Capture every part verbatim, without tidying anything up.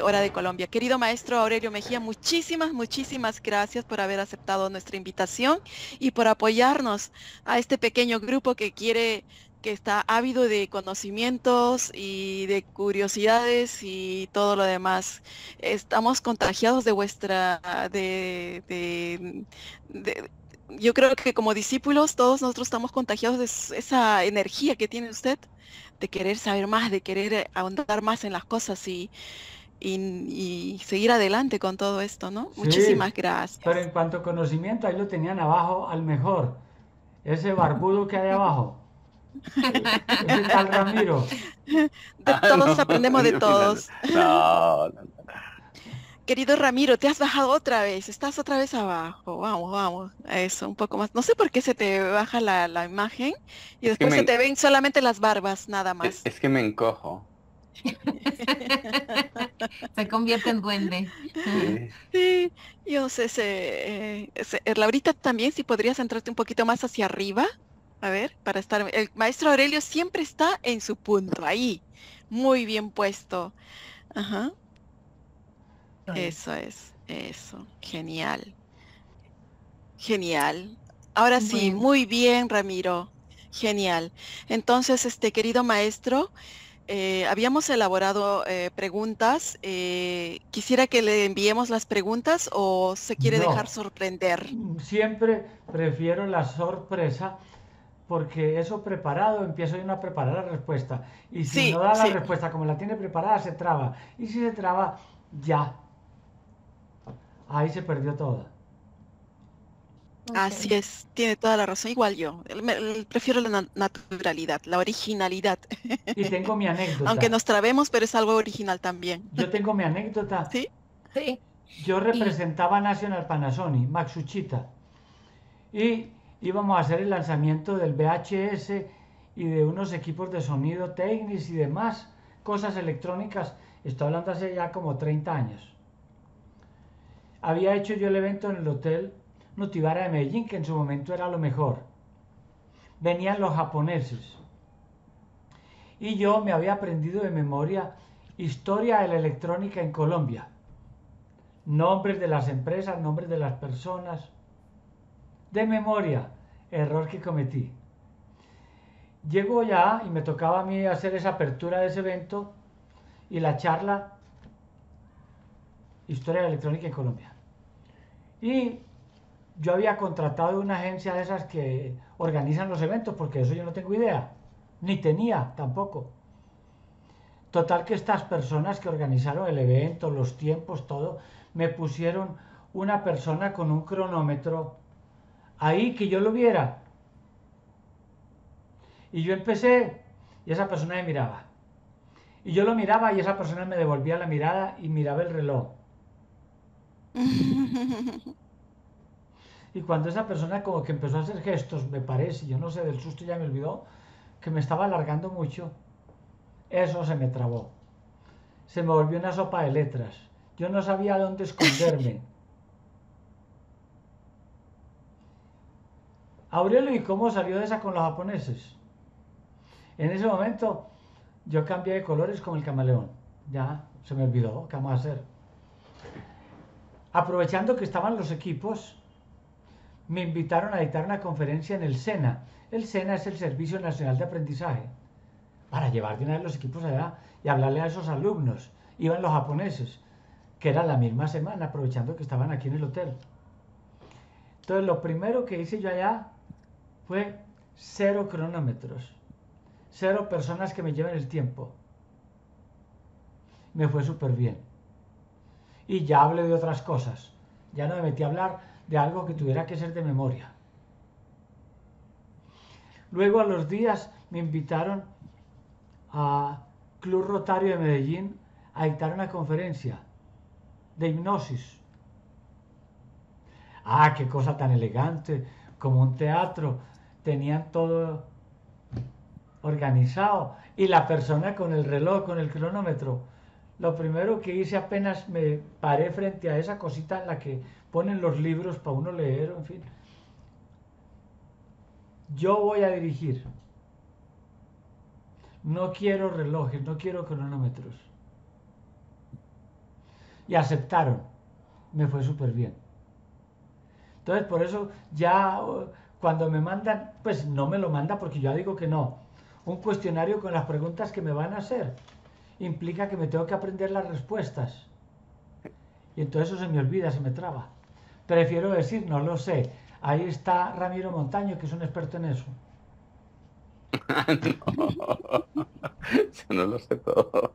eh, hora de Colombia. Querido maestro Aurelio Mejía, muchísimas, muchísimas gracias por haber aceptado nuestra invitación y por apoyarnos a este pequeño grupo que quiere, que está ávido de conocimientos y de curiosidades y todo lo demás. Estamos contagiados de vuestra... de, de, de yo creo que como discípulos todos nosotros estamos contagiados de esa energía que tiene usted, de querer saber más, de querer ahondar más en las cosas y, y, y seguir adelante con todo esto, ¿no? Sí, muchísimas gracias. Pero en cuanto a conocimiento, ahí lo tenían abajo al mejor, ese barbudo que hay abajo. Ese tal Ramiro. De todos aprendemos de todos. No, no, no. Querido Ramiro, te has bajado otra vez, estás otra vez abajo, vamos, vamos, eso, un poco más. No sé por qué se te baja la, la imagen y es después me... se te ven solamente las barbas, nada más. Es, es que me encojo. Se convierte en duende. Sí, sí. Yo sé, sé, sé, Laurita también, si podrías entrarte un poquito más hacia arriba, a ver, para estar... El maestro Aurelio siempre está en su punto, ahí, muy bien puesto. Ajá. Eso es, eso, genial, genial. Ahora sí, muy bien, Ramiro, genial. Entonces, este querido maestro, eh, habíamos elaborado eh, preguntas. Eh, quisiera que le enviemos las preguntas o se quiere no, dejar sorprender. Siempre prefiero la sorpresa porque eso preparado, empiezo yo a preparar la respuesta y si sí, no da la sí. respuesta como la tiene preparada se traba y si se traba ya. Ahí se perdió toda. Okay. Así es, tiene toda la razón. Igual yo, me, prefiero la na naturalidad, la originalidad. Y tengo mi anécdota. Aunque nos trabemos, pero es algo original también. Yo tengo mi anécdota. ¿Sí? Sí. Yo representaba a National Panasonic, Matsushita. Y íbamos a hacer el lanzamiento del V H S y de unos equipos de sonido técnicos y demás, cosas electrónicas. Estoy hablando hace ya como treinta años. Había hecho yo el evento en el Hotel Nutivara de Medellín, que en su momento era lo mejor. Venían los japoneses. Y yo me había aprendido de memoria historia de la electrónica en Colombia. Nombres de las empresas, nombres de las personas. De memoria, error que cometí. Llego ya y me tocaba a mí hacer esa apertura de ese evento y la charla... Historia de la electrónica en Colombia. Y yo había contratado una agencia de esas que organizan los eventos, porque eso yo no tengo idea, ni tenía tampoco. Total que estas personas que organizaron el evento, los tiempos, todo, me pusieron una persona con un cronómetro ahí que yo lo viera. Y yo empecé y esa persona me miraba. Y yo lo miraba y esa persona me devolvía la mirada y miraba el reloj. Y cuando esa persona como que empezó a hacer gestos, me parece, yo no sé, del susto ya me olvidó que me estaba alargando mucho, eso se me trabó, se me volvió una sopa de letras, yo no sabía dónde esconderme. Aurelio, ¿y cómo salió de esa con los japoneses? En ese momento yo cambié de colores como el camaleón, ya se me olvidó, ¿qué vamos a hacer? Aprovechando que estaban los equipos, me invitaron a dictar una conferencia en el SENA. El SENA es el Servicio Nacional de Aprendizaje, para llevar de una vez los equipos allá y hablarle a esos alumnos. Iban los japoneses, que era la misma semana, aprovechando que estaban aquí en el hotel. Entonces, lo primero que hice yo allá fue cero cronómetros, cero personas que me lleven el tiempo. Me fue súper bien. Y ya hablé de otras cosas, ya no me metí a hablar de algo que tuviera que ser de memoria. Luego a los días me invitaron a Club Rotario de Medellín a dictar una conferencia de hipnosis. Ah, qué cosa tan elegante, como un teatro, tenían todo organizado y la persona con el reloj, con el cronómetro. Lo primero que hice apenas me paré frente a esa cosita en la que ponen los libros para uno leer, en fin. Yo voy a dirigir. No quiero relojes, no quiero cronómetros. y aceptaron. Me fue súper bien. Entonces, por eso ya cuando me mandan, pues no me lo manda porque yo digo que no. Un cuestionario con las preguntas que me van a hacer implica que me tengo que aprender las respuestas. Y entonces eso se me olvida, se me traba. Prefiero decir, no lo sé. Ahí está Ramiro Montaño, que es un experto en eso. No, yo no lo sé todo.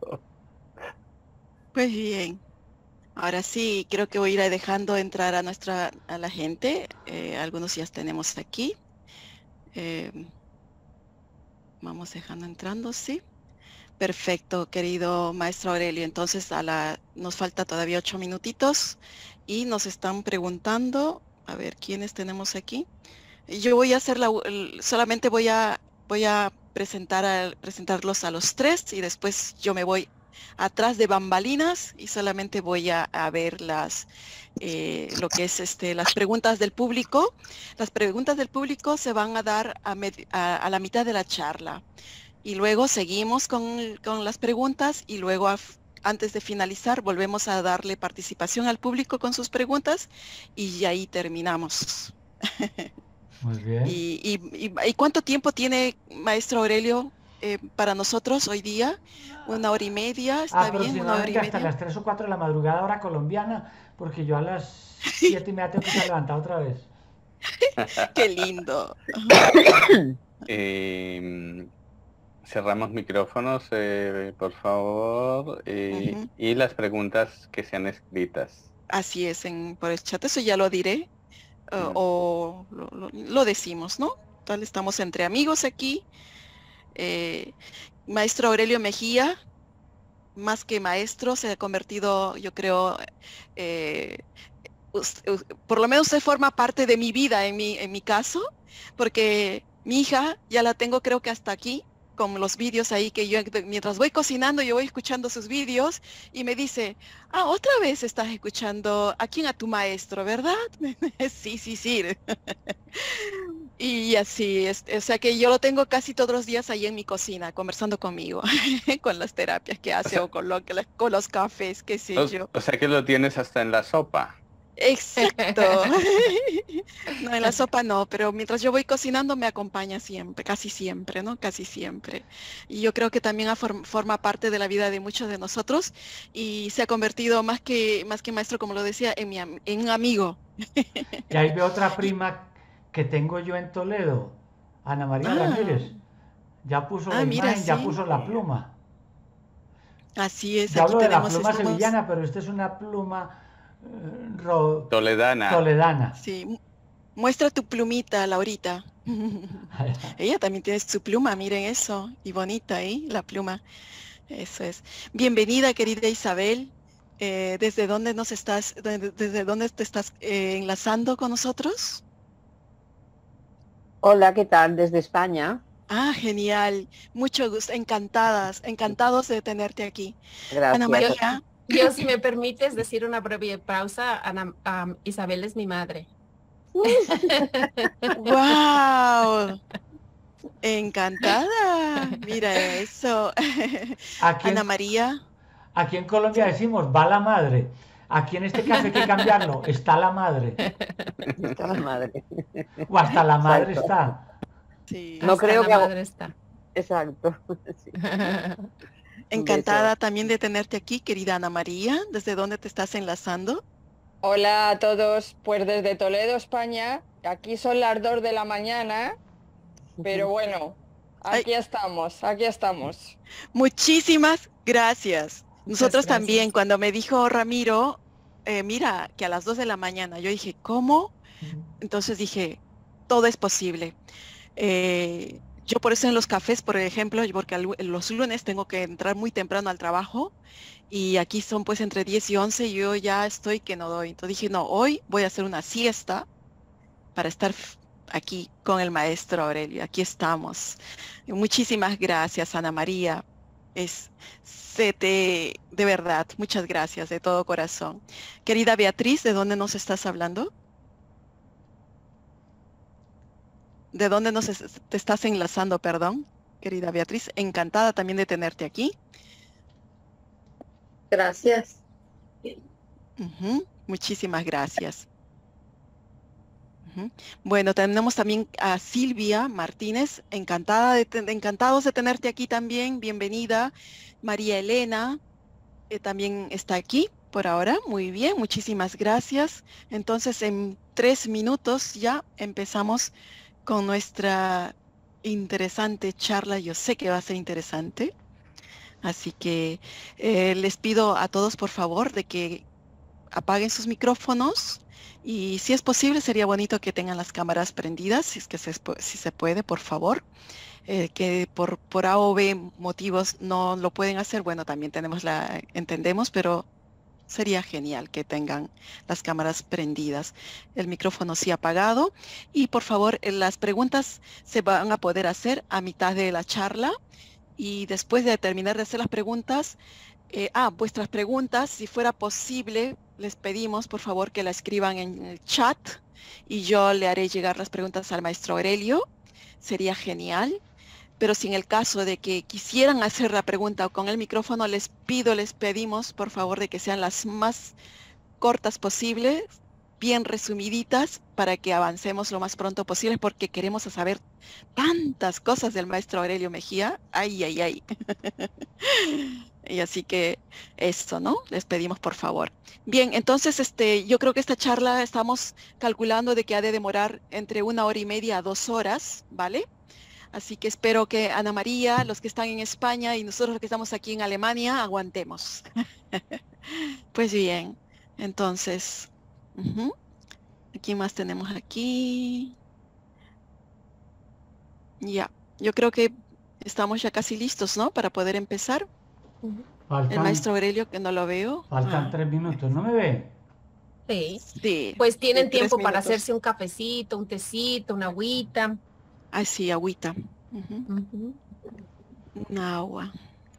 Pues bien. Ahora sí, creo que voy a ir dejando entrar a nuestra a la gente. Eh, algunos ya tenemos aquí. Eh, vamos dejando entrando, sí. Perfecto, querido maestro Aurelio. Entonces, a la, nos falta todavía ocho minutitos y nos están preguntando, a ver, ¿quiénes tenemos aquí? Yo voy a hacer la, solamente voy a, voy a, presentar a presentarlos a los tres y después yo me voy atrás de bambalinas y solamente voy a, a ver las eh, lo que es este las preguntas del público. Las preguntas del público se van a dar a, med, a, a la mitad de la charla y luego seguimos con, con las preguntas y luego a, antes de finalizar volvemos a darle participación al público con sus preguntas y ahí terminamos. Muy bien. y, y, y, y ¿cuánto tiempo tiene maestro Aurelio? Eh, para nosotros hoy día, una hora y media, está bien, una hora y media. Hasta las tres o cuatro de la madrugada, hora colombiana, porque yo a las siete y media tengo que estar levantado otra vez. ¡Qué lindo! eh, cerramos micrófonos, eh, por favor, eh, uh-huh. y las preguntas que sean escritas. Así es, en, por el chat, eso ya lo diré, uh, uh-huh. o lo, lo, lo decimos, ¿no? Tal, estamos entre amigos aquí. Eh, maestro Aurelio Mejía, más que maestro, se ha convertido, yo creo, eh, usted, por lo menos usted forma parte de mi vida en mi, en mi caso, porque mi hija ya la tengo creo que hasta aquí, con los vídeos ahí que yo, mientras voy cocinando, yo voy escuchando sus vídeos y me dice, ah, otra vez estás escuchando a quién, a tu maestro, ¿verdad? sí, sí, sí. Y así, es, o sea que yo lo tengo casi todos los días ahí en mi cocina, conversando conmigo, con las terapias que hace o, sea, o con, lo, con los cafés, qué sé o, yo. O sea que lo tienes hasta en la sopa. Exacto. No, en la sopa no, pero mientras yo voy cocinando me acompaña siempre, casi siempre, ¿no? Casi siempre. Y yo creo que también form, forma parte de la vida de muchos de nosotros y se ha convertido más que, más que maestro, como lo decía, en, mi, en un amigo. Y ahí veo otra prima que tengo yo en Toledo, Ana María ah, Ramírez, ya puso ah, la mira, imagen, sí. ya puso la pluma. Así es. Ya hablo de la pluma estamos... sevillana, pero esta es una pluma eh, ro... toledana. toledana. Sí, muestra tu plumita, Laurita. Ella también tiene su pluma, miren eso, y bonita ahí, ¿eh? La pluma. Eso es. Bienvenida, querida Isabel. Eh, ¿Desde dónde nos estás, desde dónde te estás eh, enlazando con nosotros? Hola, ¿qué tal? Desde España. Ah, genial. Mucho gusto. Encantadas, encantados de tenerte aquí. Gracias. Ana María. Yo, si me permites decir una breve pausa, Ana, um, Isabel es mi madre. ¡Wow! Encantada. Mira eso. Aquí Ana en, María. Aquí en Colombia decimos, va la madre. Aquí en este caso hay que cambiarlo. Está la madre. Está la madre. O hasta la madre. Exacto. Está. Sí, no hasta creo la que madre hago... está. Exacto. Sí. Encantada eso. También de tenerte aquí, querida Ana María. ¿Desde dónde te estás enlazando? Hola a todos. Pues desde Toledo, España. Aquí son las dos de la mañana. Pero bueno, aquí Ay. estamos, aquí estamos. Muchísimas gracias. Nosotros también, cuando me dijo Ramiro, eh, mira, que a las dos de la mañana, yo dije, ¿cómo? Entonces dije, todo es posible. Eh, yo por eso en los cafés, por ejemplo, porque al, los lunes tengo que entrar muy temprano al trabajo y aquí son pues entre diez y once y yo ya estoy que no doy. Entonces dije, no, hoy voy a hacer una siesta para estar aquí con el maestro Aurelio. Aquí estamos. Muchísimas gracias, Ana María. Es, se te, de verdad, muchas gracias de todo corazón. Querida Beatriz, ¿de dónde nos estás hablando? ¿De dónde nos es, te estás enlazando, perdón? Querida Beatriz, encantada también de tenerte aquí. Gracias. Uh-huh. Muchísimas gracias. Uh-huh. Bueno, tenemos también a Silvia Martínez, encantada de te- encantados de tenerte aquí también, bienvenida. María Elena eh, también está aquí por ahora, muy bien, muchísimas gracias. Entonces, en tres minutos ya empezamos con nuestra interesante charla, yo sé que va a ser interesante. Así que eh, les pido a todos, por favor, de que apaguen sus micrófonos y si es posible, sería bonito que tengan las cámaras prendidas, si es que se, si se puede, por favor. Eh, que por, por A o B motivos no lo pueden hacer, bueno, también tenemos la, entendemos, pero sería genial que tengan las cámaras prendidas, el micrófono sí apagado. Y por favor, las preguntas se van a poder hacer a mitad de la charla. Y después de terminar de hacer las preguntas, eh, ah, vuestras preguntas, si fuera posible, les pedimos por favor que la escriban en el chat y yo le haré llegar las preguntas al maestro Aurelio, sería genial. Pero si en el caso de que quisieran hacer la pregunta con el micrófono, les pido, les pedimos por favor de que sean las más cortas posibles, bien resumiditas, para que avancemos lo más pronto posible, porque queremos saber tantas cosas del maestro Aurelio Mejía. Ay, ay, ay. Y así que esto, ¿no? Les pedimos por favor. Bien, entonces este, yo creo que esta charla estamos calculando de que ha de demorar entre una hora y media a dos horas, ¿vale? Así que espero que Ana María, los que están en España y nosotros los que estamos aquí en Alemania, aguantemos. Pues bien, entonces... Uh-huh. ¿Quién más tenemos aquí? Ya, yeah. Yo creo que estamos ya casi listos, ¿no? Para poder empezar. Uh-huh. Faltan, el maestro Aurelio, que no lo veo. Faltan ah. tres minutos, ¿no me ve? Sí. Sí. Pues tienen sí, tiempo para hacerse un cafecito, un tecito, una agüita. Ah, sí, agüita. Uh-huh. Uh-huh. Una agua,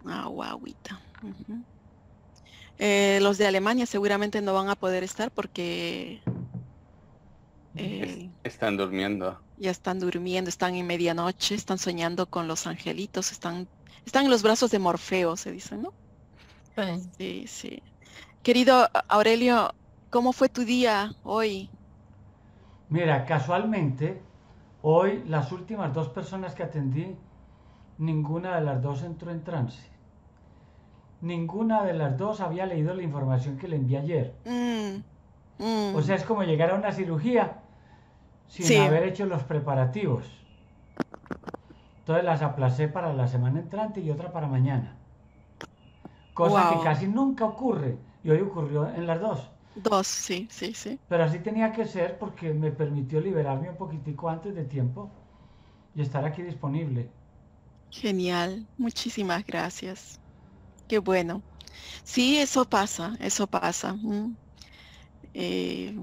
agua, agüita. Uh-huh. Eh, los de Alemania seguramente no van a poder estar porque eh, están durmiendo. Ya están durmiendo, están en medianoche, están soñando con los angelitos, están, están en los brazos de Morfeo, se dice, ¿no? Sí. Sí, sí. Querido Aurelio, ¿cómo fue tu día hoy? Mira, casualmente, hoy las últimas dos personas que atendí, ninguna de las dos entró en trance. Ninguna de las dos había leído la información que le envié ayer. Mm, mm. O sea, es como llegar a una cirugía sin sí. haber hecho los preparativos. Entonces las aplacé para la semana entrante y otra para mañana. Cosa wow. que casi nunca ocurre. Y hoy ocurrió en las dos. Dos, sí, sí, sí. Pero así tenía que ser porque me permitió liberarme un poquitico antes de tiempo y estar aquí disponible. Genial. Muchísimas gracias. Qué bueno. Sí, eso pasa, eso pasa. Mm. Eh,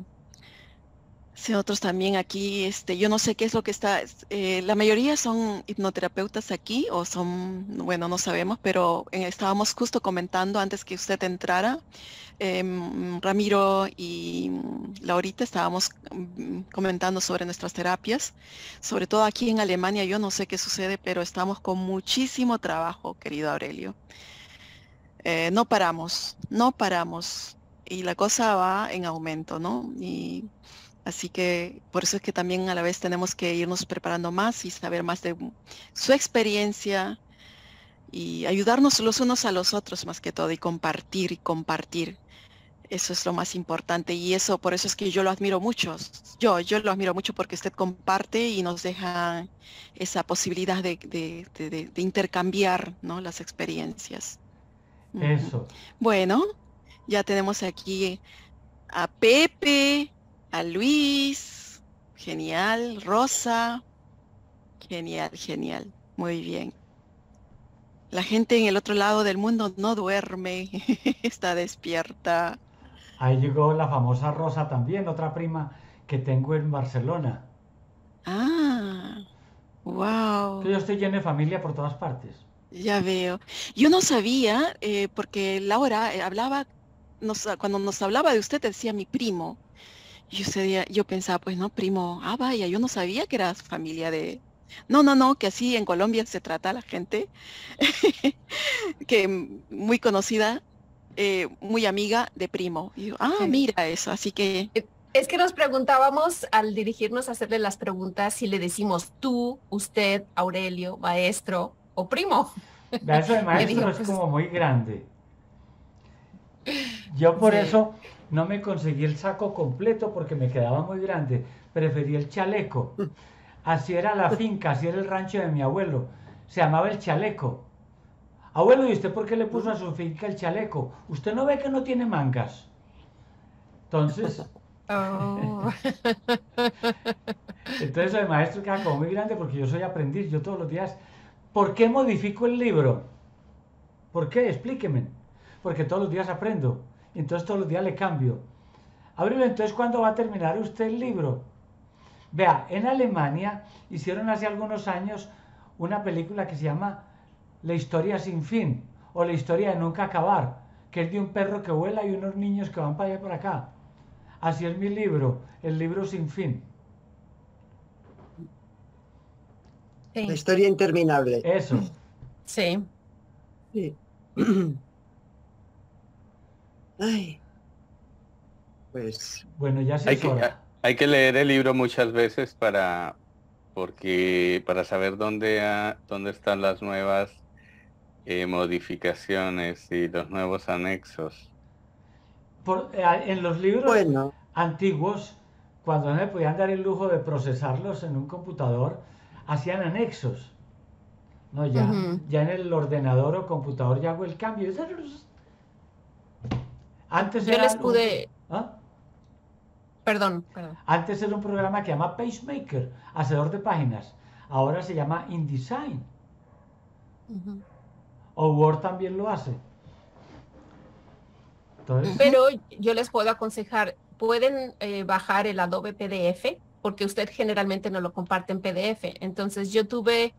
otros también aquí, este, yo no sé qué es lo que está, eh, la mayoría son hipnoterapeutas aquí o son, bueno, no sabemos, pero eh, estábamos justo comentando antes que usted entrara, eh, Ramiro y Laurita, estábamos comentando sobre nuestras terapias, sobre todo aquí en Alemania, yo no sé qué sucede, pero estamos con muchísimo trabajo, querido Aurelio. Eh, no paramos, no paramos y la cosa va en aumento, ¿no? Y así que por eso es que también a la vez tenemos que irnos preparando más y saber más de su experiencia y ayudarnos los unos a los otros más que todo y compartir y compartir. Eso es lo más importante y eso por eso es que yo lo admiro mucho. Yo, yo lo admiro mucho porque usted comparte y nos deja esa posibilidad de, de, de, de, de intercambiar, ¿no? Las experiencias. Eso. Bueno, ya tenemos aquí a Pepe, a Luis, genial, Rosa, genial, genial, muy bien. La gente en el otro lado del mundo no duerme, está despierta. Ahí llegó la famosa Rosa también, otra prima que tengo en Barcelona. Ah, wow. Yo estoy lleno de familia por todas partes. Ya veo. Yo no sabía, eh, porque Laura hablaba, nos, cuando nos hablaba de usted, decía mi primo. Yo, sabía, yo pensaba, pues no, primo, ah, vaya, yo no sabía que eras familia de... No, no, no, que así en Colombia se trata la gente, que muy conocida eh, muy amiga de Primo. Y yo, ah, mira eso, así que... Es que nos preguntábamos al dirigirnos a hacerle las preguntas si le decimos tú, usted, Aurelio, maestro o primo. Eso de maestro digo, es pues... como muy grande. Yo por sí. eso no me conseguí el saco completo porque me quedaba muy grande. Preferí el chaleco. Así era la finca, así era el rancho de mi abuelo. Se llamaba el chaleco. Abuelo, ¿y usted por qué le puso a su finca el chaleco? ¿Usted no ve que no tiene mangas? Entonces... Oh. Entonces el maestro queda como muy grande porque yo soy aprendiz, yo todos los días. ¿Por qué modifico el libro? ¿Por qué? Explíqueme. Porque todos los días aprendo. Y entonces todos los días le cambio. Abrilo, entonces ¿cuándo va a terminar usted el libro? Vea, en Alemania hicieron hace algunos años una película que se llama La historia sin fin o La historia de nunca acabar, que es de un perro que vuela y unos niños que van para allá y para acá. Así es mi libro, el libro sin fin. Sí. La historia interminable. Eso. Sí. Sí. Ay. Pues... Bueno, ya se hay que, hay que leer el libro muchas veces para, porque, para saber dónde, ha, dónde están las nuevas eh, modificaciones y los nuevos anexos. Por, en los libros bueno. antiguos, cuando no me podían dar el lujo de procesarlos en un computador, hacían anexos. No, ya, uh-huh. ya en el ordenador o computador ya hago el cambio. Antes Yo era les pude... Un... ¿Ah? Perdón, perdón. Antes era un programa que se llama Pagemaker, hacedor de páginas. Ahora se llama InDesign. Uh-huh. O Word también lo hace. Pero yo les puedo aconsejar, pueden eh, bajar el Adobe P D F, porque usted generalmente no lo comparte en P D F. Entonces yo tuve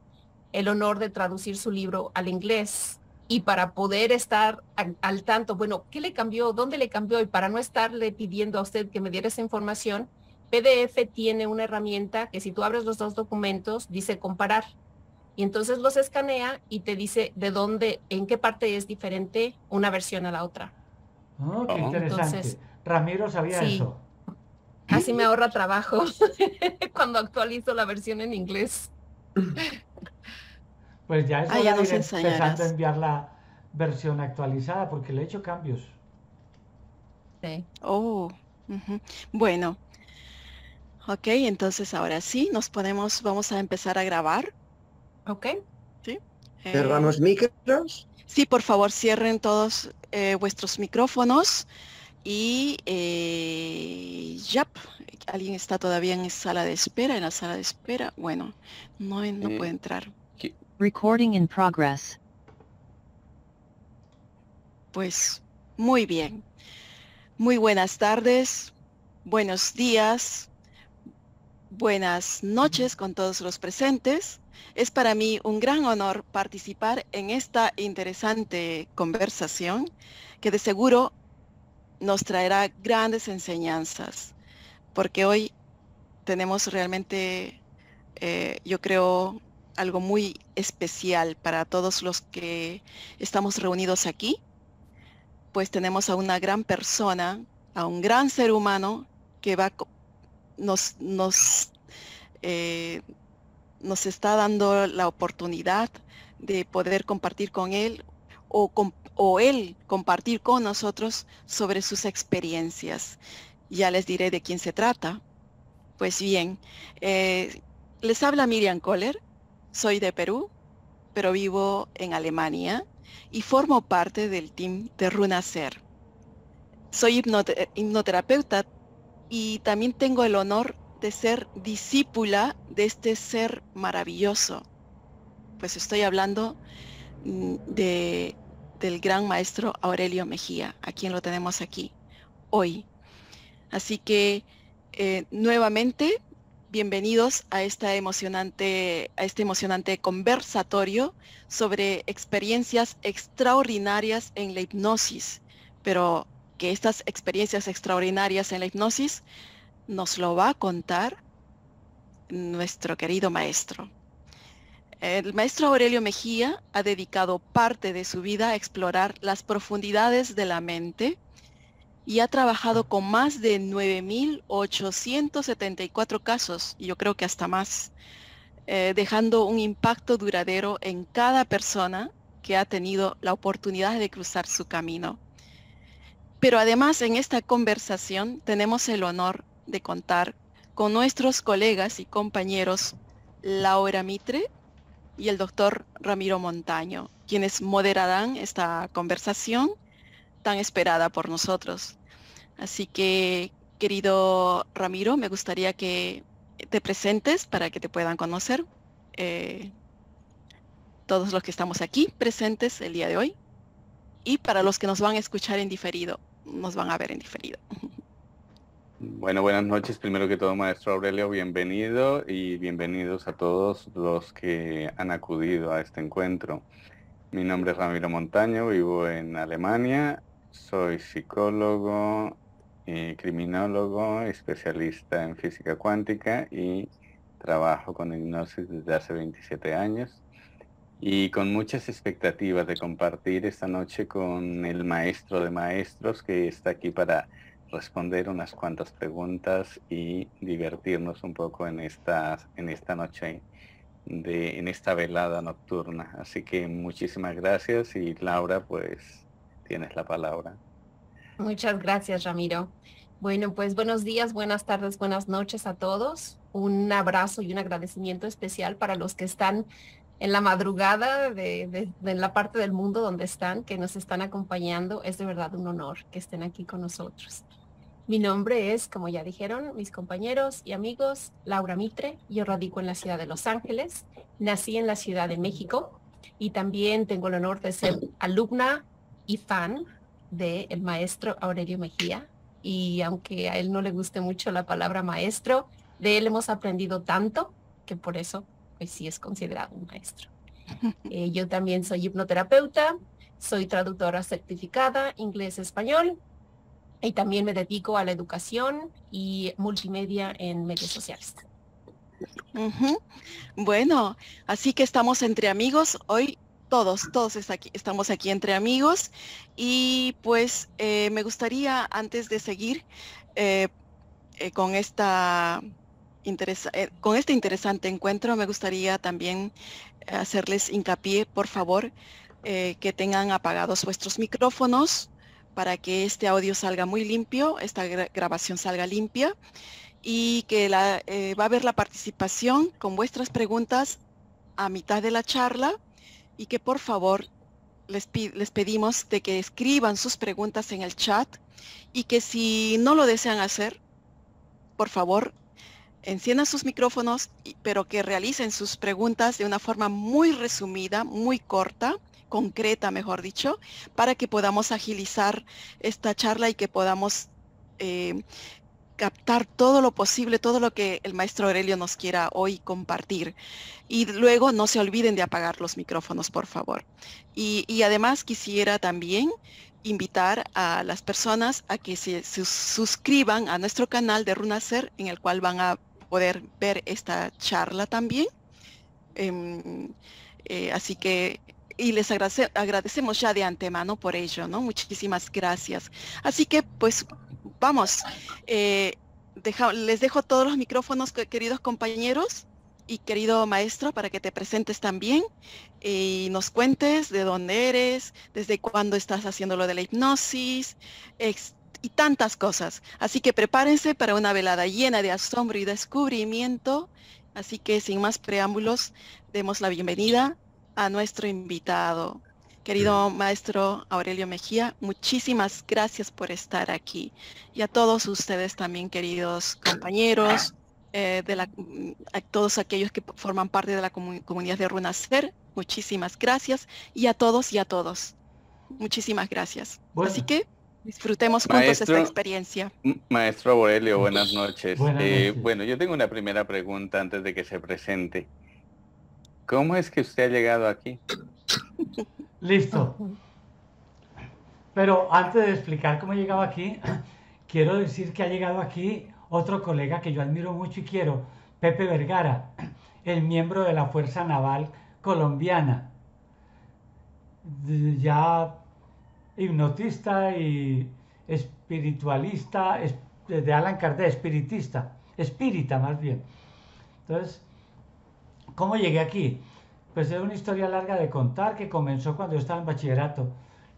el honor de traducir su libro al inglés y para poder estar al, al tanto, bueno, ¿qué le cambió? ¿Dónde le cambió? Y para no estarle pidiendo a usted que me diera esa información, P D F tiene una herramienta que si tú abres los dos documentos, dice comparar. Y entonces los escanea y te dice de dónde, en qué parte es diferente una versión a la otra. Oh, qué interesante. Entonces, Ramiro sabía sí. eso. Así me ahorra trabajo cuando actualizo la versión en inglés. Pues ya es ah, ya nos empezando a enviar la versión actualizada porque le he hecho cambios. Sí. Oh, uh-huh. Bueno. Ok, entonces ahora sí, nos podemos, vamos a empezar a grabar. Ok. Sí. Cerramos eh, micros. Sí, por favor, cierren todos eh, vuestros micrófonos y eh, ya, alguien está todavía en sala de espera, en la sala de espera, bueno, no, no eh, puede entrar. ¿Qué? Recording in progress. Pues, muy bien. Muy buenas tardes, buenos días, buenas noches con todos los presentes. Es para mí un gran honor participar en esta interesante conversación que de seguro nos traerá grandes enseñanzas, porque hoy tenemos realmente, eh, yo creo, algo muy especial para todos los que estamos reunidos aquí, pues tenemos a una gran persona, a un gran ser humano que va, nos... nos eh, nos está dando la oportunidad de poder compartir con él o, comp o él compartir con nosotros sobre sus experiencias. Ya les diré de quién se trata. Pues bien, eh, les habla Miriam Kohler, soy de Perú, pero vivo en Alemania y formo parte del team de Runa Ser. Soy hipnote hipnoterapeuta y también tengo el honor de ser discípula de este ser maravilloso. Pues estoy hablando de, del gran maestro Aurelio Mejía, a quien lo tenemos aquí hoy. Así que eh, nuevamente, bienvenidos a, esta emocionante, a este emocionante conversatorio sobre experiencias extraordinarias en la hipnosis, pero que estas experiencias extraordinarias en la hipnosis nos lo va a contar nuestro querido maestro. El maestro Aurelio Mejía ha dedicado parte de su vida a explorar las profundidades de la mente y ha trabajado con más de nueve mil ochocientos setenta y cuatro casos, y yo creo que hasta más, eh, dejando un impacto duradero en cada persona que ha tenido la oportunidad de cruzar su camino. Pero además en esta conversación tenemos el honor de contar con nuestros colegas y compañeros Laura Mitre y el doctor Ramiro Montaño, quienes moderarán esta conversación tan esperada por nosotros. Así que, querido Ramiro, me gustaría que te presentes para que te puedan conocer eh, todos los que estamos aquí presentes el día de hoy, y para los que nos van a escuchar en diferido, nos van a ver en diferido. Bueno, buenas noches. Primero que todo, maestro Aurelio, bienvenido, y bienvenidos a todos los que han acudido a este encuentro. Mi nombre es Ramiro Montaño, vivo en Alemania, soy psicólogo, y criminólogo, especialista en física cuántica, y trabajo con hipnosis desde hace veintisiete años, y con muchas expectativas de compartir esta noche con el maestro de maestros que está aquí para responder unas cuantas preguntas y divertirnos un poco en esta, en esta noche, de, en esta velada nocturna. Así que muchísimas gracias, y Laura, pues tienes la palabra. Muchas gracias, Ramiro. Bueno, pues buenos días, buenas tardes, buenas noches a todos. Un abrazo y un agradecimiento especial para los que están en la madrugada de, de, de la parte del mundo donde están, que nos están acompañando. Es de verdad un honor que estén aquí con nosotros. Mi nombre es, como ya dijeron mis compañeros y amigos, Laura Mitre. Yo radico en la ciudad de Los Ángeles. Nací en la Ciudad de México, y también tengo el honor de ser alumna y fan del maestro Aurelio Mejía. Y aunque a él no le guste mucho la palabra maestro, de él hemos aprendido tanto que por eso pues sí es considerado un maestro. Eh, yo también soy hipnoterapeuta, soy traductora certificada, inglés-español, y también me dedico a la educación y multimedia en medios sociales. Uh-huh. Bueno, así que estamos entre amigos hoy, todos, todos está aquí, estamos aquí entre amigos, y pues eh, me gustaría, antes de seguir eh, eh, con esta... Interesa eh, con este interesante encuentro, me gustaría también hacerles hincapié, por favor, eh, que tengan apagados vuestros micrófonos para que este audio salga muy limpio, esta gra grabación salga limpia, y que la, eh, va a haber la participación con vuestras preguntas a mitad de la charla, y que por favor les, les pedimos de que escriban sus preguntas en el chat, y que si no lo desean hacer, por favor, enciendan sus micrófonos, pero que realicen sus preguntas de una forma muy resumida, muy corta, concreta, mejor dicho, para que podamos agilizar esta charla y que podamos eh, captar todo lo posible, todo lo que el maestro Aurelio nos quiera hoy compartir. Y luego no se olviden de apagar los micrófonos, por favor. Y, y además quisiera también invitar a las personas a que se sus suscriban a nuestro canal de Runa Ser, en el cual van a poder ver esta charla también. Eh, eh, así que, y les agradece agradecemos ya de antemano por ello, ¿no? Muchísimas gracias. Así que, pues, vamos. Eh, deja les dejo todos los micrófonos, queridos compañeros y querido maestro, para que te presentes también y nos cuentes de dónde eres, desde cuándo estás haciendo lo de la hipnosis y tantas cosas. Así que prepárense para una velada llena de asombro y descubrimiento. Así que sin más preámbulos, demos la bienvenida a nuestro invitado. Querido maestro Aurelio Mejía, muchísimas gracias por estar aquí. Y a todos ustedes también, queridos compañeros, Eh, de la, a todos aquellos que forman parte de la comun comunidad de Runa Ser, muchísimas gracias, y a todos y a todos. Muchísimas gracias. Bueno. Así que disfrutemos juntos maestro, esta experiencia. Maestro Aurelio, buenas noches. Buenas noches. Eh, bueno, yo tengo una primera pregunta antes de que se presente. ¿Cómo es que usted ha llegado aquí? Listo. Pero antes de explicar cómo he llegado aquí, quiero decir que ha llegado aquí otro colega que yo admiro mucho y quiero, Pepe Vergara, el miembro de la Fuerza Naval colombiana, ya hipnotista y espiritualista, de Allan Kardec, espiritista, espírita más bien. Entonces, ¿cómo llegué aquí? Pues es una historia larga de contar que comenzó cuando yo estaba en bachillerato.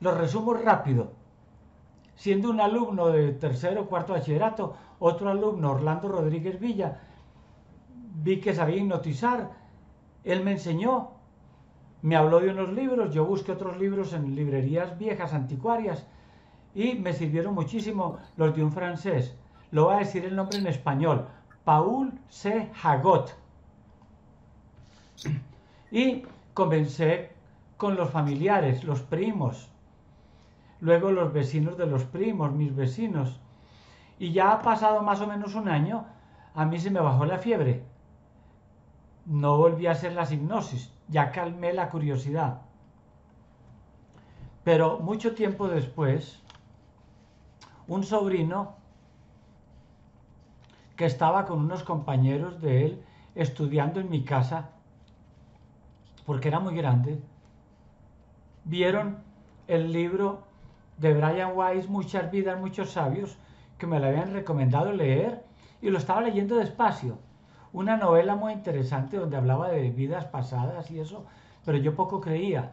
Lo resumo rápido. Siendo un alumno de tercero o cuarto bachillerato, otro alumno, Orlando Rodríguez Villa, vi que sabía hipnotizar, él me enseñó, me habló de unos libros, yo busqué otros libros en librerías viejas, anticuarias, y me sirvieron muchísimo los de un francés. Lo voy a decir el nombre en español, Paul C. Jagot. Y comencé con los familiares, los primos, luego los vecinos de los primos, mis vecinos. Y ya ha pasado más o menos un año, a mí se me bajó la fiebre. No volví a hacer las hipnosis, ya calmé la curiosidad. Pero mucho tiempo después, un sobrino que estaba con unos compañeros de él estudiando en mi casa, porque era muy grande, vieron el libro de Brian Weiss, Muchas vidas, muchos sabios, que me lo habían recomendado leer, y lo estaba leyendo despacio. Una novela muy interesante donde hablaba de vidas pasadas y eso, pero yo poco creía.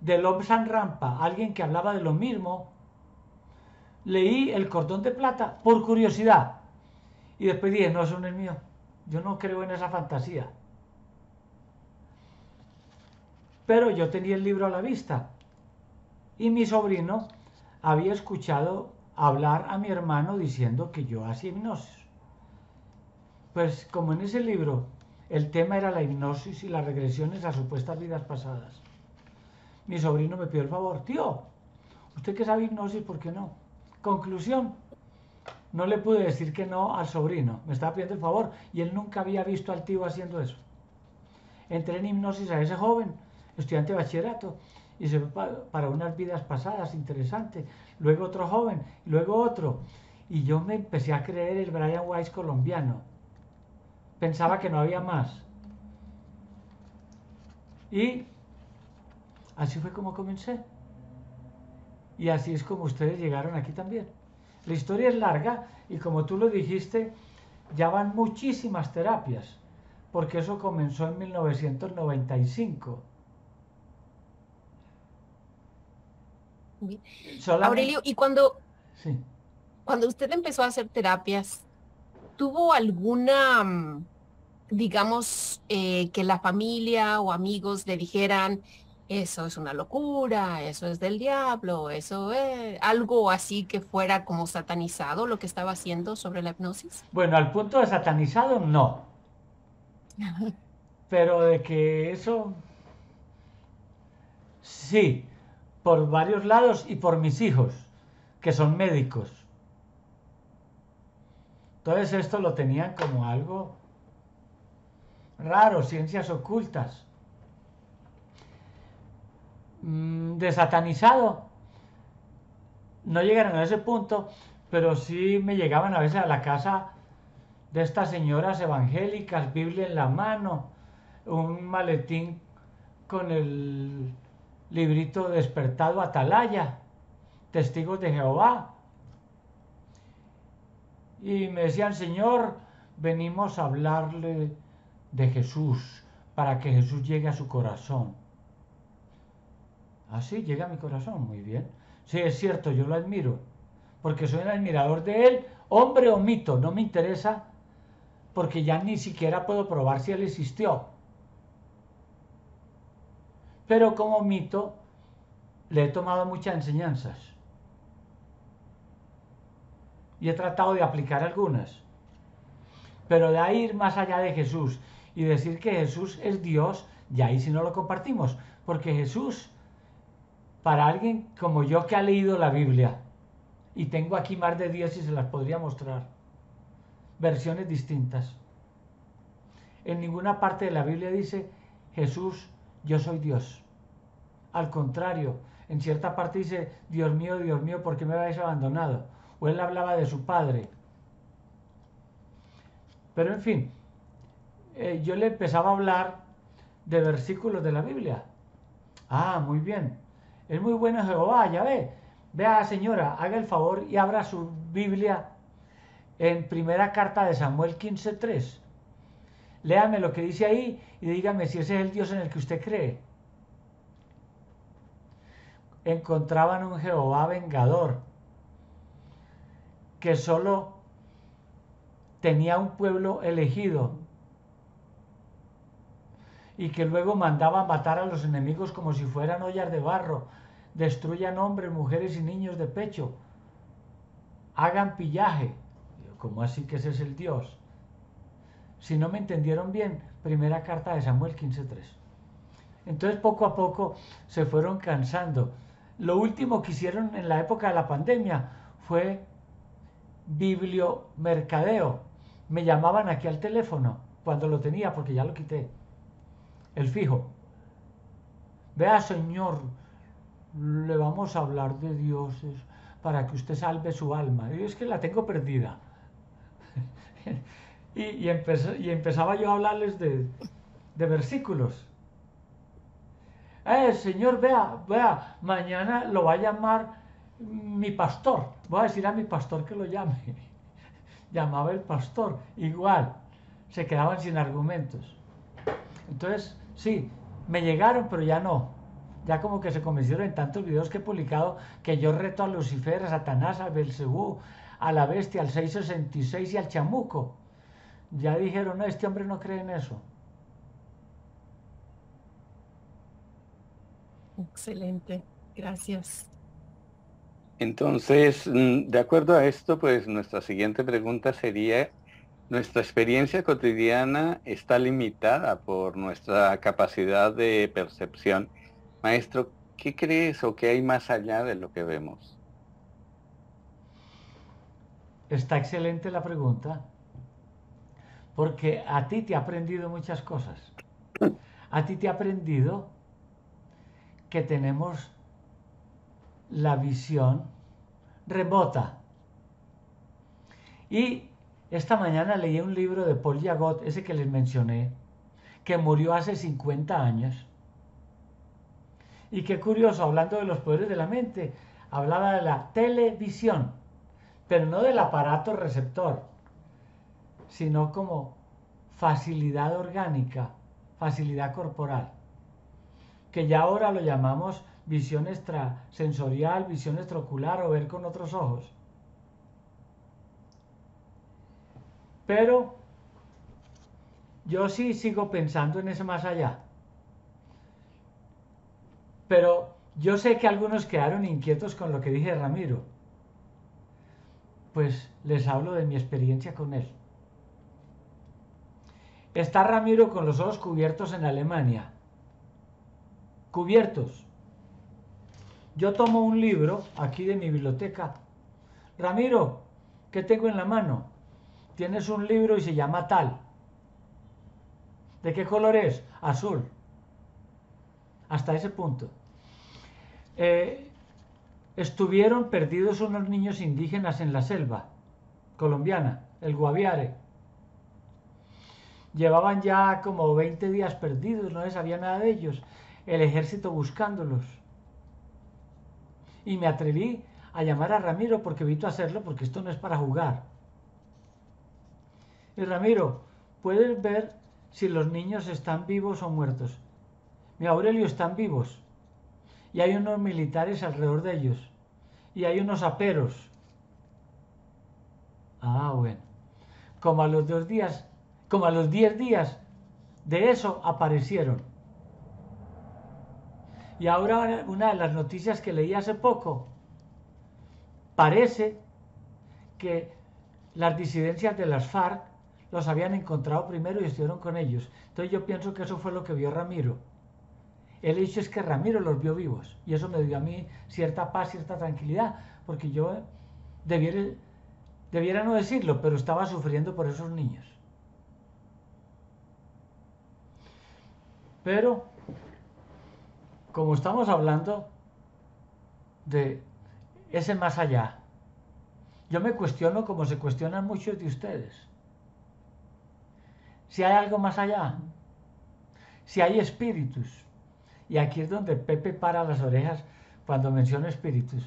De Lobsang Rampa, alguien que hablaba de lo mismo, leí El cordón de plata por curiosidad. Y después dije, no, eso no es mío, yo no creo en esa fantasía. Pero yo tenía el libro a la vista. Y mi sobrino había escuchado hablar a mi hermano diciendo que yo hacía hipnosis. Pues como en ese libro el tema era la hipnosis y las regresiones a supuestas vidas pasadas, mi sobrino me pidió el favor, tío, usted que sabe hipnosis, ¿por qué no? Conclusión, no le pude decir que no al sobrino, me estaba pidiendo el favor y él nunca había visto al tío haciendo eso. Entré en hipnosis a ese joven, estudiante de bachillerato, y se fue para unas vidas pasadas, interesante, luego otro joven, luego otro, y yo me empecé a creer el Brian Weiss colombiano, pensaba que no había más, y así fue como comencé, y así es como ustedes llegaron aquí también. La historia es larga, y como tú lo dijiste, ya van muchísimas terapias, porque eso comenzó en mil novecientos noventa y cinco, Solamente. Aurelio, y cuando, sí. cuando usted empezó a hacer terapias, ¿tuvo alguna, digamos, eh, que la familia o amigos le dijeran, eso es una locura, eso es del diablo, eso es algo así que fuera como satanizado lo que estaba haciendo sobre la hipnosis? Bueno, al punto de satanizado, no. Pero de que eso, sí. Por varios lados y por mis hijos, que son médicos. Entonces esto lo tenían como algo raro, ciencias ocultas. Desatanizado. No llegaron a ese punto, pero sí me llegaban a veces a la casa de estas señoras evangélicas, Biblia en la mano, un maletín con el librito Despertado, Atalaya, Testigos de Jehová, y me decían, Señor, venimos a hablarle de Jesús, para que Jesús llegue a su corazón. Ah, sí, llega a mi corazón, muy bien, sí, es cierto, yo lo admiro, porque soy un admirador de él, hombre o mito, no me interesa, porque ya ni siquiera puedo probar si él existió. Pero como mito, le he tomado muchas enseñanzas. Y he tratado de aplicar algunas. Pero de ahí ir más allá de Jesús y decir que Jesús es Dios, y ahí sí no lo compartimos. Porque Jesús, para alguien como yo que ha leído la Biblia, y tengo aquí más de diez y se las podría mostrar, versiones distintas. En ninguna parte de la Biblia dice Jesús, yo soy Dios. Al contrario, en cierta parte dice, Dios mío, Dios mío, ¿por qué me habéis abandonado? O él hablaba de su padre. Pero en fin, eh, yo le empezaba a hablar de versículos de la Biblia. Ah, muy bien. Es muy bueno Jehová, ya ve. Vea, señora, haga el favor y abra su Biblia en primera carta de Samuel quince tres. Léame lo que dice ahí y dígame si ese es el Dios en el que usted cree. Encontraban un Jehová vengador que solo tenía un pueblo elegido y que luego mandaba matar a los enemigos como si fueran ollas de barro. Destruyan hombres, mujeres y niños de pecho. Hagan pillaje. ¿Cómo así que ese es el Dios? Si no me entendieron bien, primera carta de Samuel quince tres. Entonces poco a poco se fueron cansando. Lo último que hicieron en la época de la pandemia fue bibliomercadeo. Me llamaban aquí al teléfono cuando lo tenía, porque ya lo quité. El fijo. Vea, señor, le vamos a hablar de dioses para que usted salve su alma. Y es que la tengo perdida. y, y, empezó, y empezaba yo a hablarles de, de versículos. Eh, señor, vea, vea, mañana lo va a llamar mi pastor. Voy a decir a mi pastor que lo llame. Llamaba el pastor, igual. Se quedaban sin argumentos. Entonces, sí, me llegaron, pero ya no. Ya como que se convencieron en tantos videos que he publicado que yo reto a Lucifer, a Satanás, a Belcebú, a la bestia, al seiscientos sesenta y seis y al chamuco. Ya dijeron, no, este hombre no cree en eso. Excelente, gracias. Entonces, de acuerdo a esto, pues nuestra siguiente pregunta sería, ¿nuestra experiencia cotidiana está limitada por nuestra capacidad de percepción? Maestro, ¿qué crees o qué hay más allá de lo que vemos? Está excelente la pregunta, porque a ti te ha aprendido muchas cosas. A ti te ha aprendido que tenemos la visión remota. Y esta mañana leí un libro de Paul Jagot, ese que les mencioné, que murió hace cincuenta años. Y qué curioso, hablando de los poderes de la mente, hablaba de la televisión, pero no del aparato receptor, sino como facilidad orgánica, facilidad corporal, que ya ahora lo llamamos visión extrasensorial, visión extraocular o ver con otros ojos. Pero yo sí sigo pensando en ese más allá. Pero yo sé que algunos quedaron inquietos con lo que dije de Ramiro. Pues les hablo de mi experiencia con él. Está Ramiro con los ojos cubiertos en Alemania. Cubiertos. Yo tomo un libro aquí de mi biblioteca. Ramiro, ¿qué tengo en la mano? Tienes un libro y se llama tal. ¿De qué color es? Azul. Hasta ese punto. Eh, estuvieron perdidos unos niños indígenas en la selva colombiana, el Guaviare. Llevaban ya como veinte días perdidos, no se sabía nada de ellos. El ejército buscándolos. Y me atreví a llamar a Ramiro porque evito hacerlo, porque esto no es para jugar. Y Ramiro, ¿puedes ver si los niños están vivos o muertos? Mi Aurelio, están vivos. Y hay unos militares alrededor de ellos. Y hay unos aperos. Ah, bueno. Como a los dos días, como a los diez días de eso aparecieron. Y ahora una de las noticias que leí hace poco. Parece que las disidencias de las FARC los habían encontrado primero y estuvieron con ellos. Entonces yo pienso que eso fue lo que vio Ramiro. El hecho es que Ramiro los vio vivos y eso me dio a mí cierta paz, cierta tranquilidad, porque yo debiera, debiera no decirlo, pero estaba sufriendo por esos niños. Pero, como estamos hablando de ese más allá, yo me cuestiono como se cuestionan muchos de ustedes. Si hay algo más allá, si hay espíritus. Y aquí es donde Pepe para las orejas cuando menciona espíritus.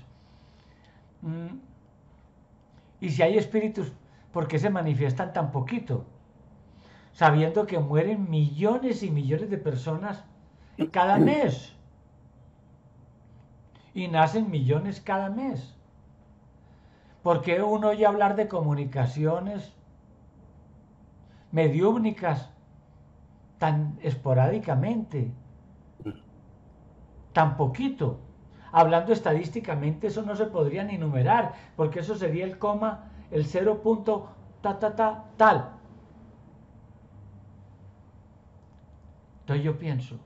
Mm. Y si hay espíritus, ¿por qué se manifiestan tan poquito? Sabiendo que mueren millones y millones de personas cada mes. Y nacen millones cada mes. ¿Por qué uno oye hablar de comunicaciones mediúmnicas tan esporádicamente? Tan poquito. Hablando estadísticamente, eso no se podría ni enumerar, porque eso sería el coma, el cero punto, ta, ta, ta, tal. Entonces yo pienso,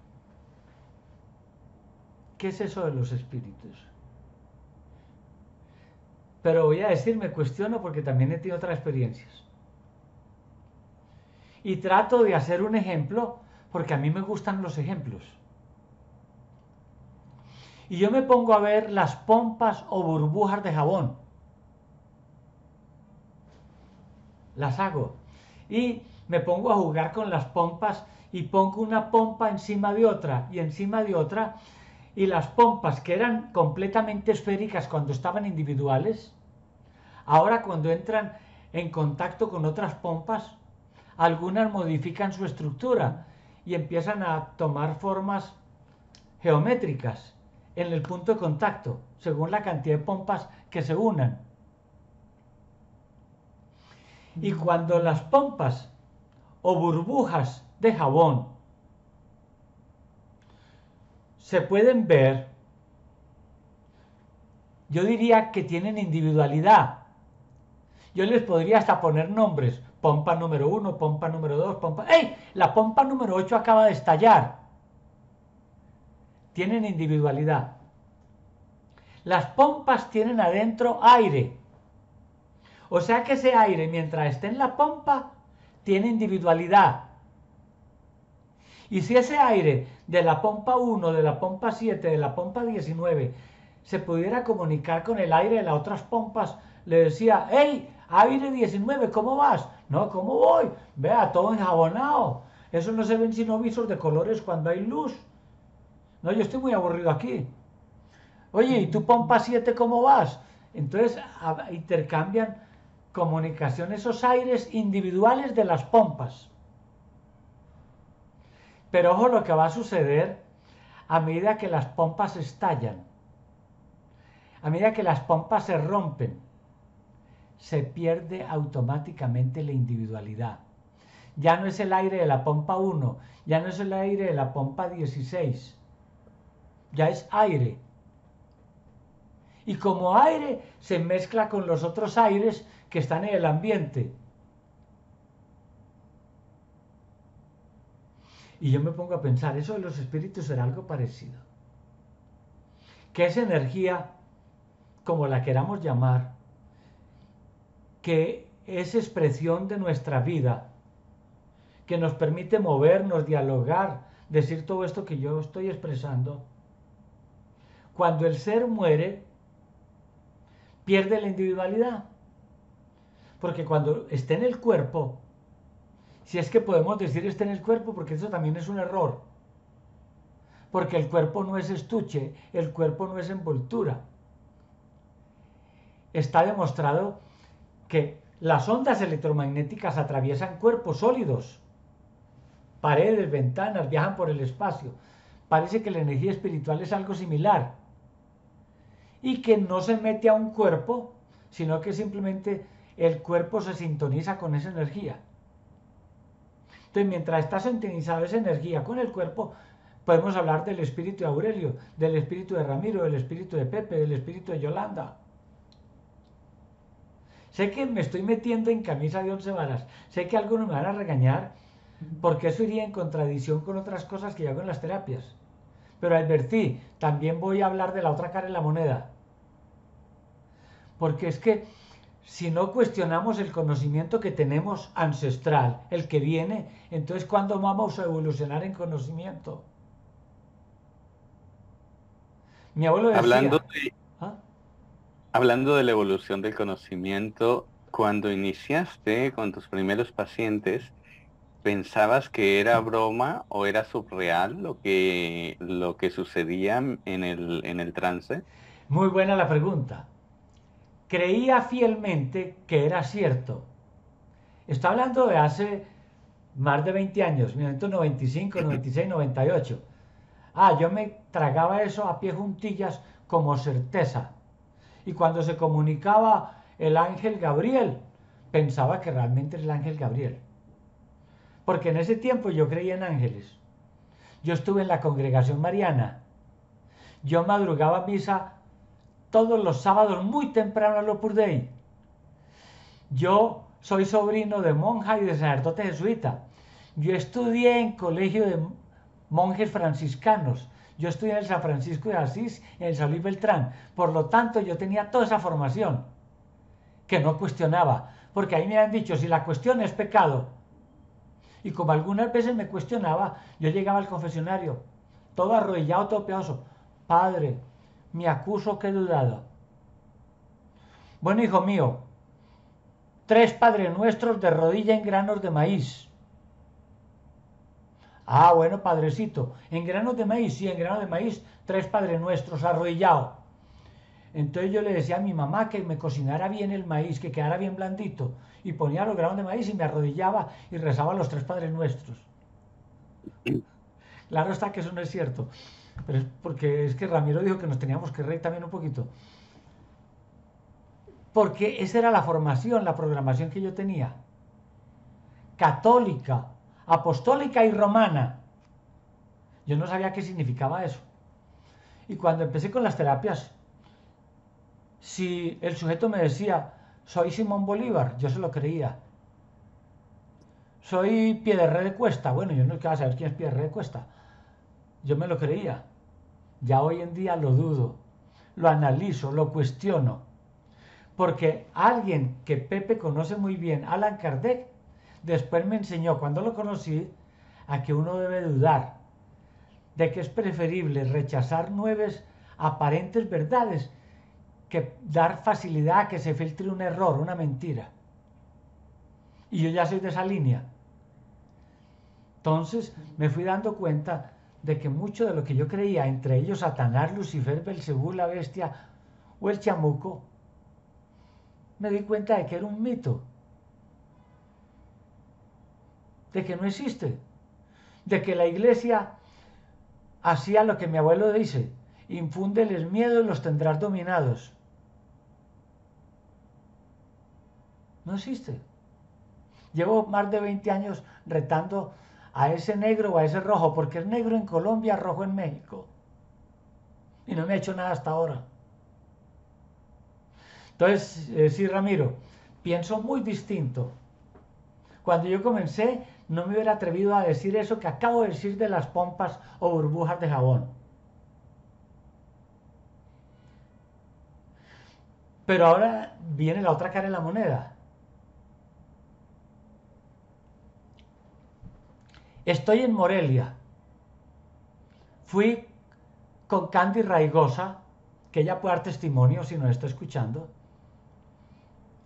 ¿qué es eso de los espíritus? Pero voy a decir, me cuestiono porque también he tenido otras experiencias. Y trato de hacer un ejemplo porque a mí me gustan los ejemplos. Y yo me pongo a ver las pompas o burbujas de jabón. Las hago. Y me pongo a jugar con las pompas y pongo una pompa encima de otra y encima de otra. Y las pompas que eran completamente esféricas cuando estaban individuales, ahora cuando entran en contacto con otras pompas, algunas modifican su estructura y empiezan a tomar formas geométricas en el punto de contacto, según la cantidad de pompas que se unan. Y cuando las pompas o burbujas de jabón se pueden ver, yo diría que tienen individualidad. Yo les podría hasta poner nombres, pompa número uno, pompa número dos, pompa... ¡Ey! La pompa número ocho acaba de estallar. Tienen individualidad. Las pompas tienen adentro aire. O sea que ese aire, mientras esté en la pompa, tiene individualidad. Y si ese aire de la pompa uno, de la pompa siete, de la pompa diecinueve, se pudiera comunicar con el aire de las otras pompas, le decía, hey, aire diecinueve, ¿cómo vas? No, ¿cómo voy? Vea, todo enjabonado. Eso no se ven sino visos de colores cuando hay luz. No, yo estoy muy aburrido aquí. Oye, ¿y tu pompa siete cómo vas? Entonces intercambian comunicación esos aires individuales de las pompas. Pero ojo lo que va a suceder a medida que las pompas estallan. A medida que las pompas se rompen, se pierde automáticamente la individualidad. Ya no es el aire de la pompa uno, ya no es el aire de la pompa dieciséis. Ya es aire. Y como aire se mezcla con los otros aires que están en el ambiente. Y yo me pongo a pensar, eso de los espíritus será algo parecido. Que esa energía, como la queramos llamar, que es expresión de nuestra vida, que nos permite movernos, dialogar, decir todo esto que yo estoy expresando, cuando el ser muere, pierde la individualidad. Porque cuando esté en el cuerpo, si es que podemos decir esté en el cuerpo, porque eso también es un error. Porque el cuerpo no es estuche, el cuerpo no es envoltura. Está demostrado que las ondas electromagnéticas atraviesan cuerpos sólidos, paredes, ventanas, viajan por el espacio. Parece que la energía espiritual es algo similar. Y que no se mete a un cuerpo, sino que simplemente el cuerpo se sintoniza con esa energía. Entonces, mientras está sintonizado esa energía con el cuerpo, podemos hablar del espíritu de Aurelio, del espíritu de Ramiro, del espíritu de Pepe, del espíritu de Yolanda. Sé que me estoy metiendo en camisa de once varas, sé que algunos me van a regañar, porque eso iría en contradicción con otras cosas que yo hago en las terapias. Pero advertí, también voy a hablar de la otra cara de la moneda. Porque es que si no cuestionamos el conocimiento que tenemos ancestral, el que viene, entonces ¿cuándo vamos a evolucionar en conocimiento? Mi abuelo decía... Hablando de, ¿Ah? hablando de la evolución del conocimiento, cuando iniciaste con tus primeros pacientes, ¿Pensabas que era broma o era subreal lo que, lo que sucedía en el, en el trance? Muy buena la pregunta. Creía fielmente que era cierto. Estoy hablando de hace más de veinte años, mil novecientos noventa y cinco, noventa y seis, noventa y ocho. Ah, yo me tragaba eso a pie juntillas como certeza. Y cuando se comunicaba el ángel Gabriel, pensaba que realmente era el ángel Gabriel. Porque en ese tiempo yo creía en ángeles. Yo estuve en la congregación mariana. Yo madrugaba a misa todos los sábados muy temprano al Opus Dei. Yo soy sobrino de monja y de sacerdote jesuita. Yo estudié en colegio de monjes franciscanos. Yo estudié en el San Francisco de Asís y en el San Luis Beltrán. Por lo tanto, yo tenía toda esa formación que no cuestionaba. Porque ahí me han dicho, si la cuestión es pecado. Y como algunas veces me cuestionaba, yo llegaba al confesionario, todo arrodillado, todo piadoso. Padre, me acuso que he dudado. Bueno, hijo mío, tres Padres Nuestros de rodilla en granos de maíz. Ah, bueno, padrecito, en granos de maíz, sí, en granos de maíz, tres Padres Nuestros arrodillado. Entonces yo le decía a mi mamá que me cocinara bien el maíz, que quedara bien blandito. Y ponía los granos de maíz y me arrodillaba y rezaba los tres Padres Nuestros. Claro está que eso no es cierto. Pero es porque es que Ramiro dijo que nos teníamos que reír también un poquito. Porque esa era la formación, la programación que yo tenía. Católica, apostólica y romana. Yo no sabía qué significaba eso. Y cuando empecé con las terapias, si el sujeto me decía, soy Simón Bolívar, yo se lo creía. Soy Piedré de Cuesta, bueno, yo no quería saber quién es Piedré de Cuesta. Yo me lo creía. Ya hoy en día lo dudo, lo analizo, lo cuestiono. Porque alguien que Pepe conoce muy bien, Allan Kardec, después me enseñó, cuando lo conocí, a que uno debe dudar de que es preferible rechazar nuevas aparentes verdades que dar facilidad a que se filtre un error, una mentira. Y yo ya soy de esa línea. Entonces me fui dando cuenta de que mucho de lo que yo creía, entre ellos Satanás, Lucifer, Belcebú, la bestia o el chamuco, me di cuenta de que era un mito, de que no existe, de que la iglesia hacía lo que mi abuelo dice, infúndeles miedo y los tendrás dominados. No existe. Llevo más de veinte años retando a ese negro o a ese rojo, porque es negro en Colombia, rojo en México. Y no me ha hecho nada hasta ahora. Entonces, eh, sí, Ramiro, pienso muy distinto. Cuando yo comencé, no me hubiera atrevido a decir eso que acabo de decir de las pompas o burbujas de jabón. Pero ahora viene la otra cara de la moneda. Estoy en Morelia. Fui con Candy Raigosa, que ella puede dar testimonio si nos está escuchando,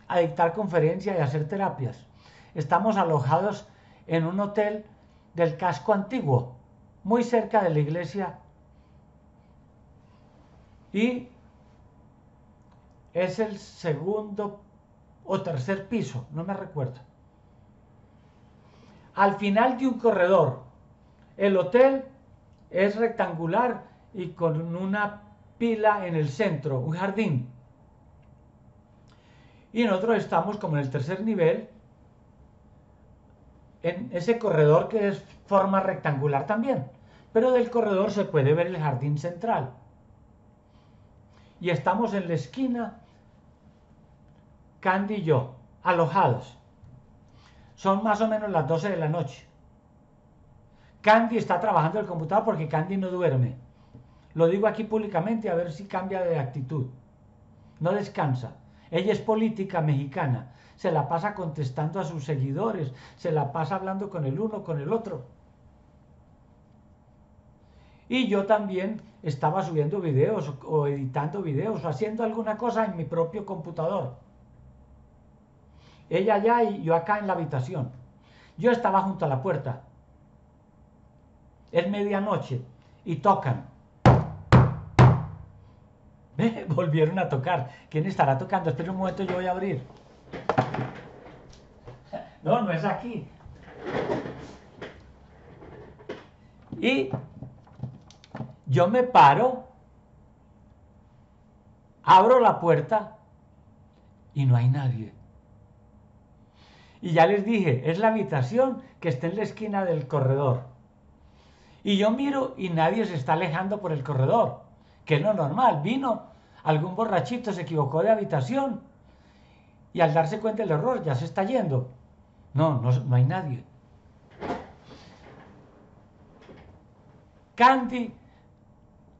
a dictar conferencias y a hacer terapias. Estamos alojados en un hotel del casco antiguo, muy cerca de la iglesia. Y es el segundo o tercer piso, no me recuerdo. Al final de un corredor, el hotel es rectangular y con una pila en el centro, un jardín. Y nosotros estamos como en el tercer nivel, en ese corredor que es forma rectangular también. Pero del corredor se puede ver el jardín central. Y estamos en la esquina, Candy y yo, alojados. Son más o menos las doce de la noche. Candy está trabajando en el computador porque Candy no duerme. Lo digo aquí públicamente a ver si cambia de actitud. No descansa. Ella es política mexicana. Se la pasa contestando a sus seguidores. Se la pasa hablando con el uno, con el otro. Y yo también estaba subiendo videos o editando videos o haciendo alguna cosa en mi propio computador. Ella allá y yo acá en la habitación. Yo estaba junto a la puerta. Es medianoche y tocan. ¿Eh? Volvieron a tocar. ¿Quién estará tocando? Espera un momento, yo voy a abrir. No, no es aquí. Y yo me paro, abro la puerta y no hay nadie. Y ya les dije, es la habitación que está en la esquina del corredor. Y yo miro y nadie se está alejando por el corredor, que es lo normal. Vino algún borrachito, se equivocó de habitación y al darse cuenta del error ya se está yendo. No, no, no hay nadie. Candy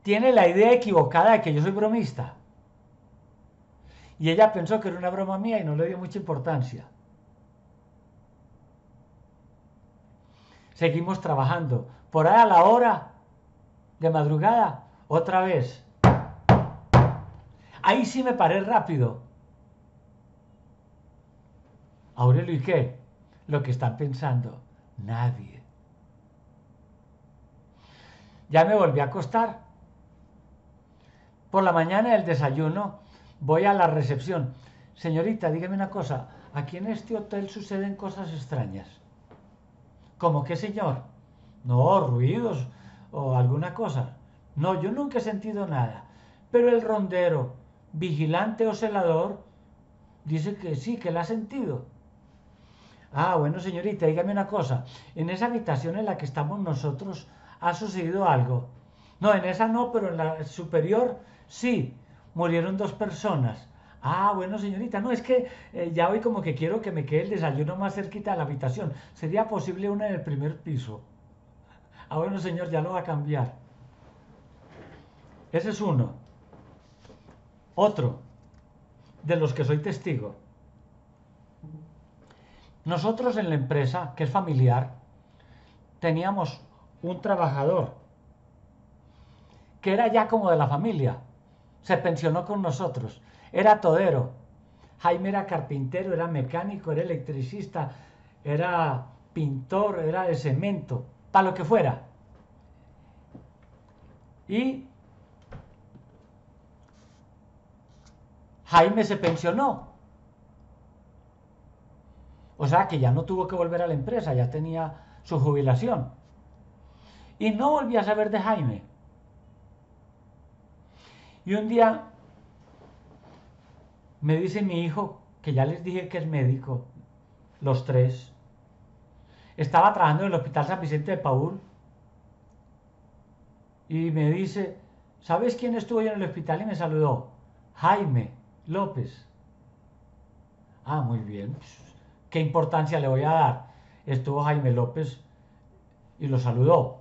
tiene la idea equivocada de que yo soy bromista. Y ella pensó que era una broma mía y no le dio mucha importancia. Seguimos trabajando. Por ahí a la hora de madrugada, otra vez. Ahí sí me paré rápido. Aurelio, ¿y qué? Lo que están pensando, nadie. Ya me volví a acostar. Por la mañana del desayuno, voy a la recepción. Señorita, dígame una cosa. Aquí en este hotel suceden cosas extrañas. ¿Cómo qué, señor? No, ruidos o alguna cosa. No, yo nunca he sentido nada. Pero el rondero, vigilante o celador, dice que sí, que la ha sentido. Ah, bueno, señorita, dígame una cosa. En esa habitación en la que estamos nosotros, ¿ha sucedido algo? No, en esa no, pero en la superior sí. Murieron dos personas. Ah, bueno, señorita, no, es que eh, ya hoy como que quiero que me quede el desayuno más cerquita de la habitación. ¿Sería posible una en el primer piso? Ah, bueno, señor, ya lo va a cambiar. Ese es uno. Otro, de los que soy testigo. Nosotros en la empresa, que es familiar, teníamos un trabajador que era ya como de la familia. Se pensionó con nosotros, era todero. Jaime era carpintero, era mecánico, era electricista, era pintor, era de cemento, para lo que fuera. Y Jaime se pensionó, o sea que ya no tuvo que volver a la empresa, ya tenía su jubilación. Y no volví a saber de Jaime. Y un día me dice mi hijo, que ya les dije que es médico, los tres. Estaba trabajando en el Hospital San Vicente de Paúl. Y me dice, ¿sabes quién estuvo yo en el hospital? Y me saludó, Jaime López. Ah, muy bien. ¿Qué importancia le voy a dar? Estuvo Jaime López y lo saludó.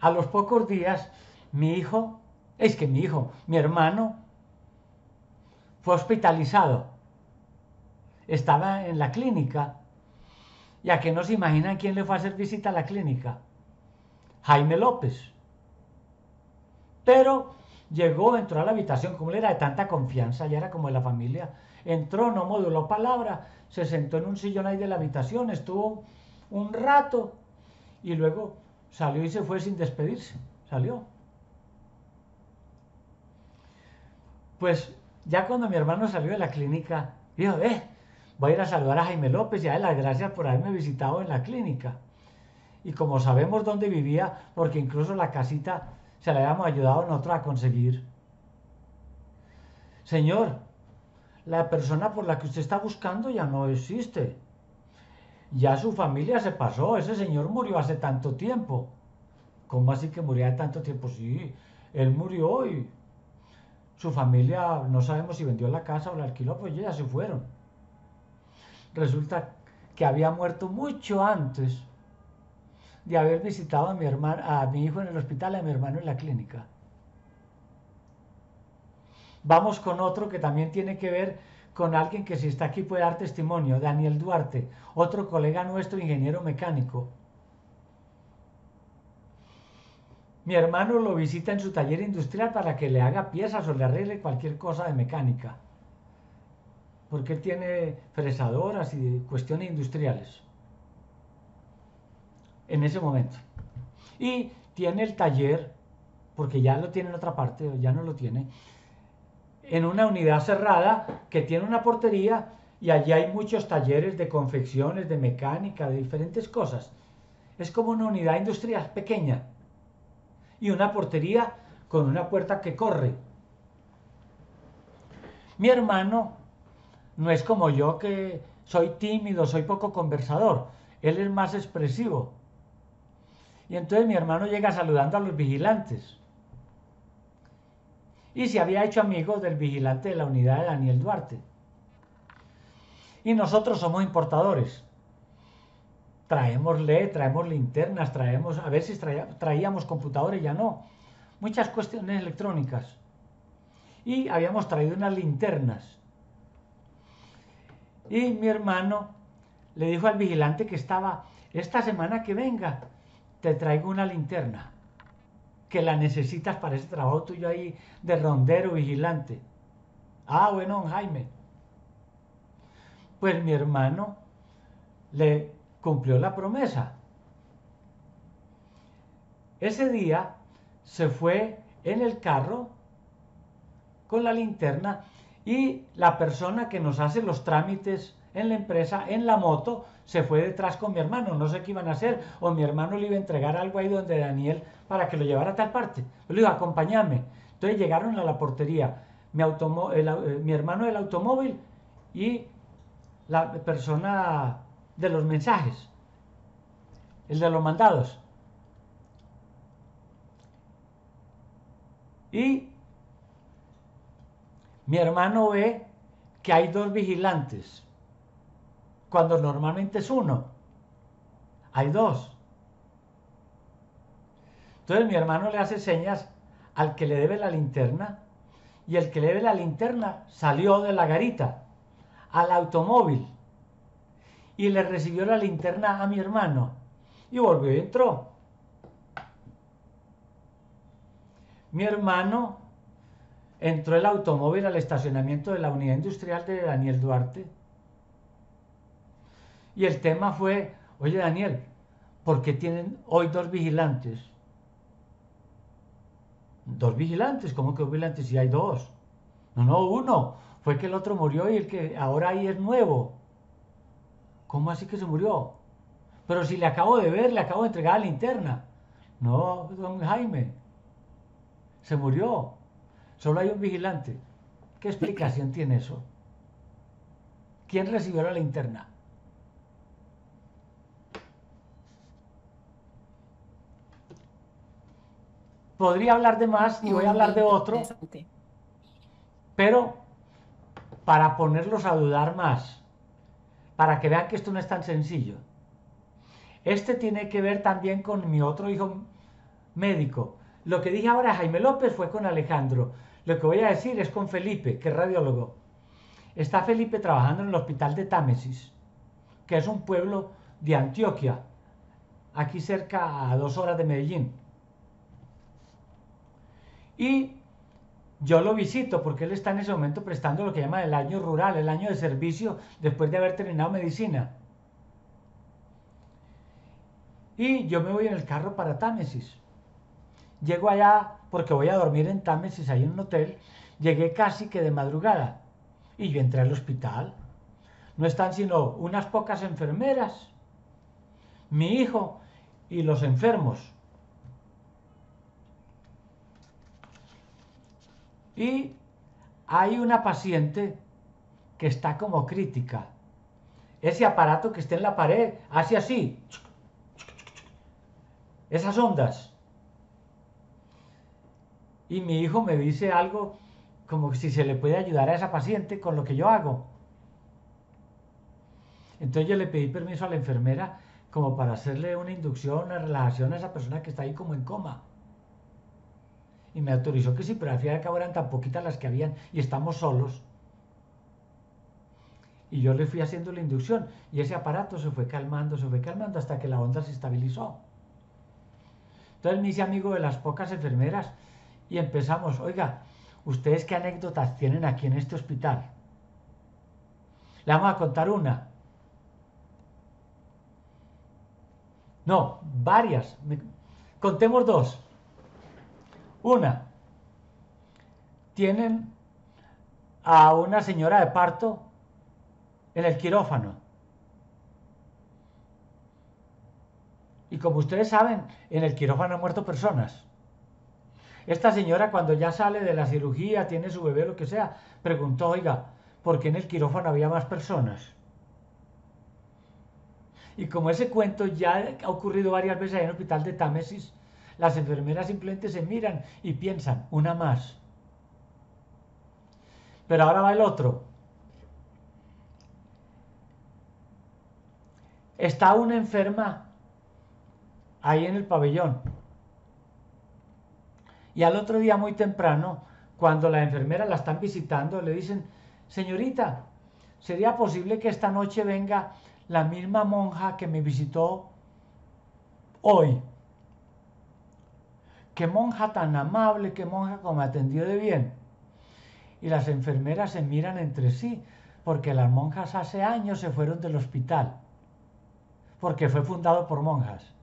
A los pocos días... Mi hijo, es que mi hijo, mi hermano, fue hospitalizado. Estaba en la clínica. ¿Y a qué no se imaginan quién le fue a hacer visita a la clínica? Jaime López. Pero llegó, entró a la habitación, como le era de tanta confianza, ya era como de la familia. Entró, no moduló palabra, se sentó en un sillón ahí de la habitación, estuvo un rato y luego salió y se fue sin despedirse. Salió. Pues ya cuando mi hermano salió de la clínica, dijo, eh, voy a ir a saludar a Jaime López y a darle las gracias por haberme visitado en la clínica. Y como sabemos dónde vivía, porque incluso la casita se la habíamos ayudado nosotros a conseguir. Señor, la persona por la que usted está buscando ya no existe. Ya su familia se pasó, ese señor murió hace tanto tiempo. ¿Cómo así que murió hace tanto tiempo? Sí, él murió y... su familia, no sabemos si vendió la casa o la alquiló, pues ya se fueron. Resulta que había muerto mucho antes de haber visitado a mi, hermano, a mi hijo en el hospital, a mi hermano en la clínica. Vamos con otro que también tiene que ver con alguien que si está aquí puede dar testimonio, Daniel Duarte, otro colega nuestro, ingeniero mecánico. Mi hermano lo visita en su taller industrial para que le haga piezas o le arregle cualquier cosa de mecánica. porque él tiene fresadoras y cuestiones industriales en ese momento. Y tiene el taller, porque ya lo tiene en otra parte, ya no lo tiene, en una unidad cerrada que tiene una portería, y allí hay muchos talleres de confecciones, de mecánica, de diferentes cosas. Es como una unidad industrial pequeña y una portería con una puerta que corre. Mi hermano no es como yo, que soy tímido, soy poco conversador. Él es más expresivo. Y entonces mi hermano llega saludando a los vigilantes. Y se había hecho amigo del vigilante de la unidad de Daniel Duarte. Y nosotros somos importadores. Traemos L E D, traemos linternas, traemos, a veces traíamos, traíamos computadores, ya no. Muchas cuestiones electrónicas. Y habíamos traído unas linternas. Y mi hermano le dijo al vigilante que estaba, esta semana que venga, te traigo una linterna, que la necesitas para ese trabajo tuyo ahí de rondero vigilante. Ah, bueno, don Jaime. Pues mi hermano le cumplió la promesa. Ese día se fue en el carro con la linterna y la persona que nos hace los trámites en la empresa, en la moto, se fue detrás con mi hermano. No sé qué iban a hacer, o mi hermano le iba a entregar algo ahí donde Daniel para que lo llevara a tal parte. Yo le digo, acompáñame. Entonces llegaron a la portería, mi, el, eh, mi hermano del automóvil y la persona de los mensajes, el de los mandados. Y mi hermano ve que hay dos vigilantes, cuando normalmente es uno. Hay dos. Entonces mi hermano le hace señas al que le debe la linterna, y el que le debe la linterna salió de la garita al automóvil y le recibió la linterna a mi hermano y volvió y entró. Mi hermano entró el automóvil al estacionamiento de la unidad industrial de Daniel Duarte. Y el tema fue, oye Daniel, ¿por qué tienen hoy dos vigilantes? ¿Dos vigilantes? ¿Cómo que dos vigilantes si hay dos? No, no, uno. Fue que el otro murió y el que ahora ahí es nuevo. ¿Cómo así que se murió? Pero si le acabo de ver, le acabo de entregar la linterna. No, don Jaime, se murió. Solo hay un vigilante. ¿Qué explicación tiene eso? ¿Quién recibió la linterna? Podría hablar de más y voy a hablar de otro, pero para ponerlos a dudar más, para que vean que esto no es tan sencillo. Este tiene que ver también con mi otro hijo médico. Lo que dije ahora a Jaime López fue con Alejandro. Lo que voy a decir es con Felipe, que es radiólogo. Está Felipe trabajando en el hospital de Támesis, que es un pueblo de Antioquia, aquí cerca a dos horas de Medellín. Y yo lo visito porque él está en ese momento prestando lo que llaman el año rural, el año de servicio, después de haber terminado medicina. Y yo me voy en el carro para Támesis. Llego allá porque voy a dormir en Támesis, ahí en un hotel. Llegué casi que de madrugada y yo entré al hospital. No están sino unas pocas enfermeras, mi hijo y los enfermos. Y hay una paciente que está como crítica. Ese aparato que está en la pared hace así. Esas ondas. Y mi hijo me dice algo como si se le puede ayudar a esa paciente con lo que yo hago. Entonces yo le pedí permiso a la enfermera como para hacerle una inducción, una relajación a esa persona que está ahí como en coma. Y me autorizó que sí, pero al fin y al cabo eran tan poquitas las que habían y estamos solos. Y yo le fui haciendo la inducción y ese aparato se fue calmando, se fue calmando hasta que la onda se estabilizó. Entonces me hice amigo de las pocas enfermeras y empezamos, oiga, ¿ustedes qué anécdotas tienen aquí en este hospital? Le vamos a contar una. No, varias. Contemos dos. Una. Tienen a una señora de parto en el quirófano. Y como ustedes saben, en el quirófano han muerto personas. Esta señora, cuando ya sale de la cirugía, tiene su bebé, lo que sea, preguntó, oiga, ¿por qué en el quirófano había más personas? Y como ese cuento ya ha ocurrido varias veces en el hospital de Támesis, las enfermeras simplemente se miran y piensan, una más. Pero ahora va el otro. Está una enferma ahí en el pabellón. Y al otro día muy temprano, cuando la enfermera la están visitando, le dicen, señorita, ¿sería posible que esta noche venga la misma monja que me visitó hoy? Qué monja tan amable, qué monja como me atendió de bien. Y las enfermeras se miran entre sí, porque las monjas hace años se fueron del hospital, porque fue fundado por monjas,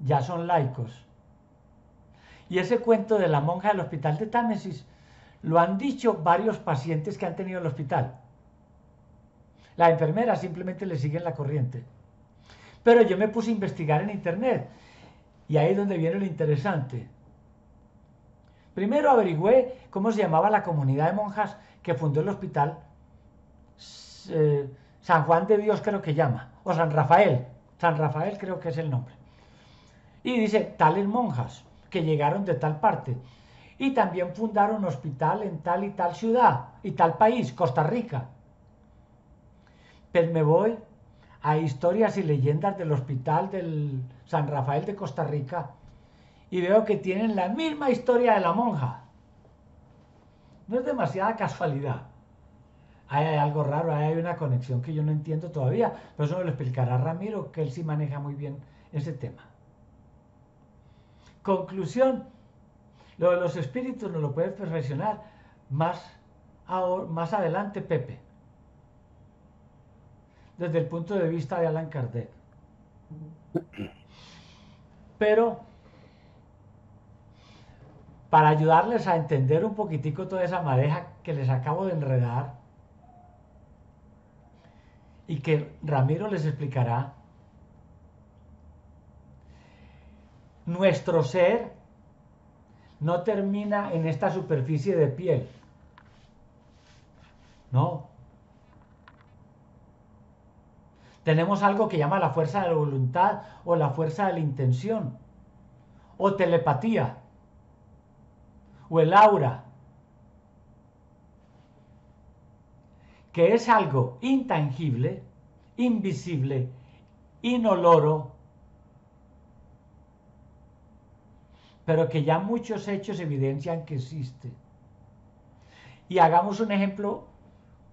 ya son laicos. Y ese cuento de la monja del hospital de Támesis lo han dicho varios pacientes que han tenido el hospital. Las enfermeras simplemente le siguen la corriente. Pero yo me puse a investigar en internet, y ahí es donde viene lo interesante. Primero averigüé cómo se llamaba la comunidad de monjas que fundó el hospital eh, San Juan de Dios, creo que llama, o San Rafael, San Rafael creo que es el nombre. Y dice, tales monjas que llegaron de tal parte, y también fundaron un hospital en tal y tal ciudad, y tal país, Costa Rica. Pero me voy a historias y leyendas del hospital del San Rafael de Costa Rica, y veo que tienen la misma historia de la monja. No es demasiada casualidad. Ahí hay algo raro, ahí hay una conexión que yo no entiendo todavía, pero eso me lo explicará Ramiro, que él sí maneja muy bien ese tema. Conclusión, lo de los espíritus nos lo puede perfeccionar más, ahora, más adelante Pepe, desde el punto de vista de Allan Kardec. Pero para ayudarles a entender un poquitico toda esa madeja que les acabo de enredar y que Ramiro les explicará, nuestro ser no termina en esta superficie de piel, no. Tenemos algo que llama la fuerza de la voluntad o la fuerza de la intención o telepatía, o el aura, que es algo intangible, invisible, inoloro, pero que ya muchos hechos evidencian que existe. Y hagamos un ejemplo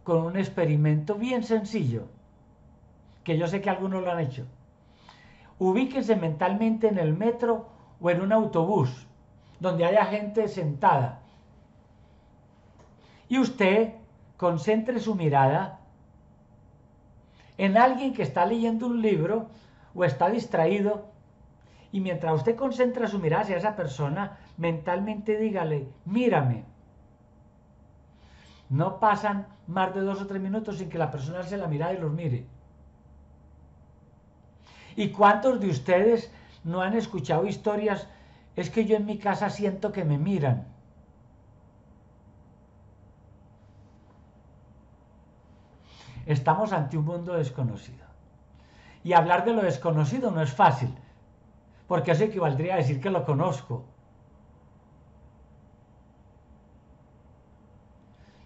con un experimento bien sencillo, que yo sé que algunos lo han hecho. Ubíquense mentalmente en el metro o en un autobús, donde haya gente sentada. Y usted concentre su mirada en alguien que está leyendo un libro o está distraído. Y mientras usted concentra su mirada hacia esa persona, mentalmente dígale, mírame. No pasan más de dos o tres minutos sin que la persona se la mirada y los mire. ¿Y cuántos de ustedes no han escuchado historias? Es que yo en mi casa siento que me miran. Estamos ante un mundo desconocido. Y hablar de lo desconocido no es fácil, porque eso equivaldría a decir que lo conozco.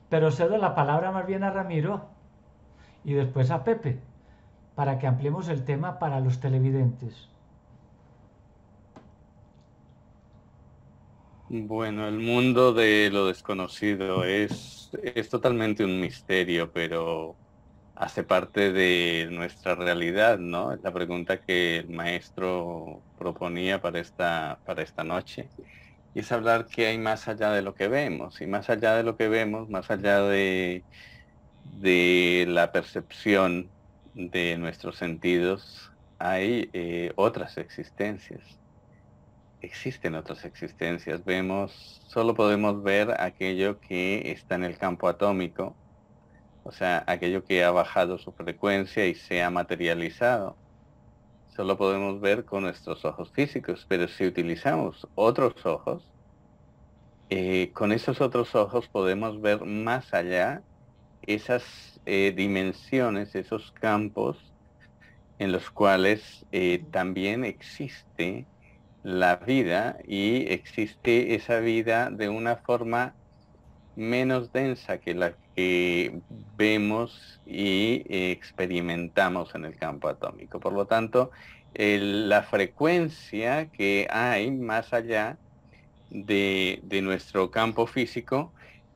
Pero cedo la palabra más bien a Ramiro y después a Pepe, para que ampliemos el tema para los televidentes. Bueno, el mundo de lo desconocido es, es totalmente un misterio, pero hace parte de nuestra realidad, ¿no? Es la pregunta que el maestro proponía para esta, para esta noche. Y es hablar qué hay más allá de lo que vemos. Y más allá de lo que vemos, más allá de de la percepción de nuestros sentidos hay eh, otras existencias. Existen otras existencias. Vemos, solo podemos ver aquello que está en el campo atómico, o sea, aquello que ha bajado su frecuencia y se ha materializado. Solo podemos ver con nuestros ojos físicos, pero si utilizamos otros ojos, eh, con esos otros ojos podemos ver más allá esas eh, dimensiones, esos campos en los cuales eh, también existe la vida, y existe esa vida de una forma menos densa que la que vemos y experimentamos en el campo atómico. Por lo tanto, el, la frecuencia que hay más allá de, de nuestro campo físico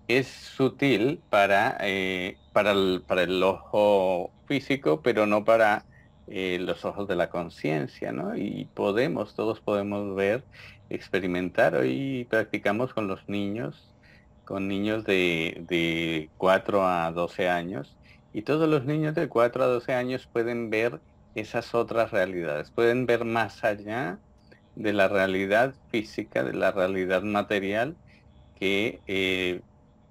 es sutil para, eh, para, el, para el ojo físico, pero no para eh, los ojos de la conciencia, ¿no? Y podemos, todos podemos ver, experimentar. Hoy practicamos con los niños, con niños de, de cuatro a doce años, y todos los niños de cuatro a doce años pueden ver esas otras realidades, pueden ver más allá de la realidad física, de la realidad material que eh,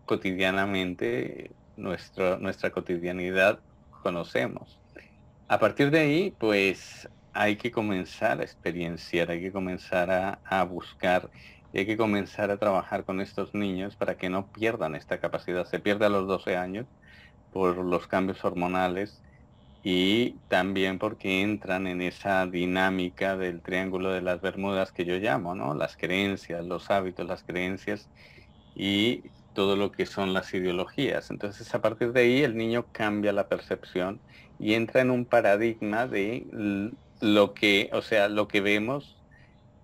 cotidianamente, nuestro, nuestra cotidianidad conocemos. A partir de ahí, pues hay que comenzar a experienciar, hay que comenzar a, a buscar. Y hay que comenzar a trabajar con estos niños para que no pierdan esta capacidad. Se pierde a los doce años por los cambios hormonales y también porque entran en esa dinámica del triángulo de las Bermudas que yo llamo, ¿no? Las creencias, los hábitos, las creencias y todo lo que son las ideologías. Entonces, a partir de ahí, el niño cambia la percepción y entra en un paradigma de lo que, o sea, lo que vemos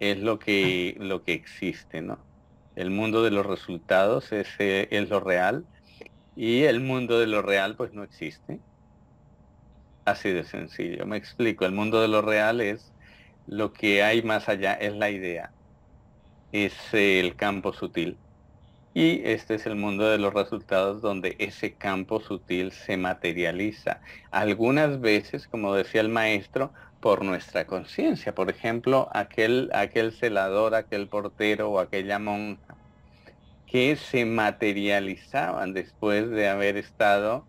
es lo que, lo que existe, ¿no? El mundo de los resultados es, eh, es lo real, y el mundo de lo real pues no existe. Así de sencillo. Me explico. El mundo de lo real es lo que hay más allá, es la idea, es eh, el campo sutil. Y este es el mundo de los resultados, donde ese campo sutil se materializa. Algunas veces, como decía el maestro, por nuestra conciencia, por ejemplo, aquel, aquel celador, aquel portero o aquella monja que se materializaban después de haber estado,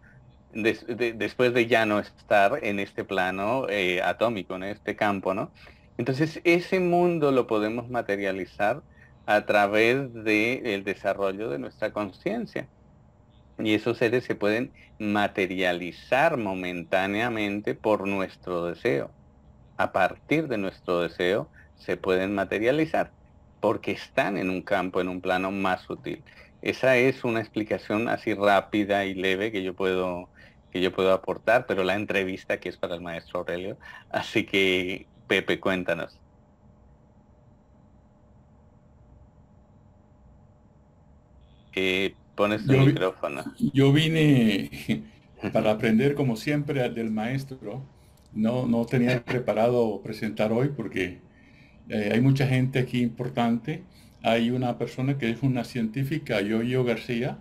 des, de, después de ya no estar en este plano eh, atómico, en este campo, ¿no? Entonces, ese mundo lo podemos materializar a través del desarrollo de nuestra conciencia. Y esos seres se pueden materializar momentáneamente por nuestro deseo. A partir de nuestro deseo se pueden materializar, porque están en un campo, en un plano más sutil. Esa es una explicación así rápida y leve que yo puedo, que yo puedo aportar, pero la entrevista aquí es para el maestro Aurelio. Así que, Pepe, cuéntanos. Eh, pones tu yo, micrófono. Yo vine para aprender, como siempre, del maestro. No, no tenía preparado presentar hoy porque eh, hay mucha gente aquí importante. Hay una persona que es una científica, Yoyo García,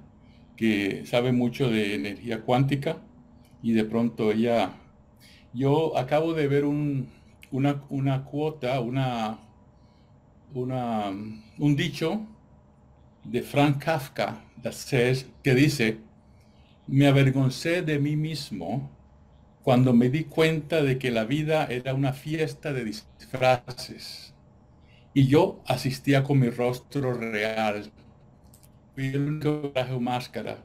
que sabe mucho de energía cuántica, y de pronto ella... Yo acabo de ver un, una, una cuota, una, una, un dicho de Franz Kafka, que dice: me avergoncé de mí mismo cuando me di cuenta de que la vida era una fiesta de disfraces y yo asistía con mi rostro real. Fui el único que traje máscara.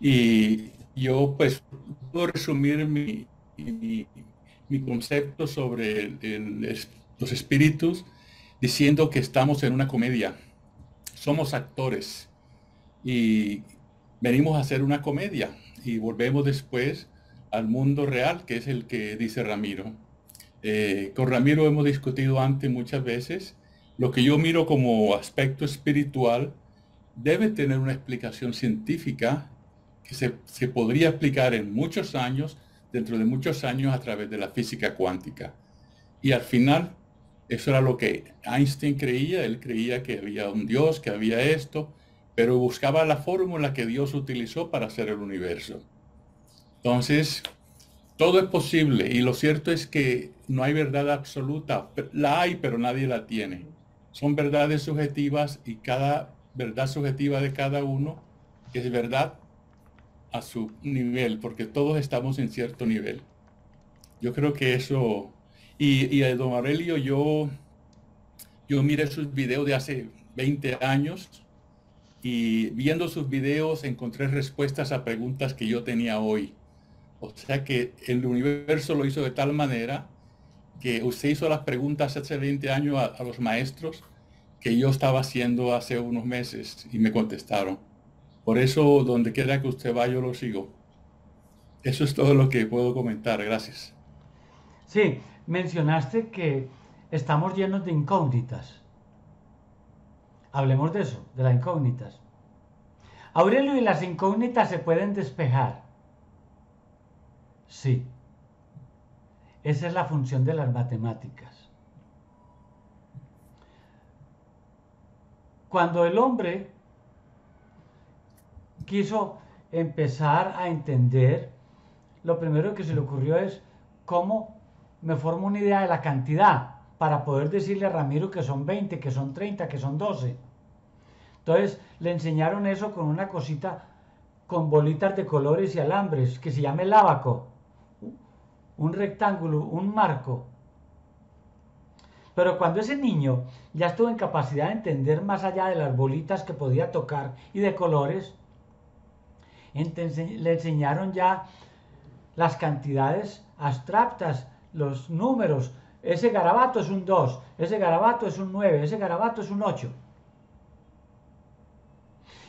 Y yo, pues, puedo resumir mi, mi, mi concepto sobre el, el, los espíritus diciendo que estamos en una comedia. Somos actores y venimos a hacer una comedia y volvemos después al mundo real, que es el que dice Ramiro. Eh, con Ramiro hemos discutido antes muchas veces. Lo que yo miro como aspecto espiritual debe tener una explicación científica que se, se podría explicar en muchos años, dentro de muchos años, a través de la física cuántica. Y al final, eso era lo que Einstein creía. Él creía que había un Dios, que había esto, pero buscaba la fórmula que Dios utilizó para hacer el universo. Entonces, todo es posible y lo cierto es que no hay verdad absoluta. La hay, pero nadie la tiene. Son verdades subjetivas y cada verdad subjetiva de cada uno es verdad a su nivel, porque todos estamos en cierto nivel. Yo creo que eso... Y, y a don Aurelio, yo, yo miré sus videos de hace veinte años y viendo sus videos encontré respuestas a preguntas que yo tenía hoy. O sea que el universo lo hizo de tal manera que usted hizo las preguntas hace veinte años a, a los maestros que yo estaba haciendo hace unos meses y me contestaron. Por eso, donde quiera que usted vaya, yo lo sigo. Eso es todo lo que puedo comentar. Gracias. Sí, mencionaste que estamos llenos de incógnitas. Hablemos de eso, de las incógnitas. Aurelio, ¿y las incógnitas se pueden despejar? Sí. Esa es la función de las matemáticas. Cuando el hombre quiso empezar a entender, lo primero que se le ocurrió es cómo me formo una idea de la cantidad para poder decirle a Ramiro que son veinte, que son treinta, que son doce. Entonces le enseñaron eso con una cosita, con bolitas de colores y alambres, que se llama el ábaco, un rectángulo, un marco. Pero cuando ese niño ya estuvo en capacidad de entender más allá de las bolitas que podía tocar y de colores, entonces le enseñaron ya las cantidades abstractas, los números. Ese garabato es un dos, ese garabato es un nueve, ese garabato es un ocho.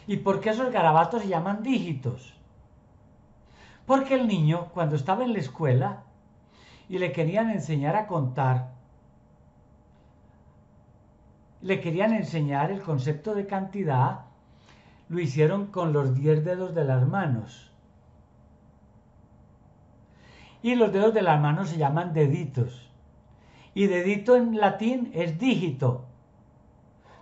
¿Y por qué esos garabatos se llaman dígitos? Porque el niño, cuando estaba en la escuela y le querían enseñar a contar, le querían enseñar el concepto de cantidad, lo hicieron con los diez dedos de las manos. Y los dedos de las manos se llaman deditos. Y dedito en latín es dígito.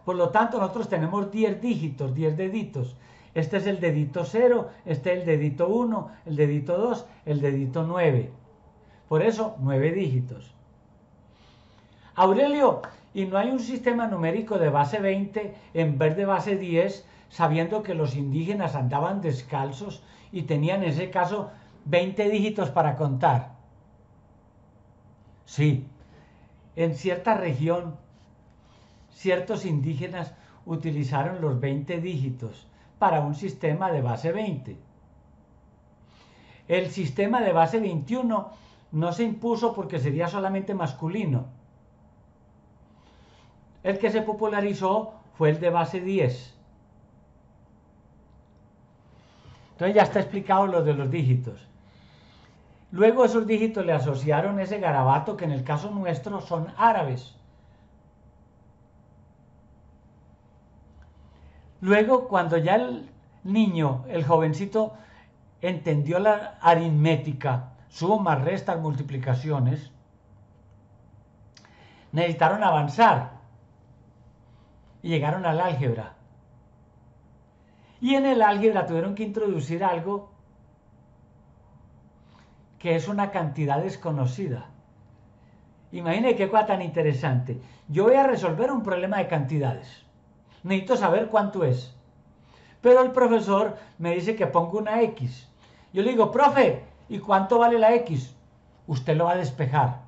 Por lo tanto, nosotros tenemos diez dígitos, diez deditos. Este es el dedito cero, este es el dedito uno, el dedito dos, el dedito nueve. Por eso, nueve dígitos. Aurelio, ¿y no hay un sistema numérico de base veinte en vez de base diez, sabiendo que los indígenas andaban descalzos y tenían en ese caso veinte dígitos para contar? Sí, en cierta región, ciertos indígenas utilizaron los veinte dígitos para un sistema de base veinte. El sistema de base veintiuno no se impuso porque sería solamente masculino. El que se popularizó fue el de base diez. Entonces ya está explicado lo de los dígitos. Luego esos dígitos le asociaron ese garabato, que en el caso nuestro son árabes. Luego, cuando ya el niño, el jovencito, entendió la aritmética, sumas, restas, multiplicaciones, necesitaron avanzar y llegaron al álgebra. Y en el álgebra tuvieron que introducir algo que es una cantidad desconocida. Imagínense qué cosa tan interesante. Yo voy a resolver un problema de cantidades. Necesito saber cuánto es. Pero el profesor me dice que pongo una X. Yo le digo, profe, ¿y cuánto vale la X? Usted lo va a despejar.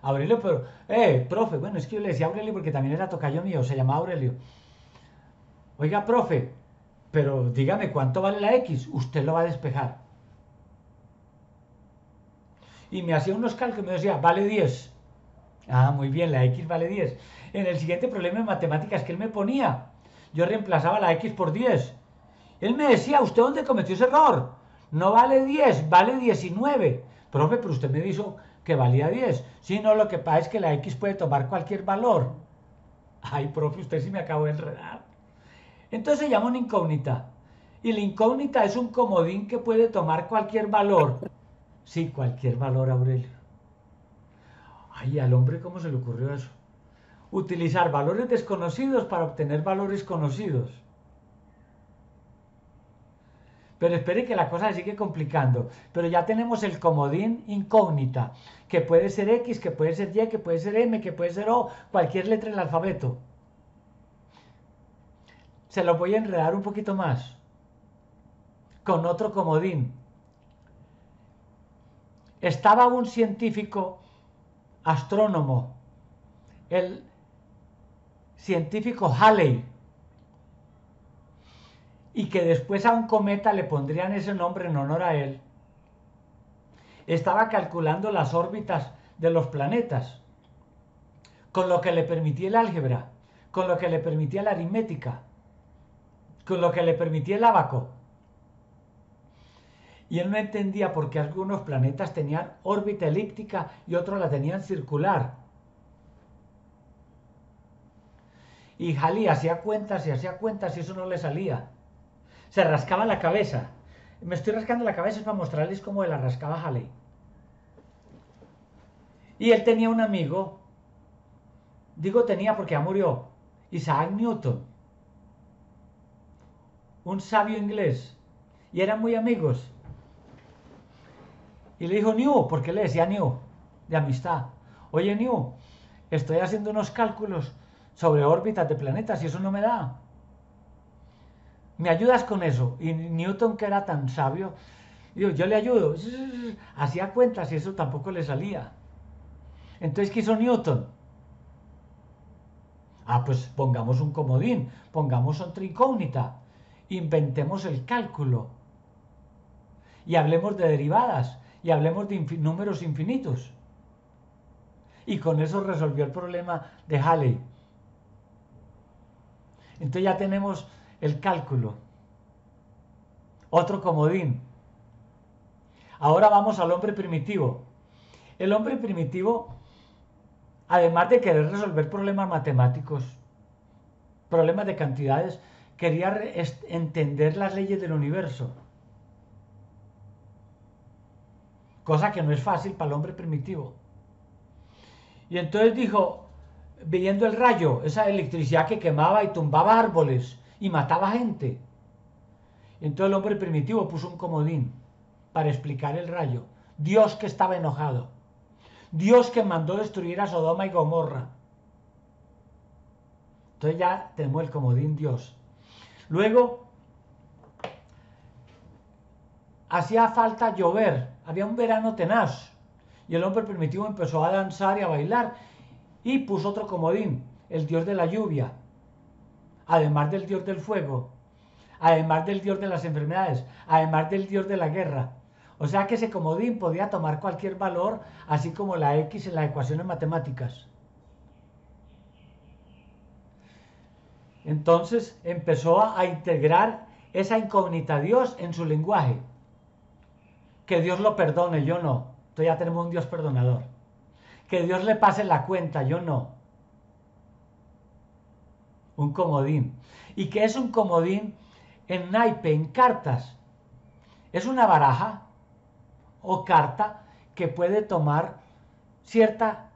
Aurelio, pero, eh, profe, bueno, es que yo le decía Aurelio porque también era tocayo mío, se llamaba Aurelio. Oiga, profe, pero dígame, ¿cuánto vale la X? Usted lo va a despejar. Y me hacía unos cálculos, me decía, vale diez. Ah, muy bien, la X vale diez. En el siguiente problema de matemáticas que él me ponía, yo reemplazaba la X por diez. Él me decía, ¿usted dónde cometió ese error? No vale diez, vale diecinueve. Profe, pero usted me dijo que valía diez. Sí, no, lo que pasa es que la X puede tomar cualquier valor. Ay, profe, usted sí me acabó de enredar. Entonces se llama una incógnita. Y la incógnita es un comodín que puede tomar cualquier valor. Sí, cualquier valor, Aurelio. Ay, al hombre, ¿cómo se le ocurrió eso? Utilizar valores desconocidos para obtener valores conocidos. Pero esperen que la cosa se sigue complicando. Pero ya tenemos el comodín incógnita, que puede ser X, que puede ser Y, que puede ser M, que puede ser O, cualquier letra del alfabeto. Se lo voy a enredar un poquito más, con otro comodín. Estaba un científico astrónomo, el científico Halley, y que después a un cometa le pondrían ese nombre en honor a él, estaba calculando las órbitas de los planetas, con lo que le permitía el álgebra, con lo que le permitía la aritmética, con lo que le permitía el ábaco. Y él no entendía por qué algunos planetas tenían órbita elíptica y otros la tenían circular. Y Halley hacía cuentas y hacía cuentas y eso no le salía. Se rascaba la cabeza. Me estoy rascando la cabeza para mostrarles cómo la rascaba Halley. Y él tenía un amigo, digo tenía porque ya murió, Isaac Newton, un sabio inglés, y eran muy amigos. Y le dijo, New, porque le decía New, de amistad. Oye, New, estoy haciendo unos cálculos sobre órbitas de planetas y eso no me da. ¿Me ayudas con eso? Y Newton, que era tan sabio, dijo, yo le ayudo. Hacía cuentas y eso tampoco le salía. Entonces, ¿qué hizo Newton? Ah, pues pongamos un comodín, pongamos otra incógnita, inventemos el cálculo y hablemos de derivadas y hablemos de infin- números infinitos. Y con eso resolvió el problema de Halley. Entonces ya tenemos el cálculo, otro comodín. Ahora vamos al hombre primitivo. El hombre primitivo, además de querer resolver problemas matemáticos, problemas de cantidades, quería entender las leyes del universo, cosa que no es fácil para el hombre primitivo. Y entonces dijo, viendo el rayo, esa electricidad que quemaba y tumbaba árboles y mataba gente. Entonces el hombre primitivo puso un comodín para explicar el rayo. Dios, que estaba enojado. Dios, que mandó destruir a Sodoma y Gomorra. Entonces ya tenemos el comodín Dios. Luego, hacía falta llover. Había un verano tenaz. Y el hombre primitivo empezó a danzar y a bailar. Y puso otro comodín, el Dios de la lluvia. Además del Dios del fuego, además del Dios de las enfermedades, además del Dios de la guerra. O sea que ese comodín podía tomar cualquier valor, así como la X en las ecuaciones matemáticas. Entonces empezó a integrar esa incógnita Dios en su lenguaje. Que Dios lo perdone, yo no. Entonces ya tenemos un Dios perdonador. Que Dios le pase la cuenta, yo no. Un comodín. ¿Y qué es un comodín en naipe, en cartas? Es una baraja o carta que puede tomar cierta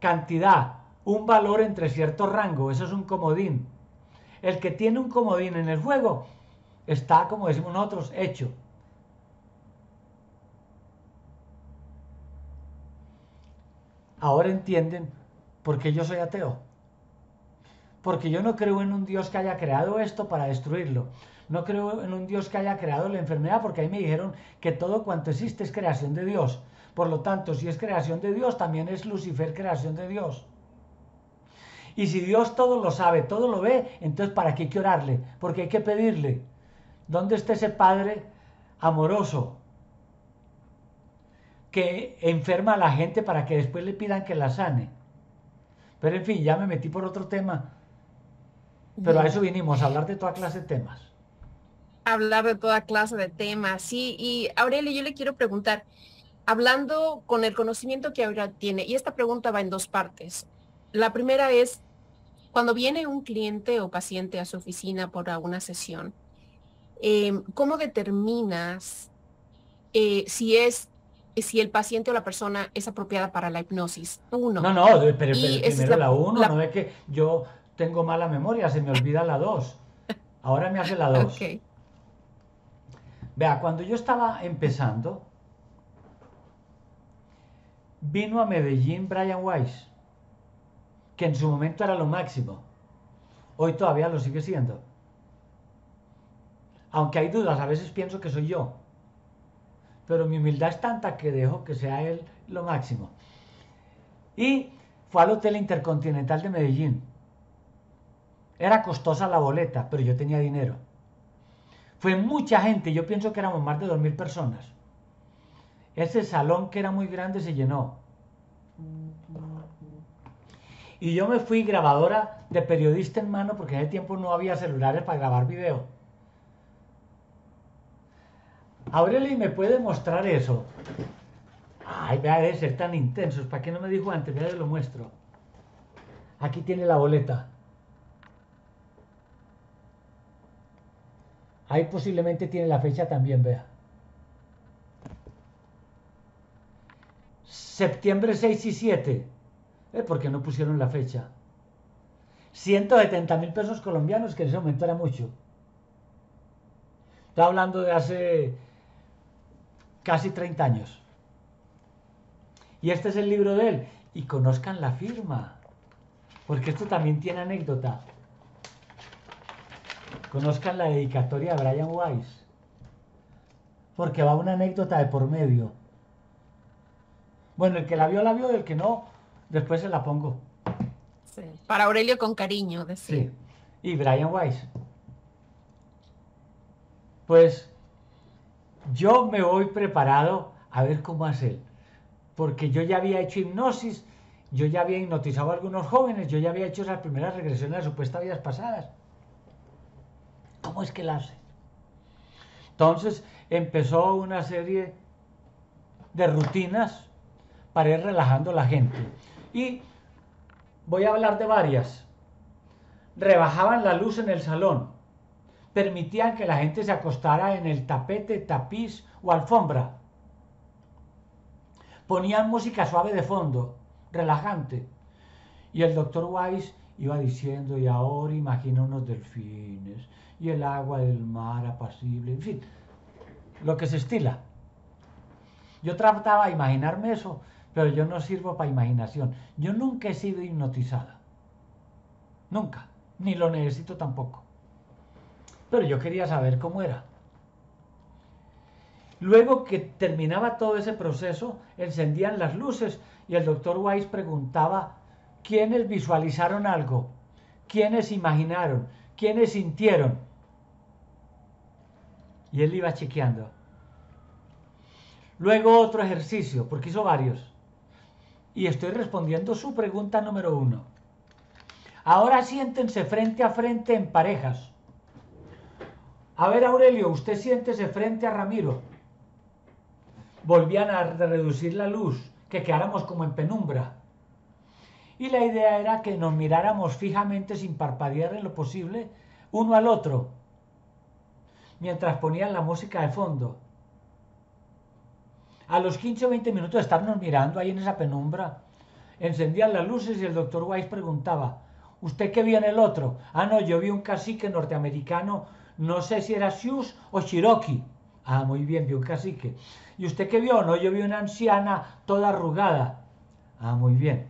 cantidad, un valor entre cierto rango. Eso es un comodín. El que tiene un comodín en el juego está, como decimos nosotros, hecho. Ahora entienden por qué yo soy ateo. Porque yo no creo en un Dios que haya creado esto para destruirlo. No creo en un Dios que haya creado la enfermedad, porque ahí me dijeron que todo cuanto existe es creación de Dios. Por lo tanto, si es creación de Dios, también es Lucifer creación de Dios. Y si Dios todo lo sabe, todo lo ve, entonces ¿para qué hay que orarle? Porque hay que pedirle. ¿Dónde está ese Padre amoroso que enferma a la gente para que después le pidan que la sane? Pero en fin, ya me metí por otro tema. Pero a eso vinimos, a hablar de toda clase de temas. Hablar de toda clase de temas, sí. Y Aurelio, yo le quiero preguntar, hablando con el conocimiento que ahora tiene, y esta pregunta va en dos partes. La primera es, cuando viene un cliente o paciente a su oficina por alguna sesión, eh, ¿cómo determinas eh, si es si el paciente o la persona es apropiada para la hipnosis? Uno. No, no, pero, pero primero la, la uno, la, no es que yo... tengo mala memoria, se me olvida la dos. Ahora me hace la dos. Okay. Vea, cuando yo estaba empezando, vino a Medellín Brian Weiss, que en su momento era lo máximo. Hoy todavía lo sigue siendo. Aunque hay dudas, a veces pienso que soy yo. Pero mi humildad es tanta que dejo que sea él lo máximo. Y fue al Hotel Intercontinental de Medellín. Era costosa la boleta, pero yo tenía dinero. Fue mucha gente, yo pienso que éramos más de dos mil personas. Ese salón que era muy grande se llenó. Y yo me fui grabadora de periodista en mano, porque en ese tiempo no había celulares para grabar video. Aurelio, ¿me puede mostrar eso? Ay, vea, debe ser tan intensos. ¿Para qué no me dijo antes? Vea, yo lo muestro. Aquí tiene la boleta. Ahí posiblemente tiene la fecha también, vea. septiembre seis y siete. Eh, ¿Por qué no pusieron la fecha? ciento setenta mil pesos colombianos, que en ese momento era mucho. Estoy hablando de hace casi treinta años. Y este es el libro de él. Y conozcan la firma, porque esto también tiene anécdota. Conozcan la dedicatoria de Brian Weiss, porque va una anécdota de por medio. Bueno, el que la vio, la vio, y el que no, después se la pongo. Sí. Para Aurelio con cariño, decir. Sí. Y Brian Weiss. Pues yo me voy preparado a ver cómo hacer. Porque yo ya había hecho hipnosis, yo ya había hipnotizado a algunos jóvenes, yo ya había hecho esas primeras regresiones a las supuestas vidas pasadas. ¿Cómo es que la hace? Entonces empezó una serie de rutinas para ir relajando a la gente. Y voy a hablar de varias. Rebajaban la luz en el salón. Permitían que la gente se acostara en el tapete, tapiz o alfombra. Ponían música suave de fondo, relajante. Y el doctor Weiss iba diciendo, y ahora imagina unos delfines, y el agua del mar apacible, en fin, lo que se estila. Yo trataba de imaginarme eso, pero yo no sirvo para imaginación. Yo nunca he sido hipnotizada. Nunca. Ni lo necesito tampoco. Pero yo quería saber cómo era. Luego que terminaba todo ese proceso, encendían las luces y el doctor Weiss preguntaba quiénes visualizaron algo, quiénes imaginaron, quiénes sintieron. Y él iba chequeando. Luego otro ejercicio, porque hizo varios. Y estoy respondiendo su pregunta número uno. Ahora siéntense frente a frente en parejas. A ver, Aurelio, usted siéntese frente a Ramiro. Volvían a reducir la luz, que quedáramos como en penumbra. Y la idea era que nos miráramos fijamente, sin parpadear en lo posible, uno al otro, mientras ponían la música de fondo. A los quince o veinte minutos de estarnos mirando ahí en esa penumbra, encendían las luces y el doctor Weiss preguntaba, ¿usted qué vio en el otro? Ah, no, yo vi un cacique norteamericano, no sé si era Sioux o Cherokee. Ah, muy bien, vio un cacique. ¿Y usted qué vio? No, yo vi una anciana toda arrugada. Ah, muy bien.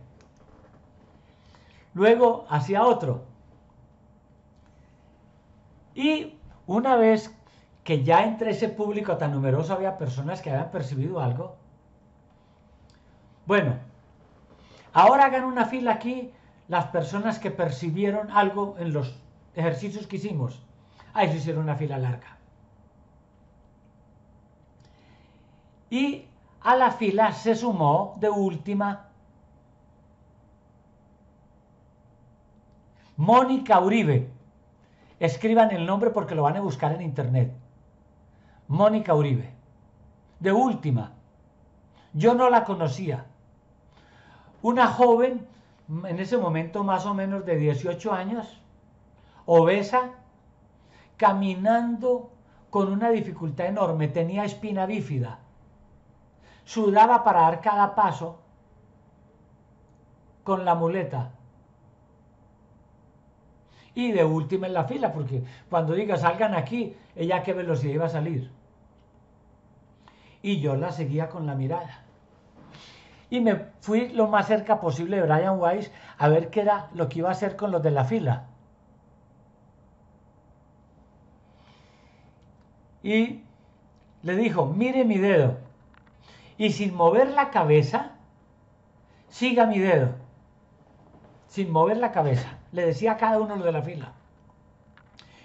Luego hacia otro. Y una vez que ya entre ese público tan numeroso había personas que habían percibido algo. Bueno, ahora hagan una fila aquí las personas que percibieron algo en los ejercicios que hicimos. Ahí se hicieron una fila larga. Y a la fila se sumó de última Mónica Uribe. Escriban el nombre porque lo van a buscar en internet. Mónica Uribe. De última. Yo no la conocía. Una joven, en ese momento más o menos de dieciocho años, obesa, caminando con una dificultad enorme, tenía espina bífida, sudaba para dar cada paso con la muleta. Y de última en la fila, porque cuando diga salgan aquí, ella a qué velocidad iba a salir. y yo la seguía con la mirada. Y me fui lo más cerca posible de Brian Weiss a ver qué era lo que iba a hacer con los de la fila. Y le dijo, mire mi dedo. Y sin mover la cabeza, siga mi dedo. Sin mover la cabeza. Le decía a cada uno de la fila.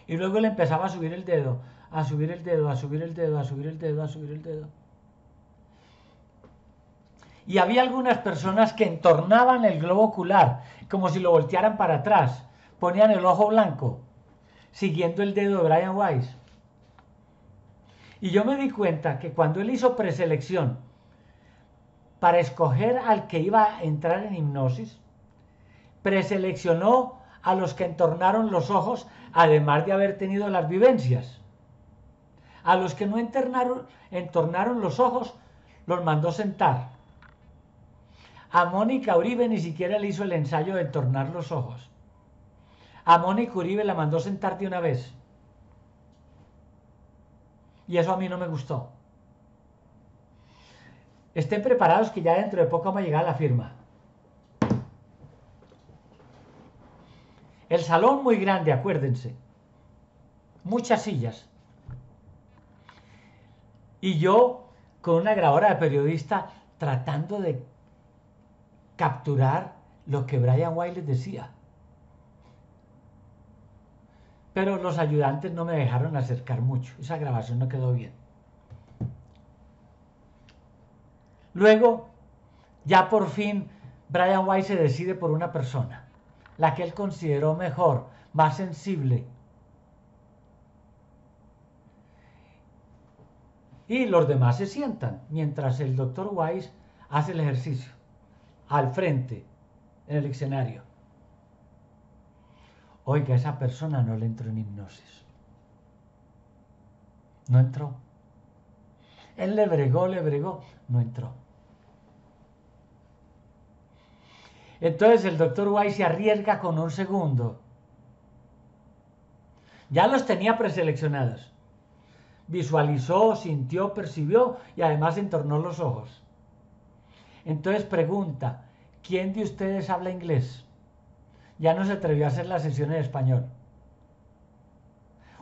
Y luego le empezaba a subir el dedo, a subir el dedo, a subir el dedo, a subir el dedo, a subir el dedo. Y había algunas personas que entornaban el globo ocular, como si lo voltearan para atrás. Ponían el ojo blanco, siguiendo el dedo de Brian Weiss. Y yo me di cuenta que cuando él hizo preselección para escoger al que iba a entrar en hipnosis, preseleccionó a los que entornaron los ojos, además de haber tenido las vivencias. A los que no entornaron, entornaron los ojos, los mandó sentar. A Mónica Uribe ni siquiera le hizo el ensayo de entornar los ojos. A Mónica Uribe la mandó sentar de una vez. Y eso a mí no me gustó. Estén preparados que ya dentro de poco va a llegar la firma. El salón muy grande, acuérdense. Muchas sillas. Y yo, con una grabadora de periodista, tratando de capturar lo que Brian Weiss les decía. Pero los ayudantes no me dejaron acercar mucho. Esa grabación no quedó bien. Luego, ya por fin, Brian Weiss se decide por una persona. La que él consideró mejor, más sensible. Y los demás se sientan, mientras el doctor Weiss hace el ejercicio. Al frente, en el escenario. Oiga, esa persona no le entró en hipnosis. No entró. Él le bregó, le bregó, no entró. Entonces el doctor White se arriesga con un segundo. Ya los tenía preseleccionados. Visualizó, sintió, percibió y además entornó los ojos. Entonces pregunta, ¿quién de ustedes habla inglés? Ya no se atrevió a hacer la sesión en español.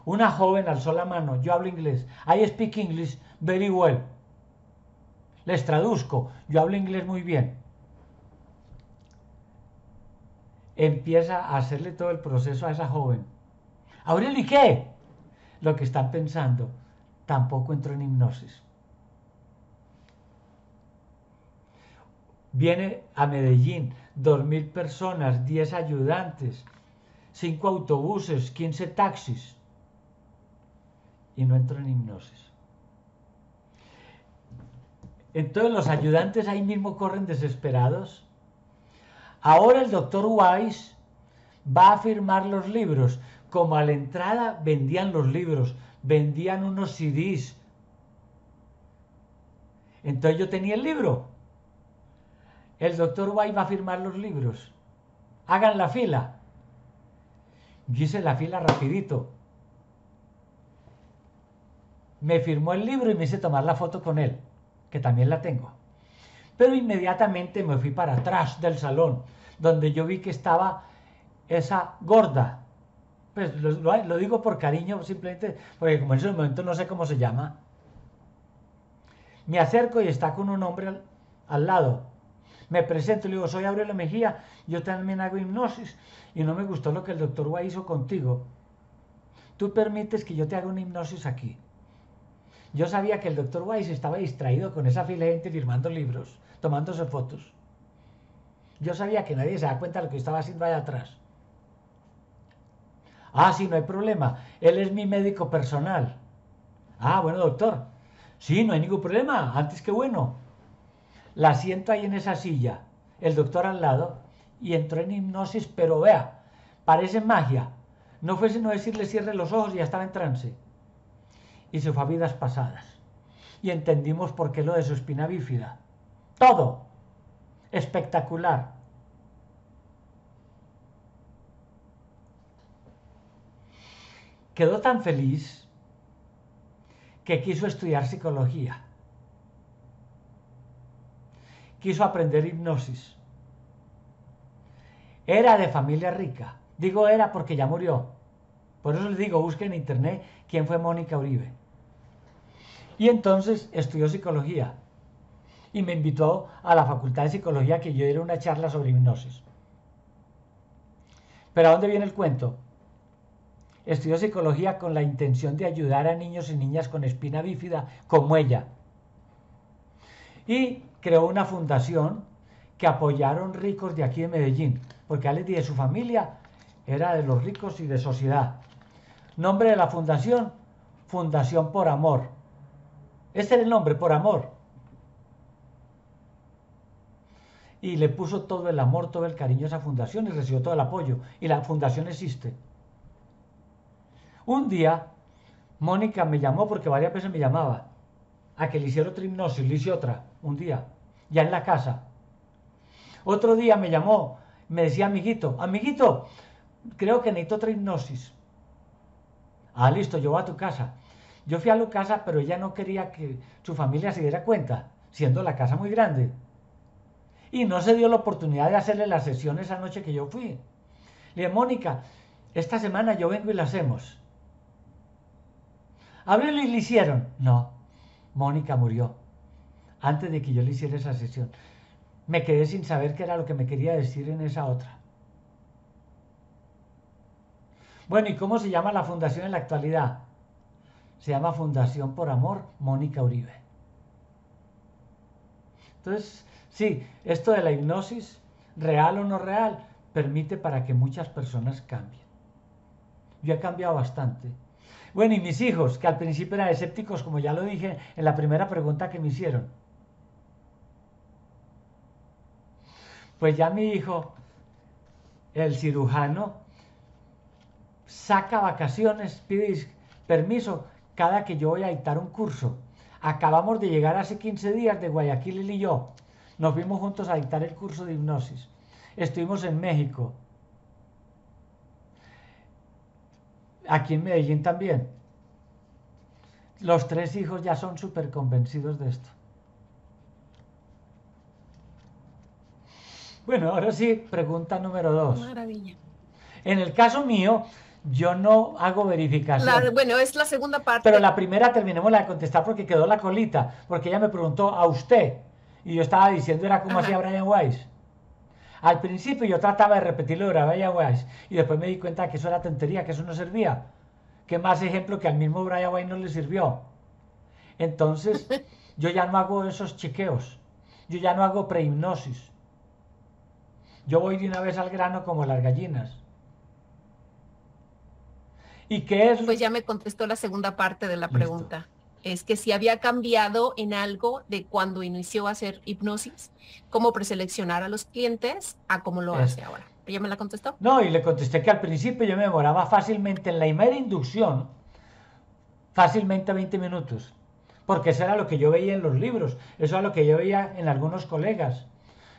Una joven alzó la mano, yo hablo inglés. I speak English very well. Les traduzco, yo hablo inglés muy bien. Empieza a hacerle todo el proceso a esa joven. Aurelio, ¿y qué? Lo que están pensando, tampoco entró en hipnosis. Viene a Medellín, dos mil personas, diez ayudantes, cinco autobuses, quince taxis. Y no entró en hipnosis. Entonces los ayudantes ahí mismo corren desesperados. Ahora el doctor Weiss va a firmar los libros. Como a la entrada vendían los libros, vendían unos C Ds. Entonces yo tenía el libro. El doctor White va a firmar los libros. Hagan la fila. Yo hice la fila rapidito. Me firmó el libro y me hice tomar la foto con él, que también la tengo. Pero inmediatamente me fui para atrás del salón, donde yo vi que estaba esa gorda. Pues lo, lo digo por cariño, simplemente, porque como en ese momento no sé cómo se llama. Me acerco y está con un hombre al, al lado. Me presento y le digo, soy Aurelio Mejía, yo también hago hipnosis y no me gustó lo que el doctor Guay hizo contigo. Tú permites que yo te haga una hipnosis aquí. Yo sabía que el doctor Guay estaba distraído con esa fila de gente firmando libros, tomándose fotos. Yo sabía que nadie se da cuenta de lo que estaba haciendo allá atrás. Ah, sí, no hay problema, él es mi médico personal. Ah, bueno, doctor. Sí, no hay ningún problema, antes que bueno. La siento ahí en esa silla, el doctor al lado, y entró en hipnosis, pero vea, parece magia. No fue sino decirle cierre los ojos y ya estaba en trance. Y se fue a vidas pasadas. Y entendimos por qué lo de su espina bífida. Todo. Espectacular. Quedó tan feliz que quiso estudiar psicología. quiso aprender hipnosis. Era de familia rica. Digo era porque ya murió. Por eso les digo, busquen en internet quién fue Mónica Uribe. Y entonces estudió psicología. Y me invitó a la facultad de psicología que yo diera una charla sobre hipnosis. Pero ¿a dónde viene el cuento? Estudió psicología con la intención de ayudar a niños y niñas con espina bífida como ella. Y creó una fundación que apoyaron ricos de aquí de Medellín. Porque ya les dije, su familia era de los ricos y de sociedad. Nombre de la fundación, Fundación por Amor. Este era el nombre, Por Amor. Y le puso todo el amor, todo el cariño a esa fundación y recibió todo el apoyo. Y la fundación existe. Un día, Mónica me llamó, porque varias veces me llamaba, a que le hiciera otra hipnosis, le hice otra, un día, ya en la casa. Otro día me llamó, me decía, amiguito, amiguito, creo que necesito otra hipnosis. Ah, listo, yo voy a tu casa. Yo fui a la casa, pero ella no quería que su familia se diera cuenta, siendo la casa muy grande. Y no se dio la oportunidad de hacerle la sesión esa noche que yo fui. Le dije, Mónica, esta semana yo vengo y la hacemos. Ábrelo y le hicieron. No, Mónica murió antes de que yo le hiciera esa sesión. Me quedé sin saber qué era lo que me quería decir en esa otra. Bueno, ¿y cómo se llama la fundación en la actualidad? Se llama Fundación por Amor Mónica Uribe. Entonces, sí, esto de la hipnosis, real o no real, permite para que muchas personas cambien. Yo he cambiado bastante. Bueno, y mis hijos, que al principio eran escépticos, como ya lo dije en la primera pregunta que me hicieron. Pues ya mi hijo, el cirujano, saca vacaciones, pide permiso cada que yo voy a dictar un curso. Acabamos de llegar hace quince días de Guayaquil, él y yo. Nos vimos juntos a dictar el curso de hipnosis. Estuvimos en México. Aquí en Medellín también. Los tres hijos ya son súper convencidos de esto. Bueno, ahora sí, pregunta número dos. Maravilla. En el caso mío, yo no hago verificación. La, bueno, es la segunda parte. Pero la primera terminemos la de contestar porque quedó la colita. Porque ella me preguntó a usted. Y yo estaba diciendo, era como hacía Brian Weiss. Al principio yo trataba de repetirlo de Brian Weiss. Y después me di cuenta que eso era tontería, que eso no servía. Que más ejemplo que al mismo Brian Weiss no le sirvió. Entonces, yo ya no hago esos chequeos. Yo ya no hago prehipnosis. Yo voy de una vez al grano como las gallinas. ¿Y qué es? Pues ya me contestó la segunda parte de la pregunta. Listo. Es que si había cambiado en algo de cuando inició a hacer hipnosis, cómo preseleccionar a los clientes a cómo lo hace ahora. ¿Ella me la contestó? No, y le contesté que al principio yo me demoraba fácilmente en la primera inducción, fácilmente veinte minutos, porque eso era lo que yo veía en los libros, eso era lo que yo veía en algunos colegas.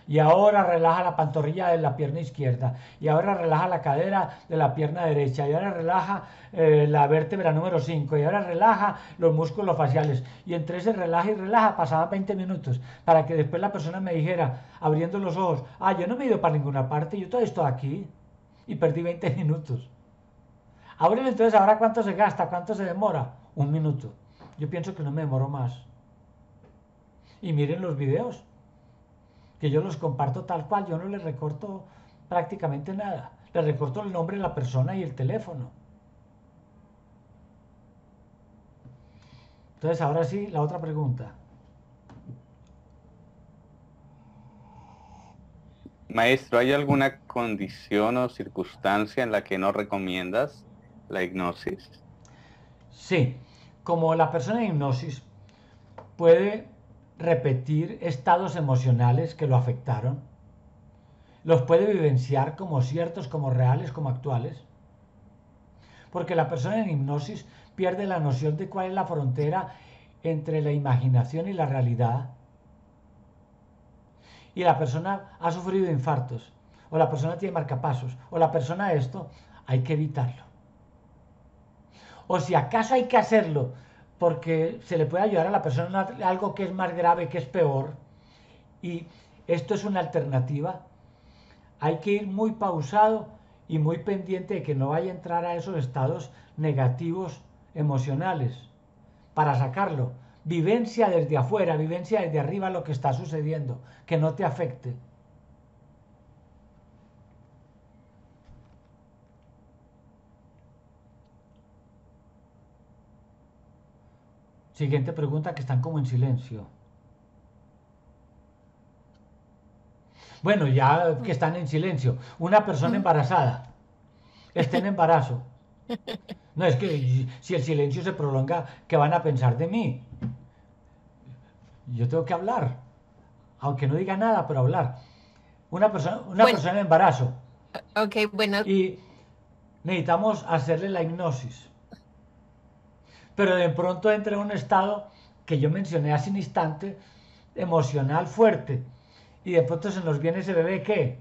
Y ahora relaja la pantorrilla de la pierna izquierda, y ahora relaja la cadera de la pierna derecha, y ahora relaja eh, la vértebra número cinco, y ahora relaja los músculos faciales. Y entre ese relaja y relaja pasaban veinte minutos, para que después la persona me dijera, abriendo los ojos, ah, yo no me he ido para ninguna parte, yo todavía estoy aquí, y perdí veinte minutos. Ahora entonces, ¿ahora cuánto se gasta? ¿Cuánto se demora? Un minuto. Yo pienso que no me demoro más. Y miren los videos, que yo los comparto tal cual, yo no les recorto prácticamente nada. Les recorto el nombre de la persona y el teléfono. Entonces, ahora sí, la otra pregunta. Maestro, ¿hay alguna condición o circunstancia en la que no recomiendas la hipnosis? Sí, como la persona en hipnosis puede repetir estados emocionales que lo afectaron, los puede vivenciar como ciertos, como reales, como actuales, porque la persona en hipnosis pierde la noción de cuál es la frontera entre la imaginación y la realidad, y la persona ha sufrido infartos, o la persona tiene marcapasos, o la persona esto, hay que evitarlo. O si acaso hay que hacerlo, porque se le puede ayudar a la persona algo que es más grave, que es peor, y Esto es una alternativa. Hay que ir muy pausado y muy pendiente de que no vaya a entrar a esos estados negativos emocionales para sacarlo. Vivencia desde afuera, vivencia desde arriba lo que está sucediendo, que no te afecte. Siguiente pregunta, que están como en silencio. Bueno, ya que están en silencio. Una persona embarazada está en embarazo. No, es que si el silencio se prolonga, ¿qué van a pensar de mí? Yo tengo que hablar. Aunque no diga nada, pero hablar. Una persona, una bueno, persona en embarazo. Ok, bueno. Y necesitamos hacerle la hipnosis. Pero de pronto entra en un estado que yo mencioné hace un instante, emocional fuerte, y de pronto se nos viene ese bebé, ¿qué?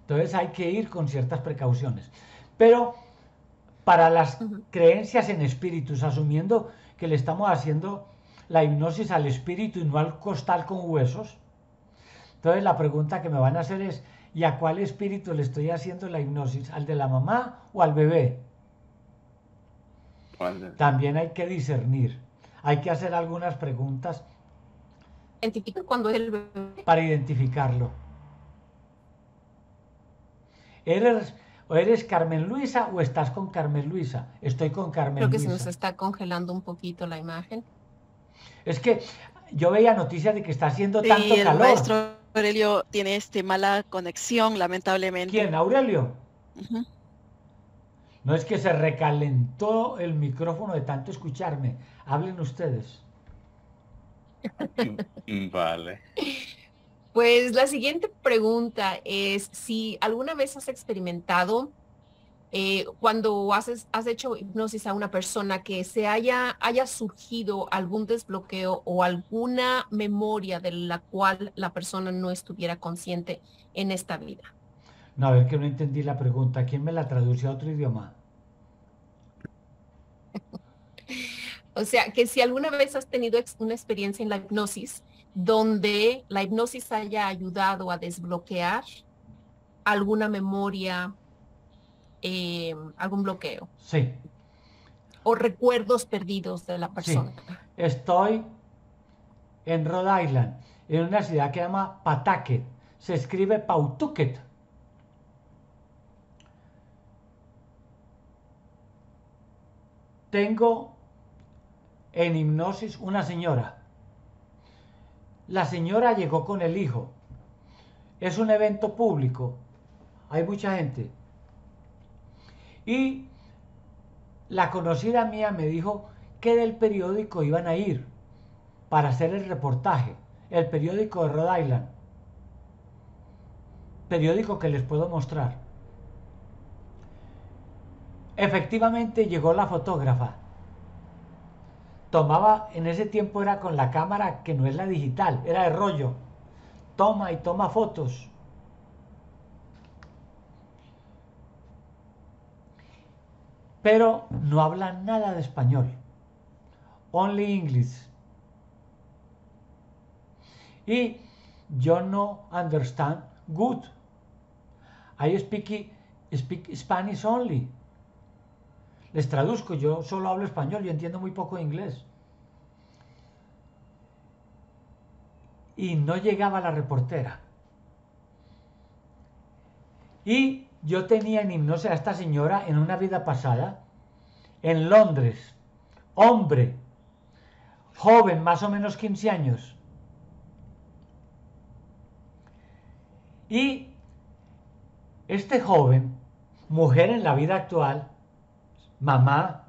Entonces hay que ir con ciertas precauciones. Pero para las uh-huh. creencias en espíritus, asumiendo que le estamos haciendo la hipnosis al espíritu y no al costal con huesos, entonces la pregunta que me van a hacer es, ¿y a cuál espíritu le estoy haciendo la hipnosis? ¿Al de la mamá o al bebé? También hay que discernir, hay que hacer algunas preguntas cuando es el bebé, para identificarlo. ¿Eres, o eres Carmen Luisa o estás con Carmen Luisa? Estoy con Carmen Luisa. Creo que Luisa. Se nos está congelando un poquito la imagen. Es que yo veía noticias de que está haciendo sí, tanto el calor. Maestro Aurelio tiene este mala conexión, lamentablemente. ¿Quién? ¿Aurelio? Uh-huh. No, es que se recalentó el micrófono de tanto escucharme. Hablen ustedes. Vale. Pues la siguiente pregunta es si alguna vez has experimentado eh, cuando haces, has hecho hipnosis a una persona que se haya, haya surgido algún desbloqueo o alguna memoria de la cual la persona no estuviera consciente en esta vida. No, a ver, que no entendí la pregunta. ¿Quién me la traduce a otro idioma? O sea, que si alguna vez has tenido una experiencia en la hipnosis donde la hipnosis haya ayudado a desbloquear alguna memoria, eh, algún bloqueo. Sí. O recuerdos perdidos de la persona. Sí. Estoy en Rhode Island, en una ciudad que se llama Pawtucket. Se escribe Pawtucket. Tengo en hipnosis una señora. La señora llegó con el hijo. Es un evento público. Hay mucha gente. Y la conocida mía me dijo que del periódico iban a ir para hacer el reportaje. El periódico de Rhode Island. Periódico que les puedo mostrar. Efectivamente llegó la fotógrafa. Tomaba, en ese tiempo era con la cámara que no es la digital, era de rollo. Toma y toma fotos. Pero no habla nada de español. Only English. Y yo no understand good. I speak, speak Spanish only. Les traduzco, yo solo hablo español, yo entiendo muy poco inglés. Y no llegaba la reportera. Y yo tenía en hipnosis a esta señora en una vida pasada, en Londres, hombre, joven, más o menos quince años. Y este joven, mujer en la vida actual, mamá,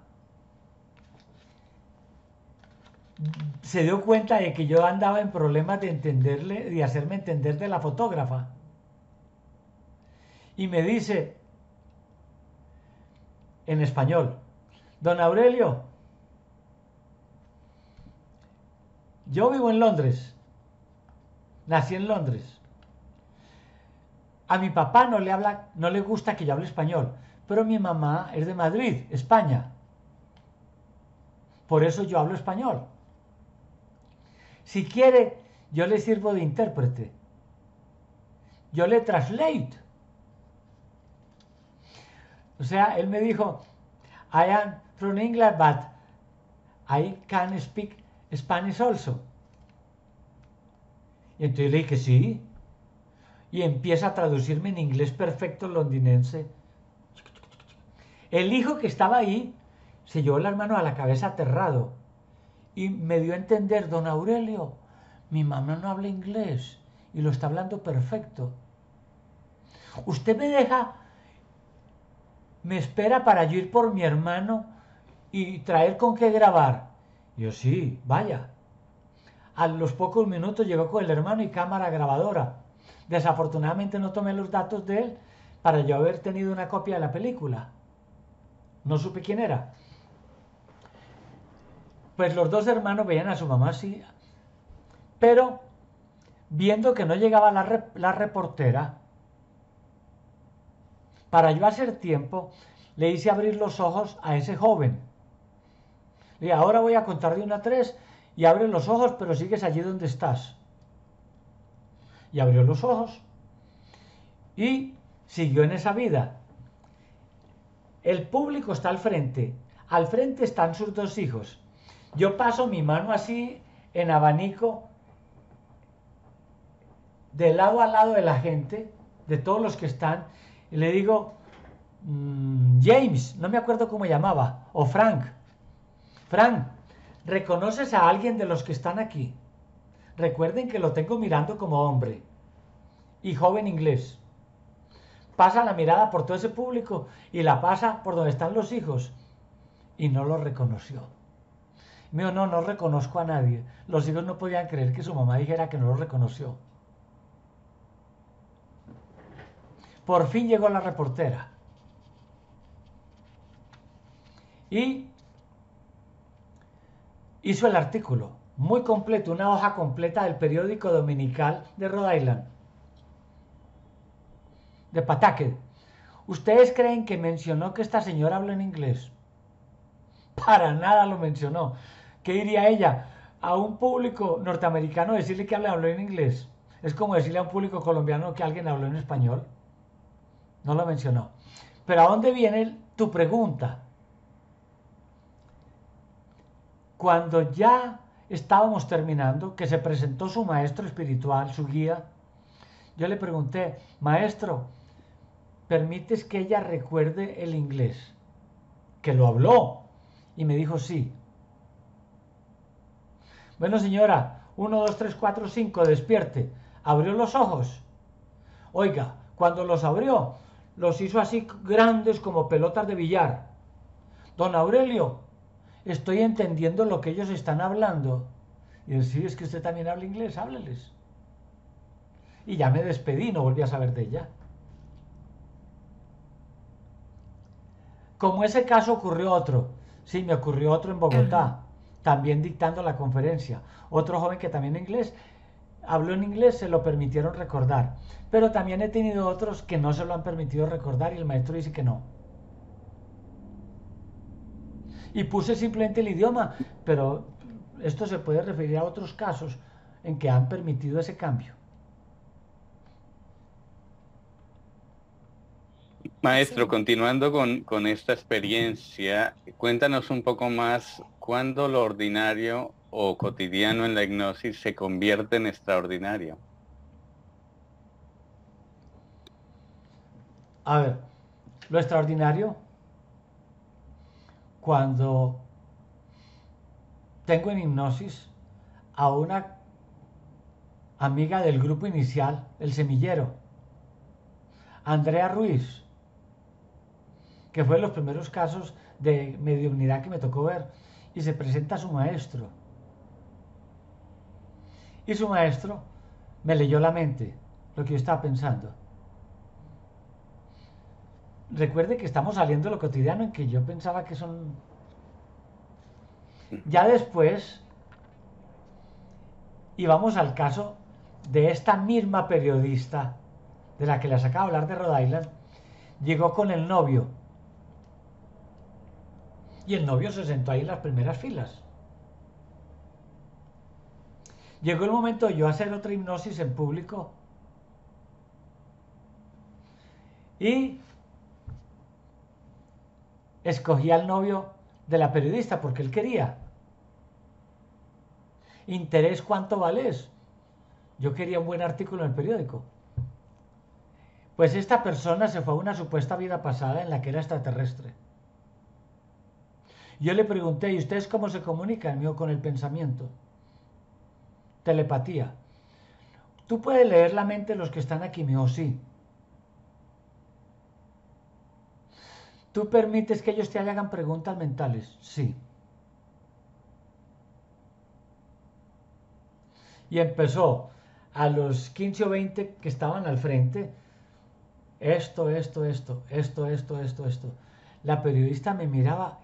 se dio cuenta de que yo andaba en problemas de entenderle, de hacerme entender de la fotógrafa. Y me dice, en español, don Aurelio, yo vivo en Londres, nací en Londres. A mi papá no le habla, no le gusta que yo hable español. Pero mi mamá es de Madrid, España. Por eso yo hablo español. Si quiere, Yo le sirvo de intérprete. Yo le translate. O sea, él me dijo, I am from England, but I can speak Spanish also. Y entonces le dije, sí. Y empieza a traducirme en inglés perfecto londinense. El hijo que estaba ahí se llevó las manos a la cabeza aterrado. Y me dio a entender, don Aurelio, mi mamá no habla inglés y lo está hablando perfecto. Usted me deja, me espera para yo ir por mi hermano y traer con qué grabar. Yo sí, vaya. A los pocos minutos llegó con el hermano y cámara grabadora. Desafortunadamente no tomé los datos de él para yo haber tenido una copia de la película. No supe quién era. Pues los dos hermanos veían a su mamá así, pero viendo que no llegaba la, rep la reportera, para yo hacer tiempo, le hice abrir los ojos a ese joven. Y ahora voy a contar de una a tres y abre los ojos, pero sigues allí donde estás. Y abrió los ojos y siguió en esa vida. El público está al frente. Al frente están sus dos hijos. Yo paso mi mano así en abanico de lado a lado de la gente, de todos los que están, y le digo, mmm, James, no me acuerdo cómo llamaba, o Frank. Frank, ¿reconoces a alguien de los que están aquí? Recuerden que lo tengo mirando como hombre y joven inglés. Pasa la mirada por todo ese público y la pasa por donde están los hijos y no lo reconoció. Me dijo, no, no reconozco a nadie. Los hijos no podían creer que su mamá dijera que no lo reconoció. Por fin llegó la reportera. Y hizo el artículo, muy completo, una hoja completa del periódico dominical de Rhode Island, de Pawtucket. ¿Ustedes creen que mencionó que esta señora habla en inglés? Para nada lo mencionó. ¿Qué diría ella? A un público norteamericano decirle que habló en inglés. Es como decirle a un público colombiano que alguien habló en español. No lo mencionó. Pero ¿a dónde viene tu pregunta? Cuando ya estábamos terminando, que se presentó su maestro espiritual, su guía, yo le pregunté, maestro, ¿permites que ella recuerde el inglés? Que lo habló. Y me dijo sí. Bueno, señora, uno, dos, tres, cuatro, cinco, despierte. Abrió los ojos. Oiga, cuando los abrió, los hizo así grandes como pelotas de billar. Don Aurelio, estoy entendiendo lo que ellos están hablando. Y él, sí, es que usted también habla inglés, hábleles. Y ya me despedí, no volví a saber de ella. Como ese caso ocurrió otro. Sí, me ocurrió otro en Bogotá, también dictando la conferencia. Otro joven que también inglés, habló en inglés, se lo permitieron recordar. Pero también he tenido otros que no se lo han permitido recordar y el maestro dice que no. Y puse simplemente el idioma, pero esto se puede referir a otros casos en que han permitido ese cambio. Maestro, continuando con, con esta experiencia, cuéntanos un poco más cuándo lo ordinario o cotidiano en la hipnosis se convierte en extraordinario. A ver, lo extraordinario, cuando tengo en hipnosis a una amiga del grupo inicial, el semillero, Andrea Ruiz, que fue de los primeros casos de mediunidad que me tocó ver, y se presenta a su maestro. Y su maestro me leyó la mente, lo que yo estaba pensando. Recuerde que estamos saliendo de lo cotidiano en que yo pensaba que son... Ya después, y vamos al caso de esta misma periodista, de la que les acabo de hablar de Rhode Island, llegó con el novio, y el novio se sentó ahí en las primeras filas. Llegó el momento de yo hacer otra hipnosis en público. Y escogí al novio de la periodista porque él quería. Interés, ¿cuánto vale eso? Yo quería un buen artículo en el periódico. Pues esta persona se fue a una supuesta vida pasada en la que era extraterrestre. Yo le pregunté, ¿y ustedes cómo se comunican? Mío, con el pensamiento. Telepatía. ¿Tú puedes leer la mente de los que están aquí? Mío, sí. ¿Tú permites que ellos te hagan preguntas mentales? Sí. Y empezó a los quince o veinte que estaban al frente. Esto, esto, esto, esto, esto, esto, esto. La periodista me miraba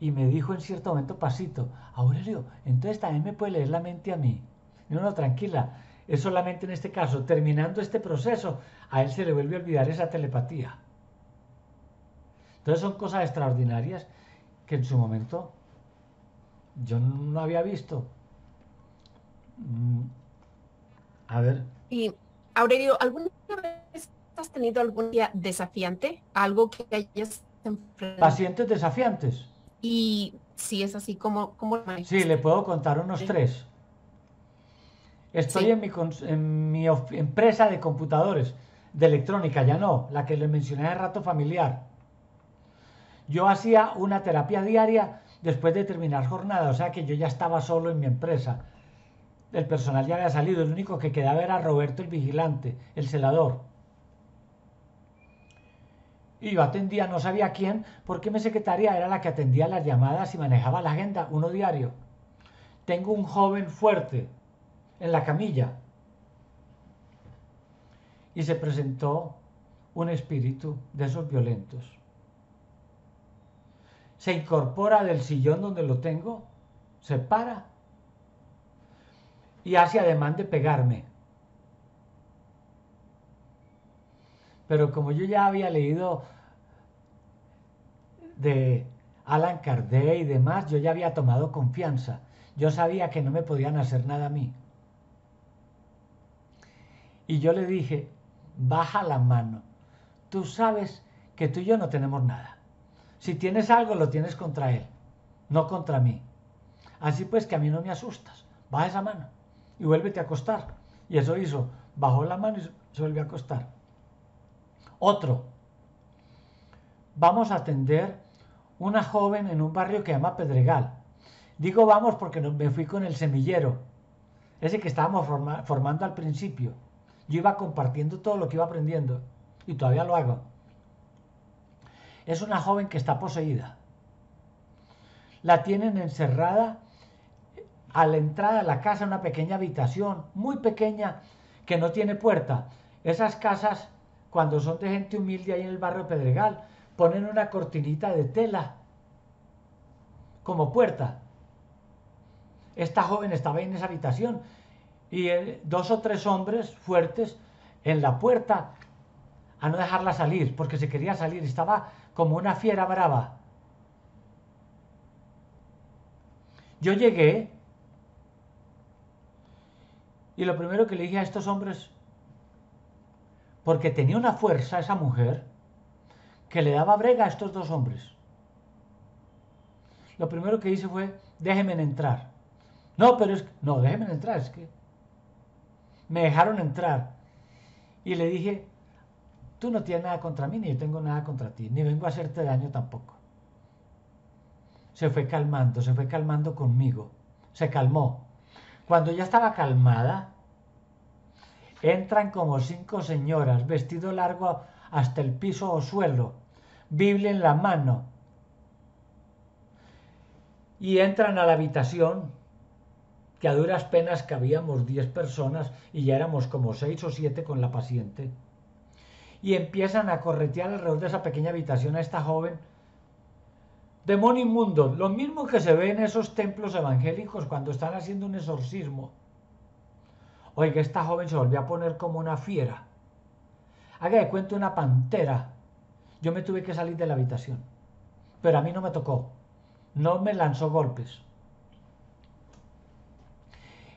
y me dijo en cierto momento, pasito, Aurelio, entonces también me puede leer la mente a mí. No, no, tranquila, es solamente en este caso. Terminando este proceso, a él se le vuelve a olvidar esa telepatía. Entonces son cosas extraordinarias que en su momento yo no había visto. A ver. Y Aurelio, ¿alguna vez has tenido algún día desafiante? ¿Algo que hayas enfrentado? ¿Pacientes desafiantes? Y si es así, ¿cómo, cómo lo manejas? Sí, le puedo contar unos tres. Estoy sí. en, mi, en mi empresa de computadores, de electrónica, ya no, la que les mencioné hace rato, familiar. Yo hacía una terapia diaria después de terminar jornada, o sea que yo ya estaba solo en mi empresa. El personal ya había salido, el único que quedaba era Roberto el vigilante, el celador. Y yo atendía, no sabía quién, porque mi secretaria era la que atendía las llamadas y manejaba la agenda, uno diario. Tengo un joven fuerte en la camilla. Y se presentó un espíritu de esos violentos. Se incorpora del sillón donde lo tengo, se para y hace ademán de pegarme. Pero como yo ya había leído de Allan Kardec y demás, yo ya había tomado confianza. Yo sabía que no me podían hacer nada a mí. Y yo le dije, baja la mano. Tú sabes que tú y yo no tenemos nada. Si tienes algo, lo tienes contra él, no contra mí. Así pues que a mí no me asustas. Baja esa mano y vuélvete a acostar. Y eso hizo. Bajó la mano y se volvió a acostar. Otro. Vamos a atender una joven en un barrio que se llama Pedregal. Digo vamos porque me fui con el semillero. Ese que estábamos forma, formando al principio. Yo iba compartiendo todo lo que iba aprendiendo. Y todavía lo hago. Es una joven que está poseída. La tienen encerrada a la entrada de la casa, una pequeña habitación, muy pequeña, que no tiene puerta. Esas casas, cuando son de gente humilde ahí en el barrio Pedregal, ponen una cortinita de tela como puerta. Esta joven estaba en esa habitación y dos o tres hombres fuertes en la puerta a no dejarla salir, porque se quería salir, estaba como una fiera brava. Yo llegué y lo primero que le dije a estos hombres, porque tenía una fuerza esa mujer que le daba brega a estos dos hombres, lo primero que hice fue, déjenme entrar. No, pero es que, no, déjenme entrar, es que me dejaron entrar. Y le dije, tú no tienes nada contra mí, ni yo tengo nada contra ti, ni vengo a hacerte daño tampoco. Se fue calmando, se fue calmando conmigo, se calmó. Cuando ya estaba calmada, entran como cinco señoras, vestido largo hasta el piso o suelo, Biblia en la mano, y entran a la habitación, que a duras penas cabíamos diez personas, y ya éramos como seis o siete con la paciente. Y empiezan a corretear alrededor de esa pequeña habitación a esta joven. Demonio inmundo, lo mismo que se ve en esos templos evangélicos cuando están haciendo un exorcismo. Oiga, esta joven se volvió a poner como una fiera. Haga de cuenta una pantera. Yo me tuve que salir de la habitación, pero a mí no me tocó, no me lanzó golpes.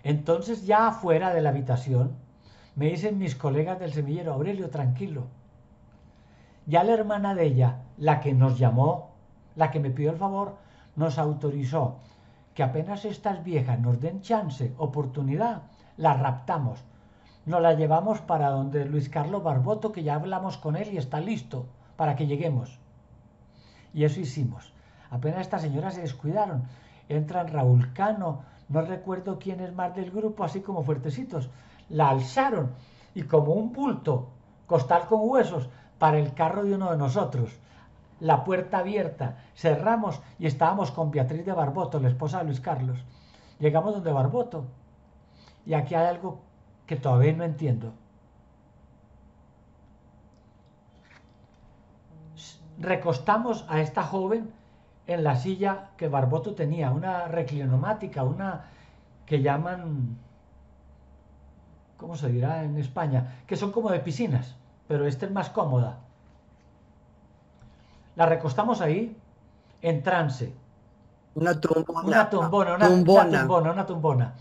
Entonces, ya afuera de la habitación, me dicen mis colegas del semillero: Aurelio, tranquilo. Ya la hermana de ella, la que nos llamó, la que me pidió el favor, nos autorizó que apenas estas viejas nos den chance, oportunidad, la raptamos. Nos la llevamos para donde Luis Carlos Barboto, que ya hablamos con él y está listo para que lleguemos. Y eso hicimos. Apenas estas señoras se descuidaron. Entran Raúl Cano, no recuerdo quién es más del grupo, así como fuertecitos. La alzaron y como un bulto, costal con huesos, para el carro de uno de nosotros. La puerta abierta, cerramos y estábamos con Beatriz de Barboto, la esposa de Luis Carlos. Llegamos donde Barboto. Y aquí hay algo que todavía no entiendo. Recostamos a esta joven en la silla que Barboto tenía, una reclinomática, una que llaman, ¿cómo se dirá en España? Que son como de piscinas, pero esta es más cómoda. La recostamos ahí en trance. Una tumbona. Una tumbona, una tumbona, una tumbona. Una tumbona.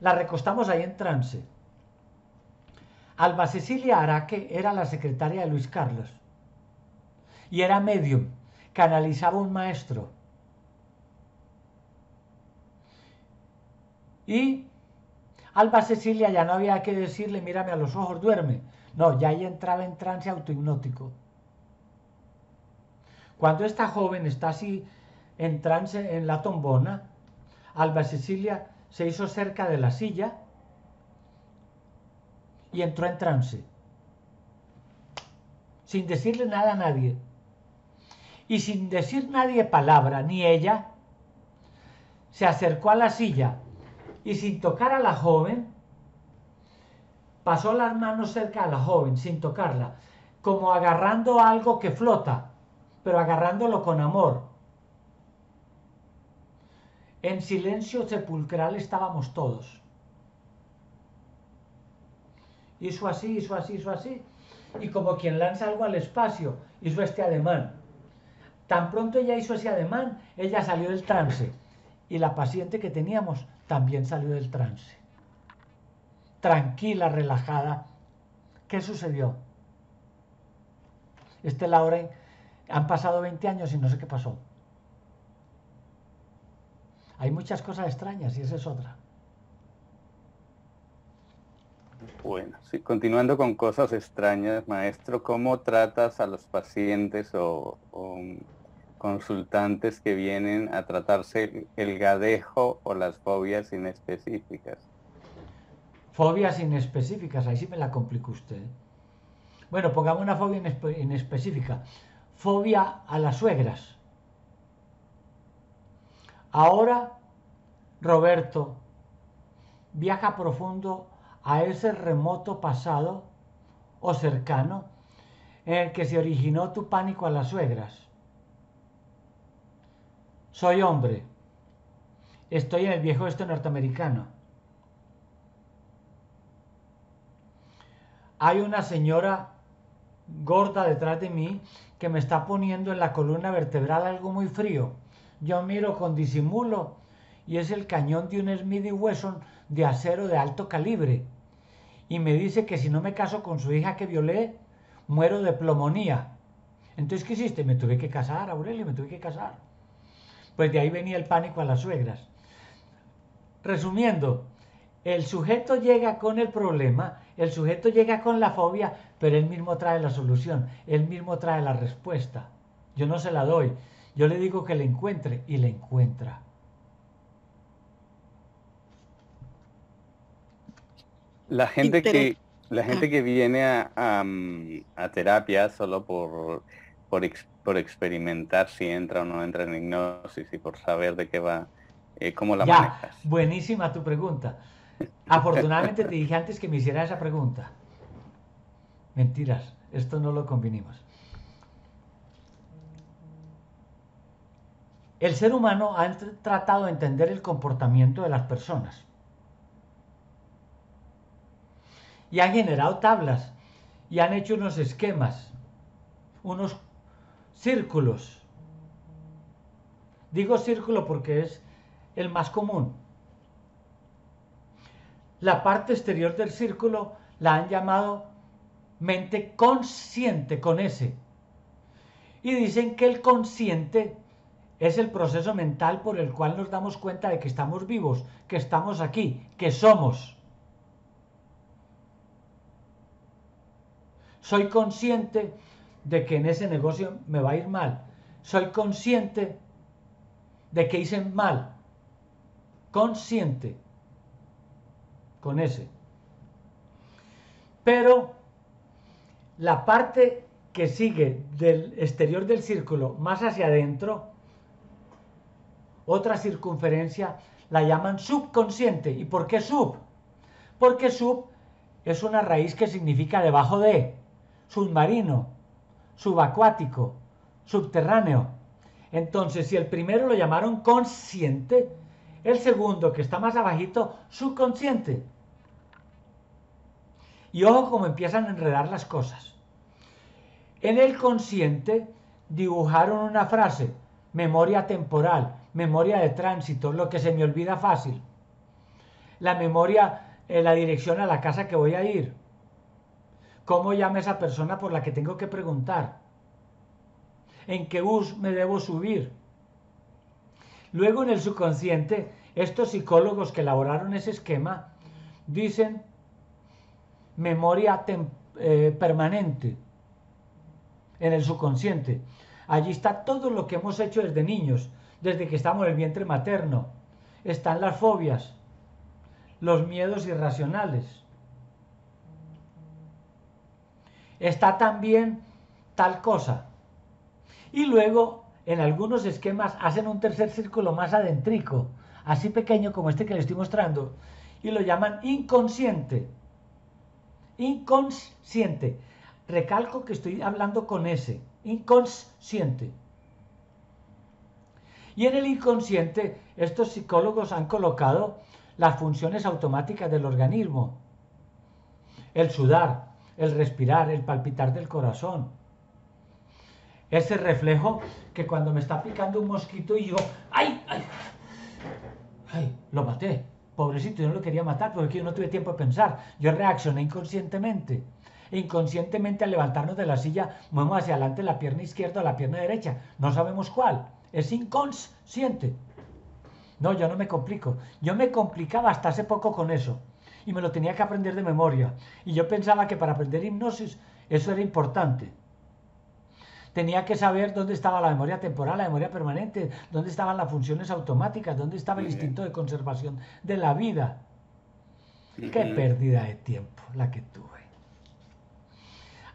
La recostamos ahí en trance. Alba Cecilia Araque era la secretaria de Luis Carlos y era medium, canalizaba un maestro. Y Alba Cecilia ya no había que decirle: mírame a los ojos, duerme. No, ya ahí entraba en trance autohipnótico. Cuando esta joven está así en trance en la tombona, Alba Cecilia se hizo cerca de la silla y entró en trance, sin decirle nada a nadie. Y sin decir nadie palabra, ni ella, se acercó a la silla y sin tocar a la joven, pasó las manos cerca de la joven, sin tocarla, como agarrando algo que flota, pero agarrándolo con amor. En silencio sepulcral estábamos todos. Hizo así, hizo así, hizo así, y como quien lanza algo al espacio, hizo este ademán. Tan pronto ella hizo ese ademán, ella salió del trance. Y la paciente que teníamos también salió del trance. Tranquila, relajada. ¿Qué sucedió? Esta es la hora. Han pasado veinte años y no sé qué pasó. Hay muchas cosas extrañas y esa es otra. Bueno, sí, continuando con cosas extrañas, maestro, ¿cómo tratas a los pacientes o, o consultantes que vienen a tratarse el, el gadejo o las fobias inespecíficas? Fobias inespecíficas, ahí sí me la complicó usted. Bueno, pongamos una fobia inespe- inespecífica. Fobia a las suegras. Ahora, Roberto viaja profundo a ese remoto pasado o cercano en el que se originó tu pánico a las suegras. Soy hombre, estoy en el viejo oeste norteamericano. Hay una señora gorda detrás de mí que me está poniendo en la columna vertebral algo muy frío. Yo miro con disimulo y es el cañón de un Smith y Wesson de acero de alto calibre. Y me dice que si no me caso con su hija que violé, muero de plomonía. Entonces, ¿qué hiciste? Me tuve que casar, Aurelio, me tuve que casar. Pues de ahí venía el pánico a las suegras. Resumiendo, el sujeto llega con el problema, el sujeto llega con la fobia, pero él mismo trae la solución, él mismo trae la respuesta. Yo no se la doy, yo le digo que la encuentre y la encuentra. La gente que, la gente que viene a, a, a terapia solo por, por, ex, por experimentar si entra o no entra en hipnosis y por saber de qué va, eh, cómo la ya, manejas. Buenísima tu pregunta. Afortunadamente te dije antes que me hiciera esa pregunta. Mentiras, esto no lo convinimos. El ser humano ha tratado de entender el comportamiento de las personas. Y han generado tablas, y han hecho unos esquemas, unos círculos. Digo círculo porque es el más común. la parte exterior del círculo la han llamado mente consciente, con S. Y dicen que el consciente es el proceso mental por el cual nos damos cuenta de que estamos vivos, que estamos aquí, que somos. Soy consciente de que en ese negocio me va a ir mal. Soy consciente de que hice mal. Consciente. Con ese. Pero la parte que sigue del exterior del círculo más hacia adentro, otra circunferencia, la llaman subconsciente. ¿Y por qué sub? Porque sub es una raíz que significa debajo de, submarino, subacuático, subterráneo. Entonces, si el primero lo llamaron consciente, el segundo, que está más abajito, subconsciente. Y ojo cómo empiezan a enredar las cosas. En el consciente dibujaron una frase, memoria temporal, memoria de tránsito, lo que se me olvida fácil. La memoria, eh, la dirección a la casa que voy a ir. ¿Cómo llama esa persona por la que tengo que preguntar? ¿En qué bus me debo subir? Luego en el subconsciente, estos psicólogos que elaboraron ese esquema dicen memoria eh, permanente en el subconsciente. Allí está todo lo que hemos hecho desde niños, desde que estamos en el vientre materno. Están las fobias, los miedos irracionales. Está también tal cosa. Y luego, en algunos esquemas, hacen un tercer círculo más adentrico, así pequeño como este que les estoy mostrando, y lo llaman inconsciente. Inconsciente. Recalco que estoy hablando con ese. Inconsciente. Y en el inconsciente, estos psicólogos han colocado las funciones automáticas del organismo. El sudar, el respirar, el palpitar del corazón. Ese reflejo que cuando me está picando un mosquito y yo, ¡ay, ay! ¡Ay! Lo maté. Pobrecito, yo no lo quería matar porque yo no tuve tiempo de pensar. Yo reaccioné inconscientemente. Inconscientemente al levantarnos de la silla, movemos hacia adelante la pierna izquierda o la pierna derecha. No sabemos cuál. Es inconsciente. No, yo no me complico. Yo me complicaba hasta hace poco con eso. Y me lo tenía que aprender de memoria. Y yo pensaba que para aprender hipnosis eso era importante. Tenía que saber dónde estaba la memoria temporal, la memoria permanente, dónde estaban las funciones automáticas, dónde estaba el instinto de conservación de la vida. Uh-huh. Qué pérdida de tiempo la que tuve.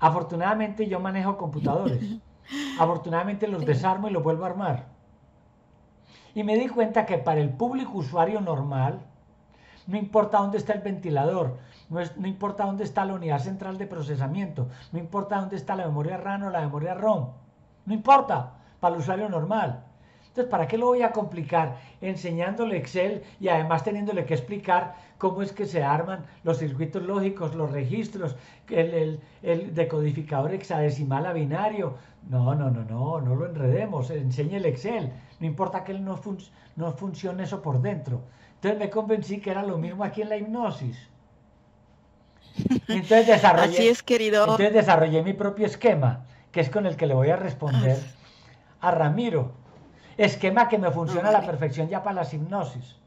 Afortunadamente yo manejo computadores. Afortunadamente los desarmo y los vuelvo a armar. Y me di cuenta que para el público usuario normal, no importa dónde está el ventilador, No, es, no importa dónde está la unidad central de procesamiento, no importa dónde está la memoria RAM o la memoria ROM, no importa, para el usuario normal. Entonces, ¿para qué lo voy a complicar enseñándole Excel y además teniéndole que explicar cómo es que se arman los circuitos lógicos, los registros, el, el, el decodificador hexadecimal a binario? No, no, no, no, no lo enredemos, enseñe el Excel, no importa que no, fun no funcione eso por dentro. Entonces me convencí que era lo mismo aquí en la hipnosis. Entonces desarrollé, Así es, querido. entonces desarrollé mi propio esquema, que es con el que le voy a responder a Ramiro. Esquema que me funciona a la perfección ya para las hipnosis.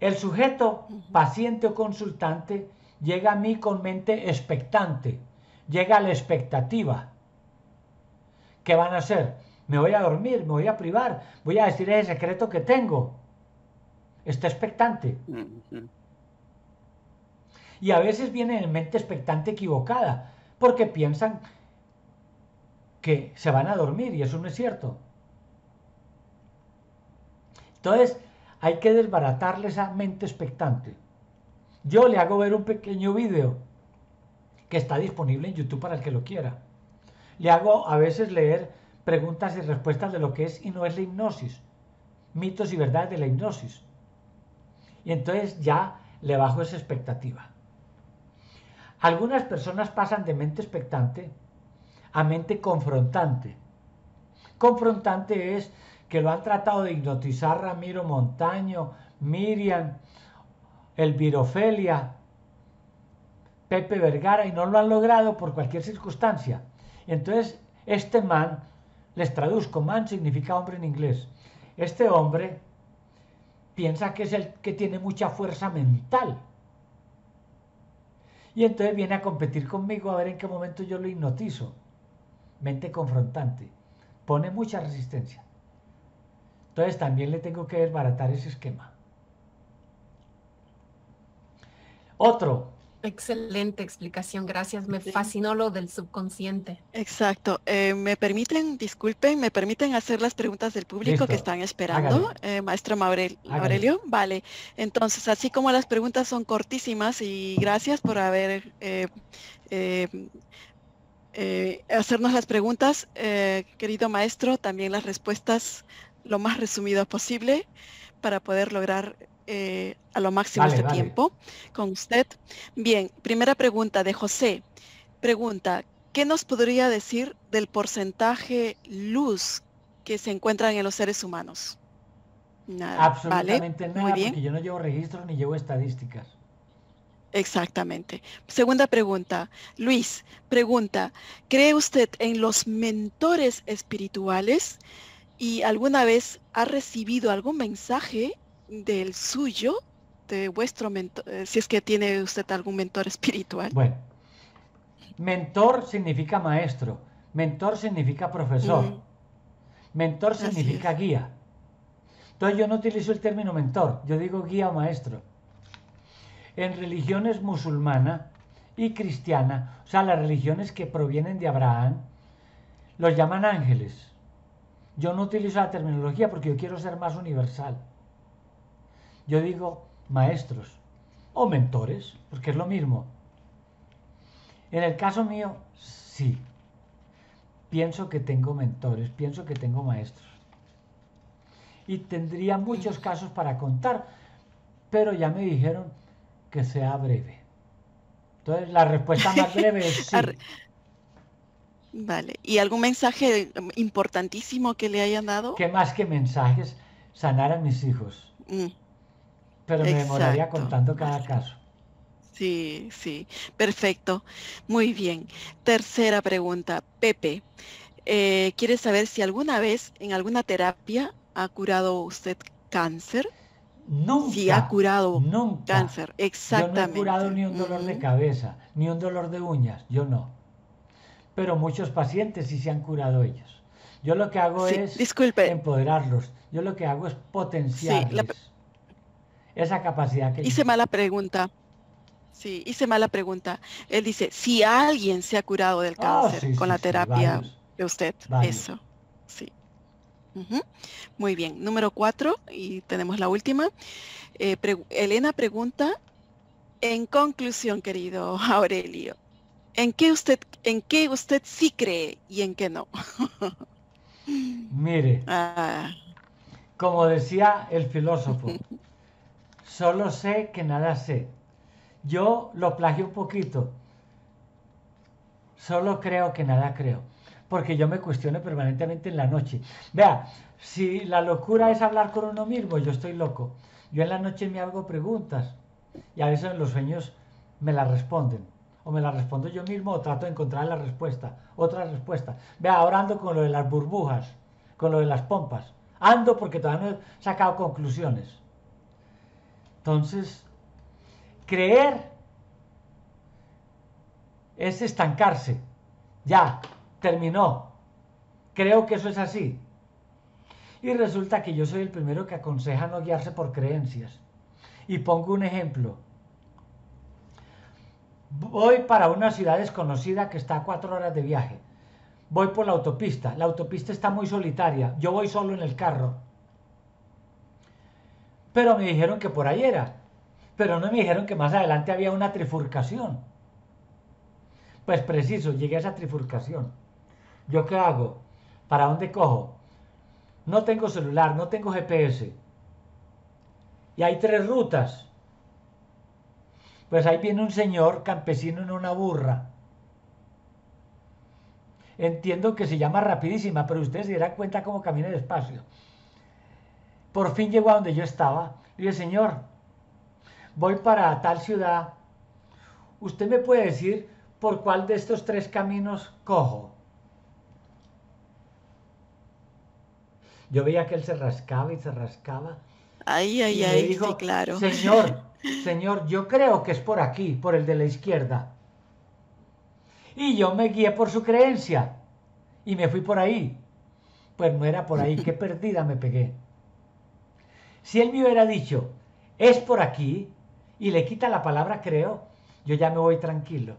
El sujeto, paciente o consultante, llega a mí con mente expectante, llega a la expectativa. ¿Qué van a hacer? Me voy a dormir, me voy a privar, voy a decir ese secreto que tengo. Está expectante. Y a veces vienen en mente expectante equivocada, porque piensan que se van a dormir, y eso no es cierto. Entonces, hay que desbaratarle esa mente expectante. Yo le hago ver un pequeño video que está disponible en YouTube para el que lo quiera. Le hago a veces leer preguntas y respuestas de lo que es y no es la hipnosis, mitos y verdades de la hipnosis. Y entonces ya le bajo esa expectativa. Algunas personas pasan de mente expectante a mente confrontante. Confrontante es que lo han tratado de hipnotizar Ramiro Montaño, Miriam, Elvirofelia, Pepe Vergara, y no lo han logrado por cualquier circunstancia. Entonces, este man, les traduzco, man significa hombre en inglés. Este hombre piensa que es el que tiene mucha fuerza mental. Y entonces viene a competir conmigo a ver en qué momento yo lo hipnotizo. Mente confrontante. Pone mucha resistencia. Entonces también le tengo que desbaratar ese esquema. Otro. Excelente explicación, gracias. Me fascinó lo del subconsciente. Exacto. Eh, me permiten, disculpen, me permiten hacer las preguntas del público. Listo. Que están esperando. Eh, Maestro Maurel, Aurelio, vale. Entonces, así como las preguntas son cortísimas, y gracias por haber eh, eh, eh, hacernos las preguntas, eh, querido maestro, también las respuestas lo más resumidas posible para poder lograr Eh, a lo máximo dale, este dale. tiempo con usted. Bien, primera pregunta de José. Pregunta, ¿qué nos podría decir del porcentaje luz que se encuentran en los seres humanos? Nada, absolutamente ¿vale? nada, muy bien. Porque yo no llevo registros ni llevo estadísticas. Exactamente. Segunda pregunta. Luis, pregunta, ¿cree usted en los mentores espirituales y alguna vez ha recibido algún mensaje del suyo, de vuestro mentor, si es que tiene usted algún mentor espiritual? Bueno, mentor significa maestro, mentor significa profesor, mm. mentor Así significa es. guía. Entonces yo no utilizo el término mentor, yo digo guía o maestro. En religiones musulmana y cristiana, o sea, las religiones que provienen de Abraham, los llaman ángeles. Yo no utilizo la terminología porque yo quiero ser más universal. Yo digo maestros o mentores, porque es lo mismo. En el caso mío, sí. Pienso que tengo mentores, pienso que tengo maestros. Y tendría muchos casos para contar, pero ya me dijeron que sea breve. Entonces, la respuesta más breve es sí. Vale. ¿Y algún mensaje importantísimo que le hayan dado? Que más que mensajes, sanar a mis hijos. Mm. Pero me Exacto. demoraría contando cada caso. Sí, sí. Perfecto. Muy bien. Tercera pregunta. Pepe, eh, ¿quiere saber si alguna vez en alguna terapia ha curado usted cáncer? Nunca. Si ha curado nunca. cáncer. Exactamente. Yo no he curado ni un dolor uh-huh. de cabeza, ni un dolor de uñas. Yo no. Pero muchos pacientes sí se han curado ellos. Yo lo que hago sí, es disculpe. empoderarlos. Yo lo que hago es potenciarles. Sí, la... esa capacidad que... Hice mala pregunta. Sí, hice mala pregunta. Él dice, si alguien se ha curado del cáncer oh, sí, con sí, la terapia sí, de usted. Varios. Eso, sí. Uh-huh. Muy bien. Número cuatro, y tenemos la última. Eh, pre- Elena pregunta, en conclusión, querido Aurelio, ¿en qué usted, en qué usted sí cree y en qué no? Mire, ah. como decía el filósofo, solo sé que nada sé. Yo lo plagio un poquito. Solo creo que nada creo. Porque yo me cuestiono permanentemente en la noche. Vea, si la locura es hablar con uno mismo, yo estoy loco. Yo en la noche me hago preguntas. Y a veces en los sueños me las responden. O me las respondo yo mismo o trato de encontrar la respuesta. Otra respuesta. Vea, ahora ando con lo de las burbujas. Con lo de las pompas. Ando porque todavía no he sacado conclusiones. Entonces, creer es estancarse. Ya, terminó. Creo que eso es así. Y resulta que yo soy el primero que aconseja no guiarse por creencias. Y pongo un ejemplo. Voy para una ciudad desconocida que está a cuatro horas de viaje. Voy por la autopista. La autopista está muy solitaria. Yo voy solo en el carro. Pero me dijeron que por ahí era. Pero no me dijeron que más adelante había una trifurcación. Pues preciso, llegué a esa trifurcación. ¿Yo qué hago? ¿Para dónde cojo? No tengo celular, no tengo G P S. Y hay tres rutas. Pues ahí viene un señor campesino en una burra. Entiendo que se llama Rapidísima, pero ustedes se darán cuenta cómo camina despacio. Por fin llegó a donde yo estaba. Y dije, señor, voy para tal ciudad, usted me puede decir por cuál de estos tres caminos cojo. Yo veía que él se rascaba y se rascaba. Ahí, ahí, ahí, dijo, sí, claro. Señor, señor, yo creo que es por aquí, por el de la izquierda. Y yo me guié por su creencia y me fui por ahí. Pues no era por ahí, qué perdida me pegué. Si él me hubiera dicho, es por aquí, y le quita la palabra creo, yo ya me voy tranquilo.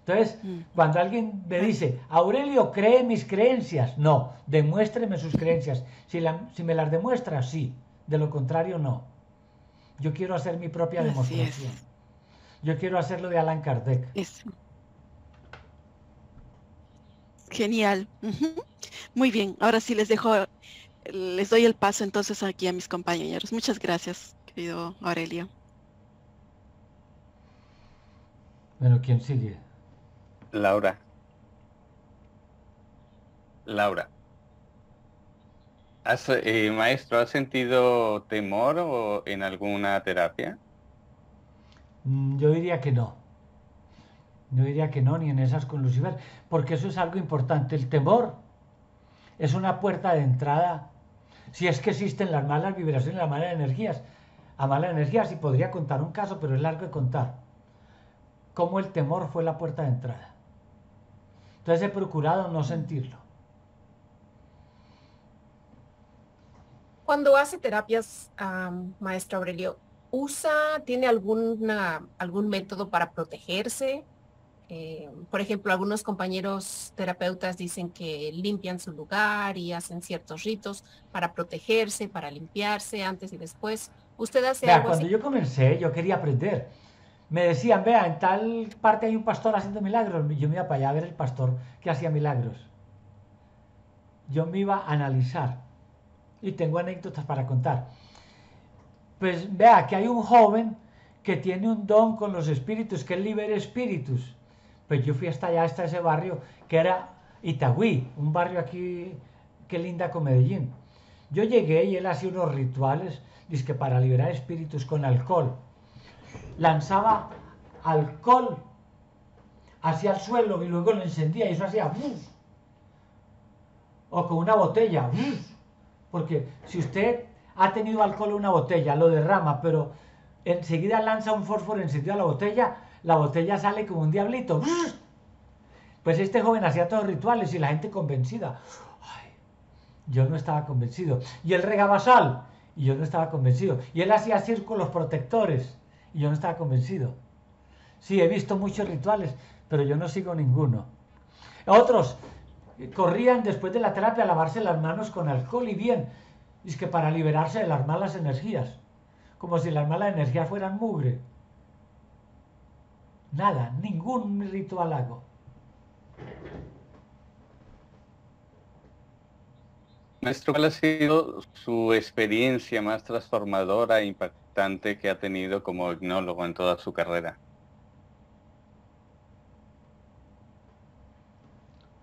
Entonces, cuando alguien me dice, Aurelio, cree mis creencias. No, demuéstreme sus creencias. Si, la, si me las demuestra, sí. De lo contrario, no. Yo quiero hacer mi propia Así demostración. Es. Yo quiero hacerlo de Allan Kardec. Eso. Genial. Uh-huh. Muy bien. Ahora sí les dejo, les doy el paso entonces aquí a mis compañeros. Muchas gracias, querido Aurelio. Bueno, ¿quién sigue? Laura. Laura. ¿Has, eh, maestro, ¿has sentido temor o en alguna terapia? Yo diría que no. Yo diría que no, ni en esas con Lucifer, porque eso es algo importante. El temor es una puerta de entrada. Si es que existen las malas vibraciones, las malas energías, a malas energías, y podría contar un caso, pero es largo de contar. Cómo el temor fue la puerta de entrada. Entonces he procurado no sentirlo. Cuando hace terapias, um, maestro Aurelio, ¿usa, tiene alguna, algún método para protegerse? Eh, por ejemplo, algunos compañeros terapeutas dicen que limpian su lugar y hacen ciertos ritos para protegerse, para limpiarse antes y después. ¿Usted hace Mira, algo cuando así? Yo comencé, yo quería aprender. Me decían, vea, en tal parte hay un pastor haciendo milagros. Yo me iba para allá a ver el pastor que hacía milagros. Yo me iba a analizar. Y tengo anécdotas para contar. Pues vea, que hay un joven que tiene un don con los espíritus, que él libera espíritus. Pues yo fui hasta allá, hasta ese barrio, que era Itagüí, un barrio aquí que linda con Medellín. Yo llegué y él hacía unos rituales, dizque para liberar espíritus con alcohol. Lanzaba alcohol hacia el suelo y luego lo encendía y eso hacía ¡bus! O con una botella ¡bus! Porque si usted ha tenido alcohol en una botella, lo derrama, pero enseguida lanza un fósforo encendido a la botella, la botella sale como un diablito ¡bus! Pues este joven hacía todos rituales y la gente convencida. Ay, yo no estaba convencido. Y él regaba sal y yo no estaba convencido. Y él hacía círculos protectores. Y yo no estaba convencido. Sí, he visto muchos rituales, pero yo no sigo ninguno. Otros corrían después de la terapia a lavarse las manos con alcohol y bien. Y es que para liberarse de las malas energías. Como si las malas energías fueran mugre. Nada, ningún ritual hago. Maestro, ¿cuál ha sido su experiencia más transformadora e impactante que ha tenido como hipnólogo en toda su carrera?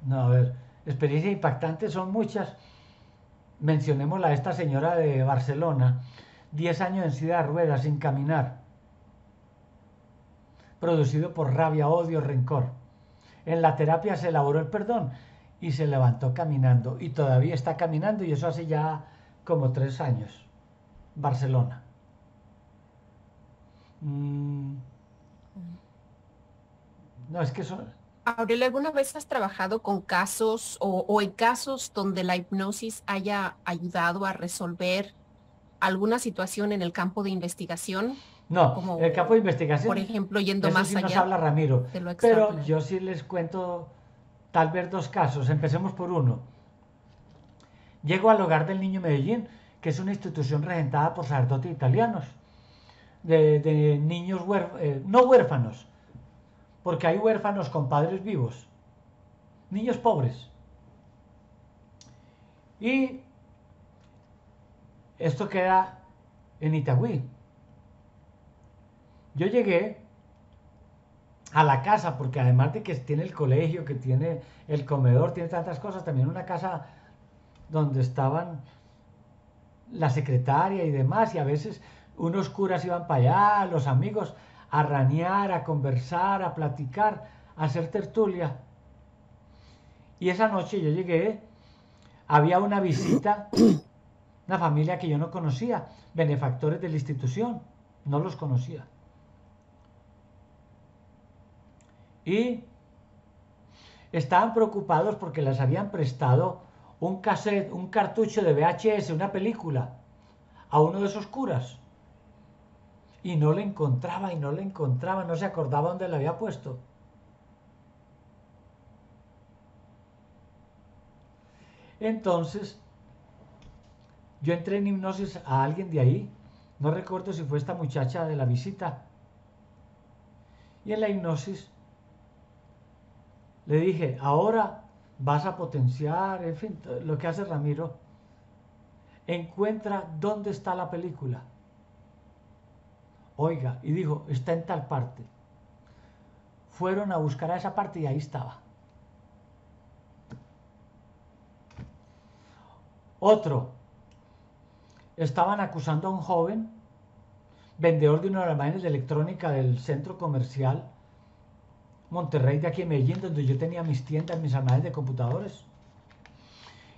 No, a ver, experiencias impactantes son muchas. Mencionémosla a esta señora de Barcelona, diez años en silla de ruedas, sin caminar, producido por rabia, odio, rencor. En la terapia se elaboró el perdón y se levantó caminando, y todavía está caminando, y eso hace ya como tres años. Barcelona. No, es que eso... Aurelio, ¿alguna vez has trabajado con casos o, o en casos donde la hipnosis haya ayudado a resolver alguna situación en el campo de investigación? No, como, el campo de investigación, por ejemplo, yendo más sí allá nos habla Ramiro, pero yo sí les cuento tal vez dos casos. Empecemos por uno. Llego al Hogar del Niño Medellín, que es una institución regentada por sacerdotes italianos. De, de niños huérf eh, no huérfanos, porque hay huérfanos con padres vivos, niños pobres. Y esto queda en Itagüí. Yo llegué a la casa, porque además de que tiene el colegio, que tiene el comedor, tiene tantas cosas, también una casa donde estaban la secretaria y demás, y a veces unos curas iban para allá, los amigos, a ranear, a conversar, a platicar, a hacer tertulia. Y esa noche yo llegué, había una visita, una familia que yo no conocía, benefactores de la institución, no los conocía. Y estaban preocupados porque les habían prestado un cassette, un cartucho de V H S, una película, a uno de esos curas. Y no le encontraba, y no le encontraba, no se acordaba dónde le había puesto. Entonces, yo entré en hipnosis a alguien de ahí, no recuerdo si fue esta muchacha de la visita. Y en la hipnosis le dije, ahora vas a potenciar, en fin, lo que hace Ramiro. Encuentra dónde está la película. Oiga, y dijo, está en tal parte. Fueron a buscar a esa parte y ahí estaba. Otro, estaban acusando a un joven, vendedor de una máquina de electrónica del centro comercial Monterrey, de aquí en Medellín, donde yo tenía mis tiendas, mis almacenes de computadores.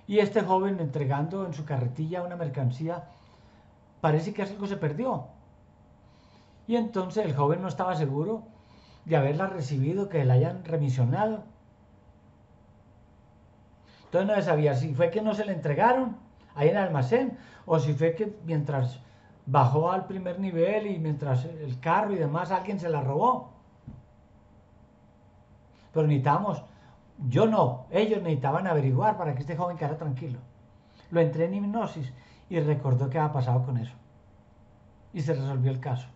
Y este joven entregando en su carretilla una mercancía, parece que algo se perdió. Y entonces el joven no estaba seguro de haberla recibido, que la hayan remisionado. Entonces no se sabía si fue que no se le entregaron ahí en el almacén o si fue que mientras bajó al primer nivel y mientras el carro y demás alguien se la robó. Pero necesitamos, yo no, ellos necesitaban averiguar para que este joven quedara tranquilo. Lo entré en hipnosis y recordó qué había pasado con eso. Y se resolvió el caso.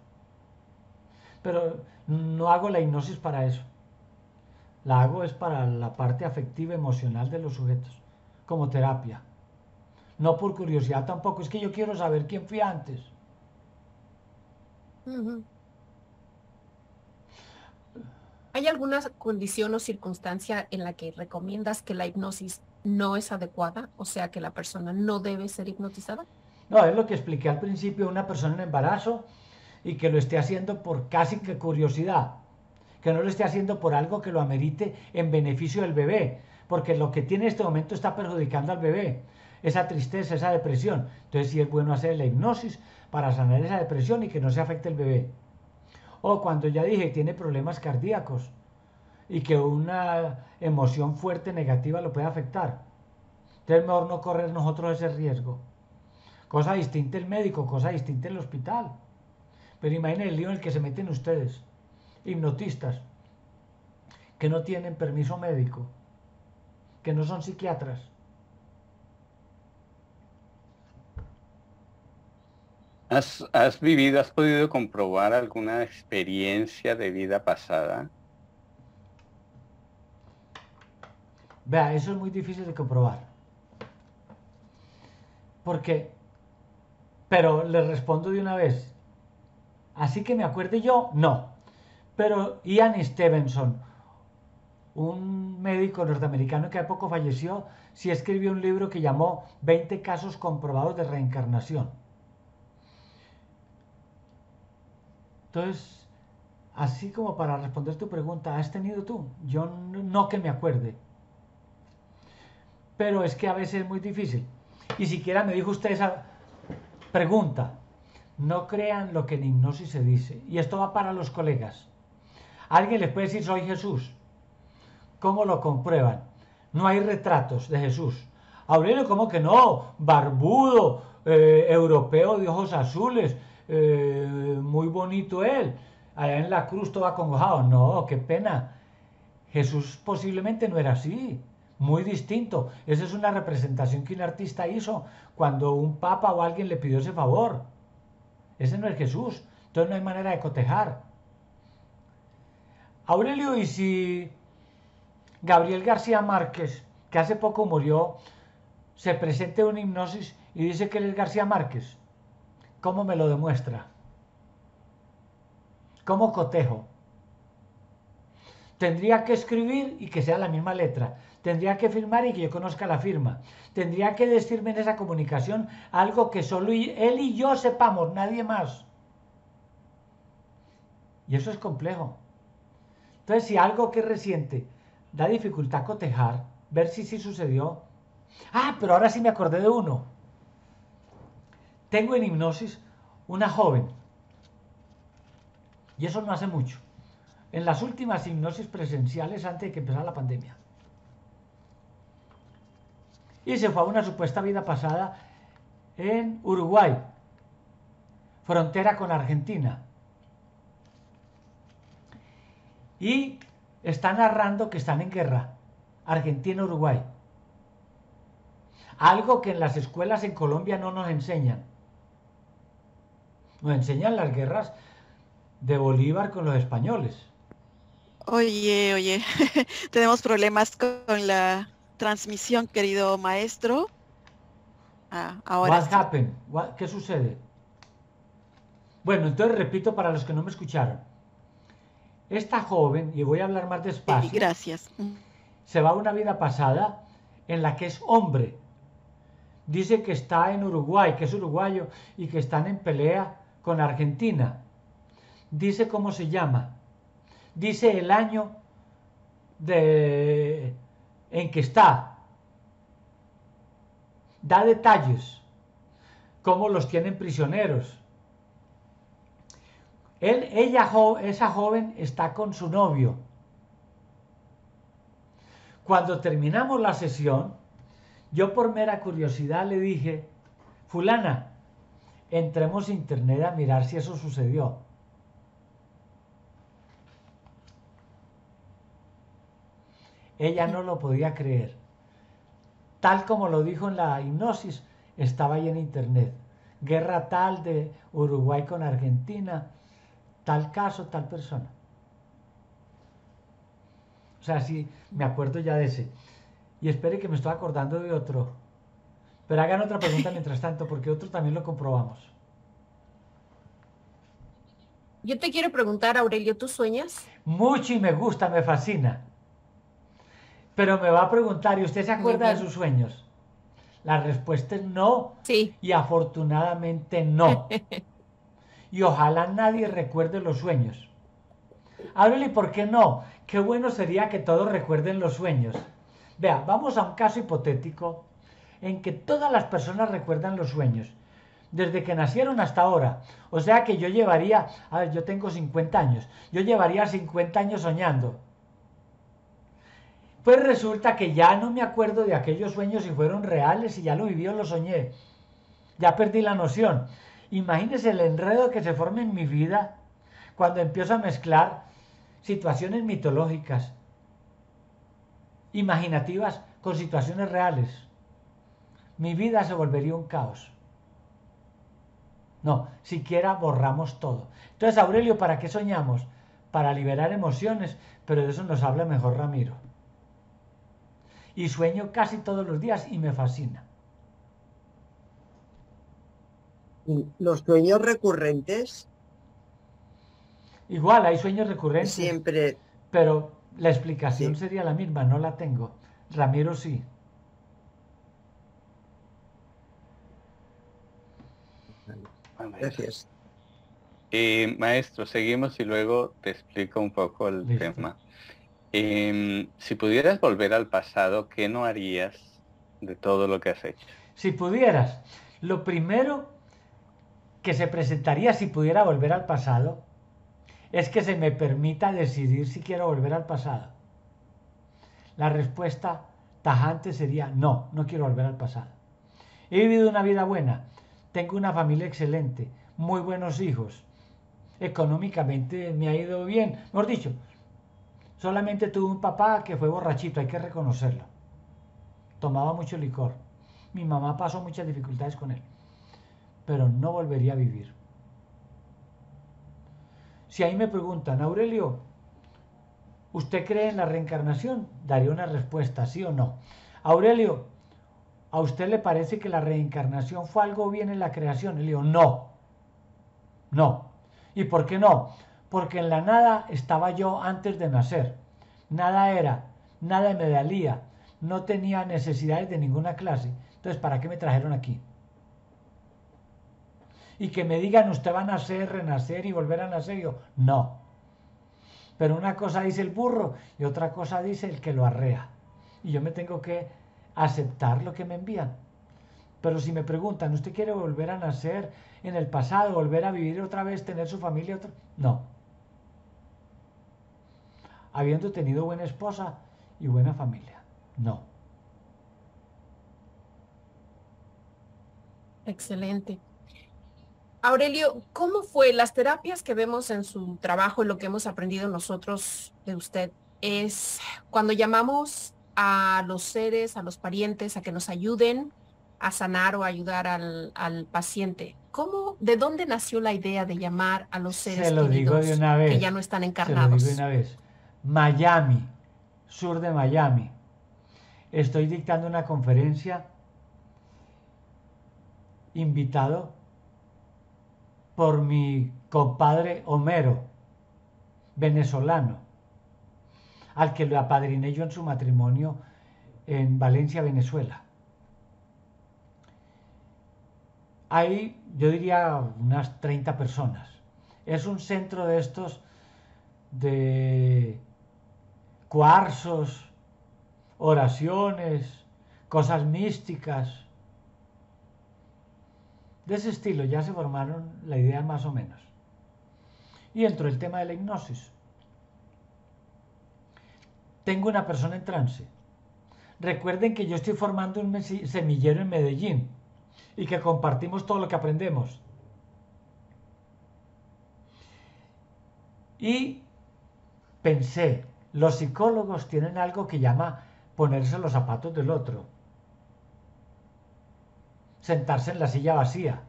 Pero no hago la hipnosis para eso. La hago es para la parte afectiva, emocional de los sujetos, como terapia. No por curiosidad tampoco, es que yo quiero saber quién fui antes. Uh-huh. ¿Hay alguna condición o circunstancia en la que recomiendas que la hipnosis no es adecuada? O sea, que la persona no debe ser hipnotizada. No, es lo que expliqué al principio, una persona en embarazo y que lo esté haciendo por casi que curiosidad. Que no lo esté haciendo por algo que lo amerite en beneficio del bebé, porque lo que tiene en este momento está perjudicando al bebé, esa tristeza, esa depresión. Entonces sí es bueno hacer la hipnosis para sanar esa depresión y que no se afecte el bebé. O cuando ya dije, tiene problemas cardíacos y que una emoción fuerte negativa lo puede afectar. Entonces mejor no correr nosotros ese riesgo. Cosa distinta el médico, cosa distinta el hospital. Pero imaginen el lío en el que se meten ustedes, hipnotistas que no tienen permiso médico, que no son psiquiatras. ¿Has, has vivido, has podido comprobar alguna experiencia de vida pasada? Vea, eso es muy difícil de comprobar. Porque, pero le respondo de una vez, así que me acuerde yo, no. Pero Ian Stevenson, un médico norteamericano que hace poco falleció, sí escribió un libro que llamó veinte casos comprobados de reencarnación. Entonces, así como para responder tu pregunta, ¿has tenido tú? Yo no, no que me acuerde. Pero es que a veces es muy difícil. Y siquiera me dijo usted esa pregunta. No crean lo que en hipnosis se dice. Y esto va para los colegas. Alguien les puede decir, soy Jesús. ¿Cómo lo comprueban? No hay retratos de Jesús. Aurelio, ¿cómo que no? Barbudo, eh, europeo de ojos azules, eh, muy bonito él. Allá en la cruz todo acongojado. No, qué pena. Jesús posiblemente no era así. Muy distinto. Esa es una representación que un artista hizo cuando un papa o alguien le pidió ese favor. Ese no es Jesús. Entonces no hay manera de cotejar. Aurelio, y si Gabriel García Márquez, que hace poco murió, se presenta en una hipnosis y dice que él es García Márquez, ¿cómo me lo demuestra? ¿Cómo cotejo? Tendría que escribir y que sea la misma letra. tendrían que firmar y que yo conozca la firma. Tendría que decirme en esa comunicación algo que solo él y yo sepamos, nadie más. Y eso es complejo. Entonces, si algo que es reciente da dificultad cotejar, ver si sí sucedió. Ah, pero ahora sí me acordé de uno. Tengo en hipnosis una joven, y eso no hace mucho, en las últimas hipnosis presenciales antes de que empezara la pandemia. Y se fue a una supuesta vida pasada en Uruguay, frontera con Argentina. Y está narrando que están en guerra, Argentina-Uruguay. Algo que en las escuelas en Colombia no nos enseñan. Nos enseñan las guerras de Bolívar con los españoles. Oye, oye, tenemos problemas con la transmisión, querido maestro. Ah, ahora What sí. happened? What, ¿Qué sucede? Bueno, entonces repito para los que no me escucharon. Esta joven, y voy a hablar más despacio. Sí, gracias. Se va a una vida pasada en la que es hombre. Dice que está en Uruguay, que es uruguayo, y que están en pelea con Argentina. Dice cómo se llama. Dice el año de... en que está. Da detalles. Cómo los tienen prisioneros. Él, ella, jo, esa joven está con su novio. Cuando terminamos la sesión, yo por mera curiosidad le dije, fulana, entremos a internet a mirar si eso sucedió. Ella no lo podía creer. Tal como lo dijo en la hipnosis, estaba ahí en internet. Guerra tal de Uruguay con Argentina, tal caso, tal persona. O sea, sí, me acuerdo ya de ese. Y espere que me estoy acordando de otro. Pero hagan otra pregunta mientras tanto, porque otro también lo comprobamos. Yo te quiero preguntar, Aurelio, ¿tú sueñas? Mucho y me gusta, me fascina. Pero me va a preguntar, ¿y usted se acuerda de sus sueños? La respuesta es no. Sí. Y afortunadamente no. Y ojalá nadie recuerde los sueños. Ábrele, ¿por qué no? Qué bueno sería que todos recuerden los sueños. Vea, vamos a un caso hipotético en que todas las personas recuerdan los sueños, desde que nacieron hasta ahora. O sea que yo llevaría, a ver, yo tengo cincuenta años, yo llevaría cincuenta años soñando. Pues resulta que ya no me acuerdo de aquellos sueños si fueron reales, si ya lo viví o lo soñé. Ya perdí la noción. Imagínense el enredo que se forma en mi vida cuando empiezo a mezclar situaciones mitológicas, imaginativas, con situaciones reales. Mi vida se volvería un caos. No, siquiera borramos todo. Entonces, Aurelio, ¿para qué soñamos? Para liberar emociones, pero de eso nos habla mejor Ramiro. Y sueño casi todos los días y me fascina. ¿Los sueños recurrentes? Igual, hay sueños recurrentes. Siempre. Pero la explicación sí. sería la misma, no la tengo. Ramiro sí. Gracias. Eh, maestro, seguimos y luego te explico un poco el ¿Listo? tema. Eh, si pudieras volver al pasado, ¿qué no harías de todo lo que has hecho? Si pudieras, lo primero... que se presentaría si pudiera volver al pasado, es que se me permita decidir si quiero volver al pasado. La respuesta tajante sería no, no quiero volver al pasado. He vivido una vida buena, tengo una familia excelente, muy buenos hijos, económicamente me ha ido bien, mejor dicho, solamente tuve un papá que fue borrachito, hay que reconocerlo. Tomaba mucho licor, mi mamá pasó muchas dificultades con él. Pero no volvería a vivir. Si ahí me preguntan, Aurelio, ¿usted cree en la reencarnación? Daría una respuesta, sí o no. Aurelio, ¿a usted le parece que la reencarnación fue algo bien en la creación? Le digo, no, no. ¿Y por qué no? Porque en la nada estaba yo antes de nacer. Nada era, nada me valía, no tenía necesidades de ninguna clase. Entonces, ¿para qué me trajeron aquí? Y que me digan, usted va a nacer, renacer y volver a nacer. Yo, no. Pero una cosa dice el burro y otra cosa dice el que lo arrea. Y yo me tengo que aceptar lo que me envían. Pero si me preguntan, ¿usted quiere volver a nacer en el pasado, volver a vivir otra vez, tener su familia otra? No. Habiendo tenido buena esposa y buena familia. No. Excelente. Aurelio, ¿cómo fue las terapias que vemos en su trabajo, lo que hemos aprendido nosotros de usted? Es cuando llamamos a los seres, a los parientes, a que nos ayuden a sanar o ayudar al, al paciente. ¿Cómo, de dónde nació la idea de llamar a los seres Se lo digo de una vez, que ya no están encarnados? Se lo digo de una vez. Miami, sur de Miami. Estoy dictando una conferencia, invitado por mi compadre Homero, venezolano, al que lo apadriné yo en su matrimonio en Valencia, Venezuela. Hay, yo diría, unas treinta personas. Es un centro de estos de cuarzos, oraciones, cosas místicas. De ese estilo ya se formaron la idea más o menos. Y entró el tema de la hipnosis. Tengo una persona en trance. Recuerden que yo estoy formando un semillero en Medellín y que compartimos todo lo que aprendemos. Y pensé, los psicólogos tienen algo que llama ponerse los zapatos del otro. Sentarse en la silla vacía.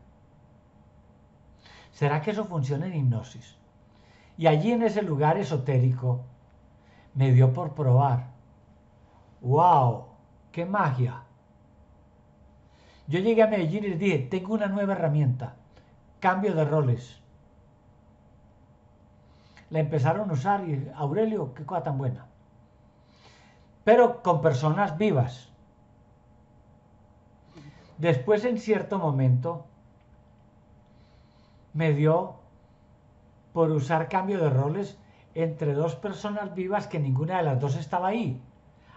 ¿Será que eso funciona en hipnosis? Y allí en ese lugar esotérico me dio por probar. ¡Wow! ¡Qué magia! Yo llegué a Medellín y les dije, tengo una nueva herramienta, cambio de roles. La empezaron a usar y, Aurelio, qué cosa tan buena. Pero con personas vivas. Después, en cierto momento, me dio por usar cambio de roles entre dos personas vivas que ninguna de las dos estaba ahí,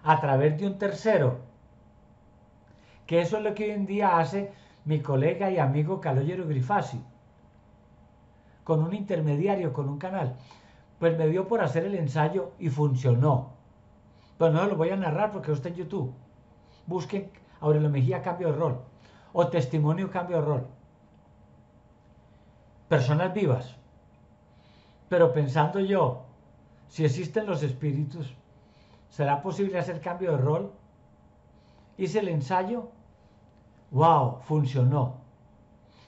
a través de un tercero. Que eso es lo que hoy en día hace mi colega y amigo Calogero Grifasi, con un intermediario, con un canal. Pues me dio por hacer el ensayo y funcionó. Pero no lo voy a narrar porque está en YouTube. Busquen Aurelio Mejía, cambio de rol. O testimonio, cambio de rol. Personas vivas. Pero pensando yo, si existen los espíritus, ¿será posible hacer cambio de rol? Hice el ensayo. ¡Wow! Funcionó.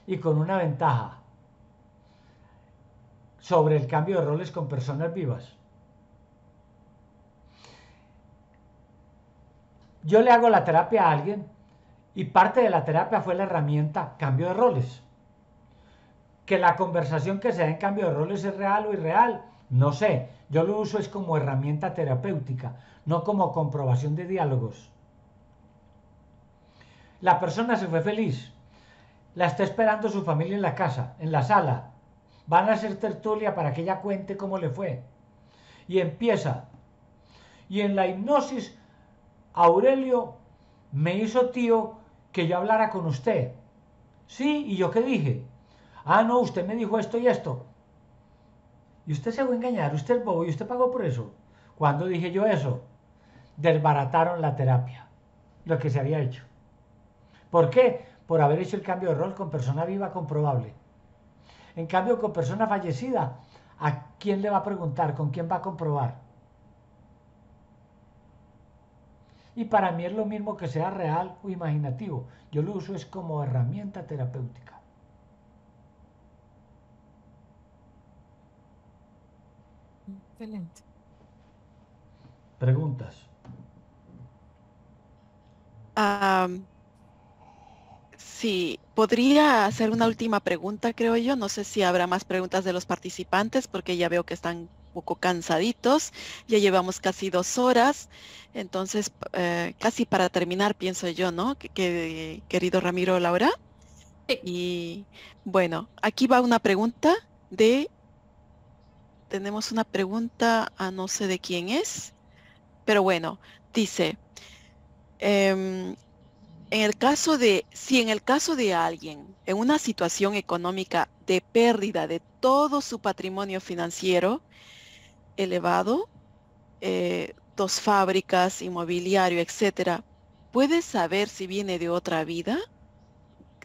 Y con una ventaja sobre el cambio de roles con personas vivas. Yo le hago la terapia a alguien y parte de la terapia fue la herramienta cambio de roles. Que la conversación que se da en cambio de roles es real o irreal, no sé. Yo lo uso es como herramienta terapéutica, no como comprobación de diálogos. La persona se fue feliz. La está esperando su familia en la casa, en la sala. Van a hacer tertulia para que ella cuente cómo le fue. Y empieza. Y en la hipnosis, Aurelio me hizo tío que yo hablara con usted. Sí, ¿y yo qué dije? Ah, no, usted me dijo esto y esto. Y usted se va a engañar, usted es bobo y usted pagó por eso. ¿Cuándo dije yo eso? Desbarataron la terapia, lo que se había hecho. ¿Por qué? Por haber hecho el cambio de rol con persona viva comprobable. En cambio, con persona fallecida, ¿a quién le va a preguntar? ¿Con quién va a comprobar? Y para mí es lo mismo que sea real o imaginativo. Yo lo uso es como herramienta terapéutica. Excelente. ¿Preguntas? Um, sí, podría hacer una última pregunta, creo yo. No sé si habrá más preguntas de los participantes porque ya veo que están poco cansaditos, ya llevamos casi dos horas, entonces eh, casi para terminar pienso yo, ¿no? Que, que, querido Ramiro, Laura. Sí. Y bueno, aquí va una pregunta de, tenemos una pregunta a no sé de quién es, pero bueno, dice, eh, en el caso de, si en el caso de alguien en una situación económica de pérdida de todo su patrimonio financiero elevado, eh, dos fábricas, inmobiliario, etcétera, ¿puede saber si viene de otra vida?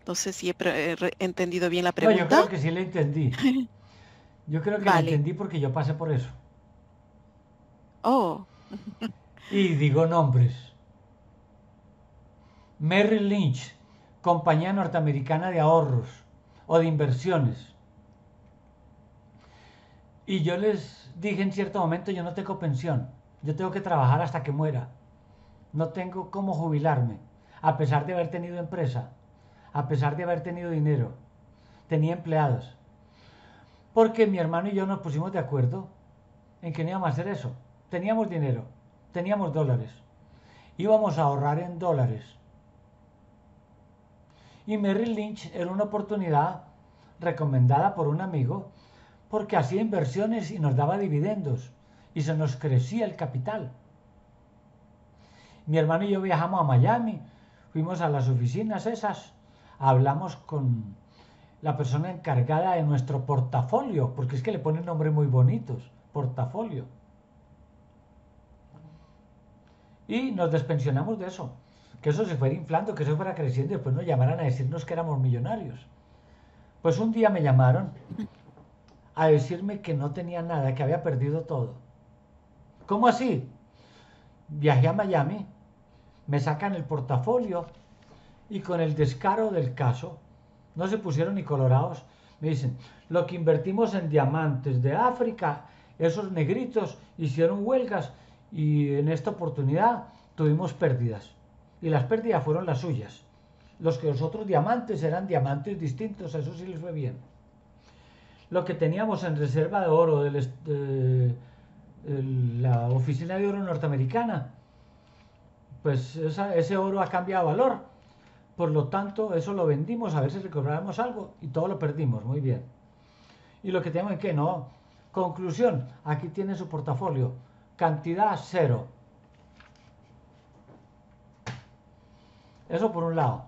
No sé si he, he entendido bien la pregunta. No, yo creo que sí la entendí. Yo creo que vale. la entendí porque yo pasé por eso. Oh. Y digo nombres. Merrill Lynch, compañía norteamericana de ahorros o de inversiones. Y yo les dije en cierto momento, yo no tengo pensión, yo tengo que trabajar hasta que muera. No tengo cómo jubilarme, a pesar de haber tenido empresa, a pesar de haber tenido dinero, tenía empleados. Porque mi hermano y yo nos pusimos de acuerdo en que no íbamos a hacer eso. Teníamos dinero, teníamos dólares, íbamos a ahorrar en dólares. Y Merrill Lynch era una oportunidad recomendada por un amigo porque hacía inversiones y nos daba dividendos y se nos crecía el capital. Mi hermano y yo viajamos a Miami, fuimos a las oficinas esas, hablamos con la persona encargada de nuestro portafolio, porque es que le ponen nombres muy bonitos, portafolio. Y nos despensionamos de eso. Que eso se fuera inflando, que eso fuera creciendo y después nos llamaran a decirnos que éramos millonarios. Pues un día me llamaron a decirme que no tenía nada, que había perdido todo. ¿Cómo así? Viajé a Miami, me sacan el portafolio y con el descaro del caso, no se pusieron ni colorados, me dicen, lo que invertimos en diamantes de África, esos negritos hicieron huelgas y en esta oportunidad tuvimos pérdidas. Y las pérdidas fueron las suyas. Los que los otros diamantes eran diamantes distintos, eso sí les fue bien. Lo que teníamos en reserva de oro de eh, la oficina de oro norteamericana, pues esa, ese oro ha cambiado valor. Por lo tanto, eso lo vendimos a ver si recuperábamos algo y todo lo perdimos, muy bien. Y lo que teníamos en qué, no. Conclusión, aquí tiene su portafolio, cantidad cero. Eso por un lado.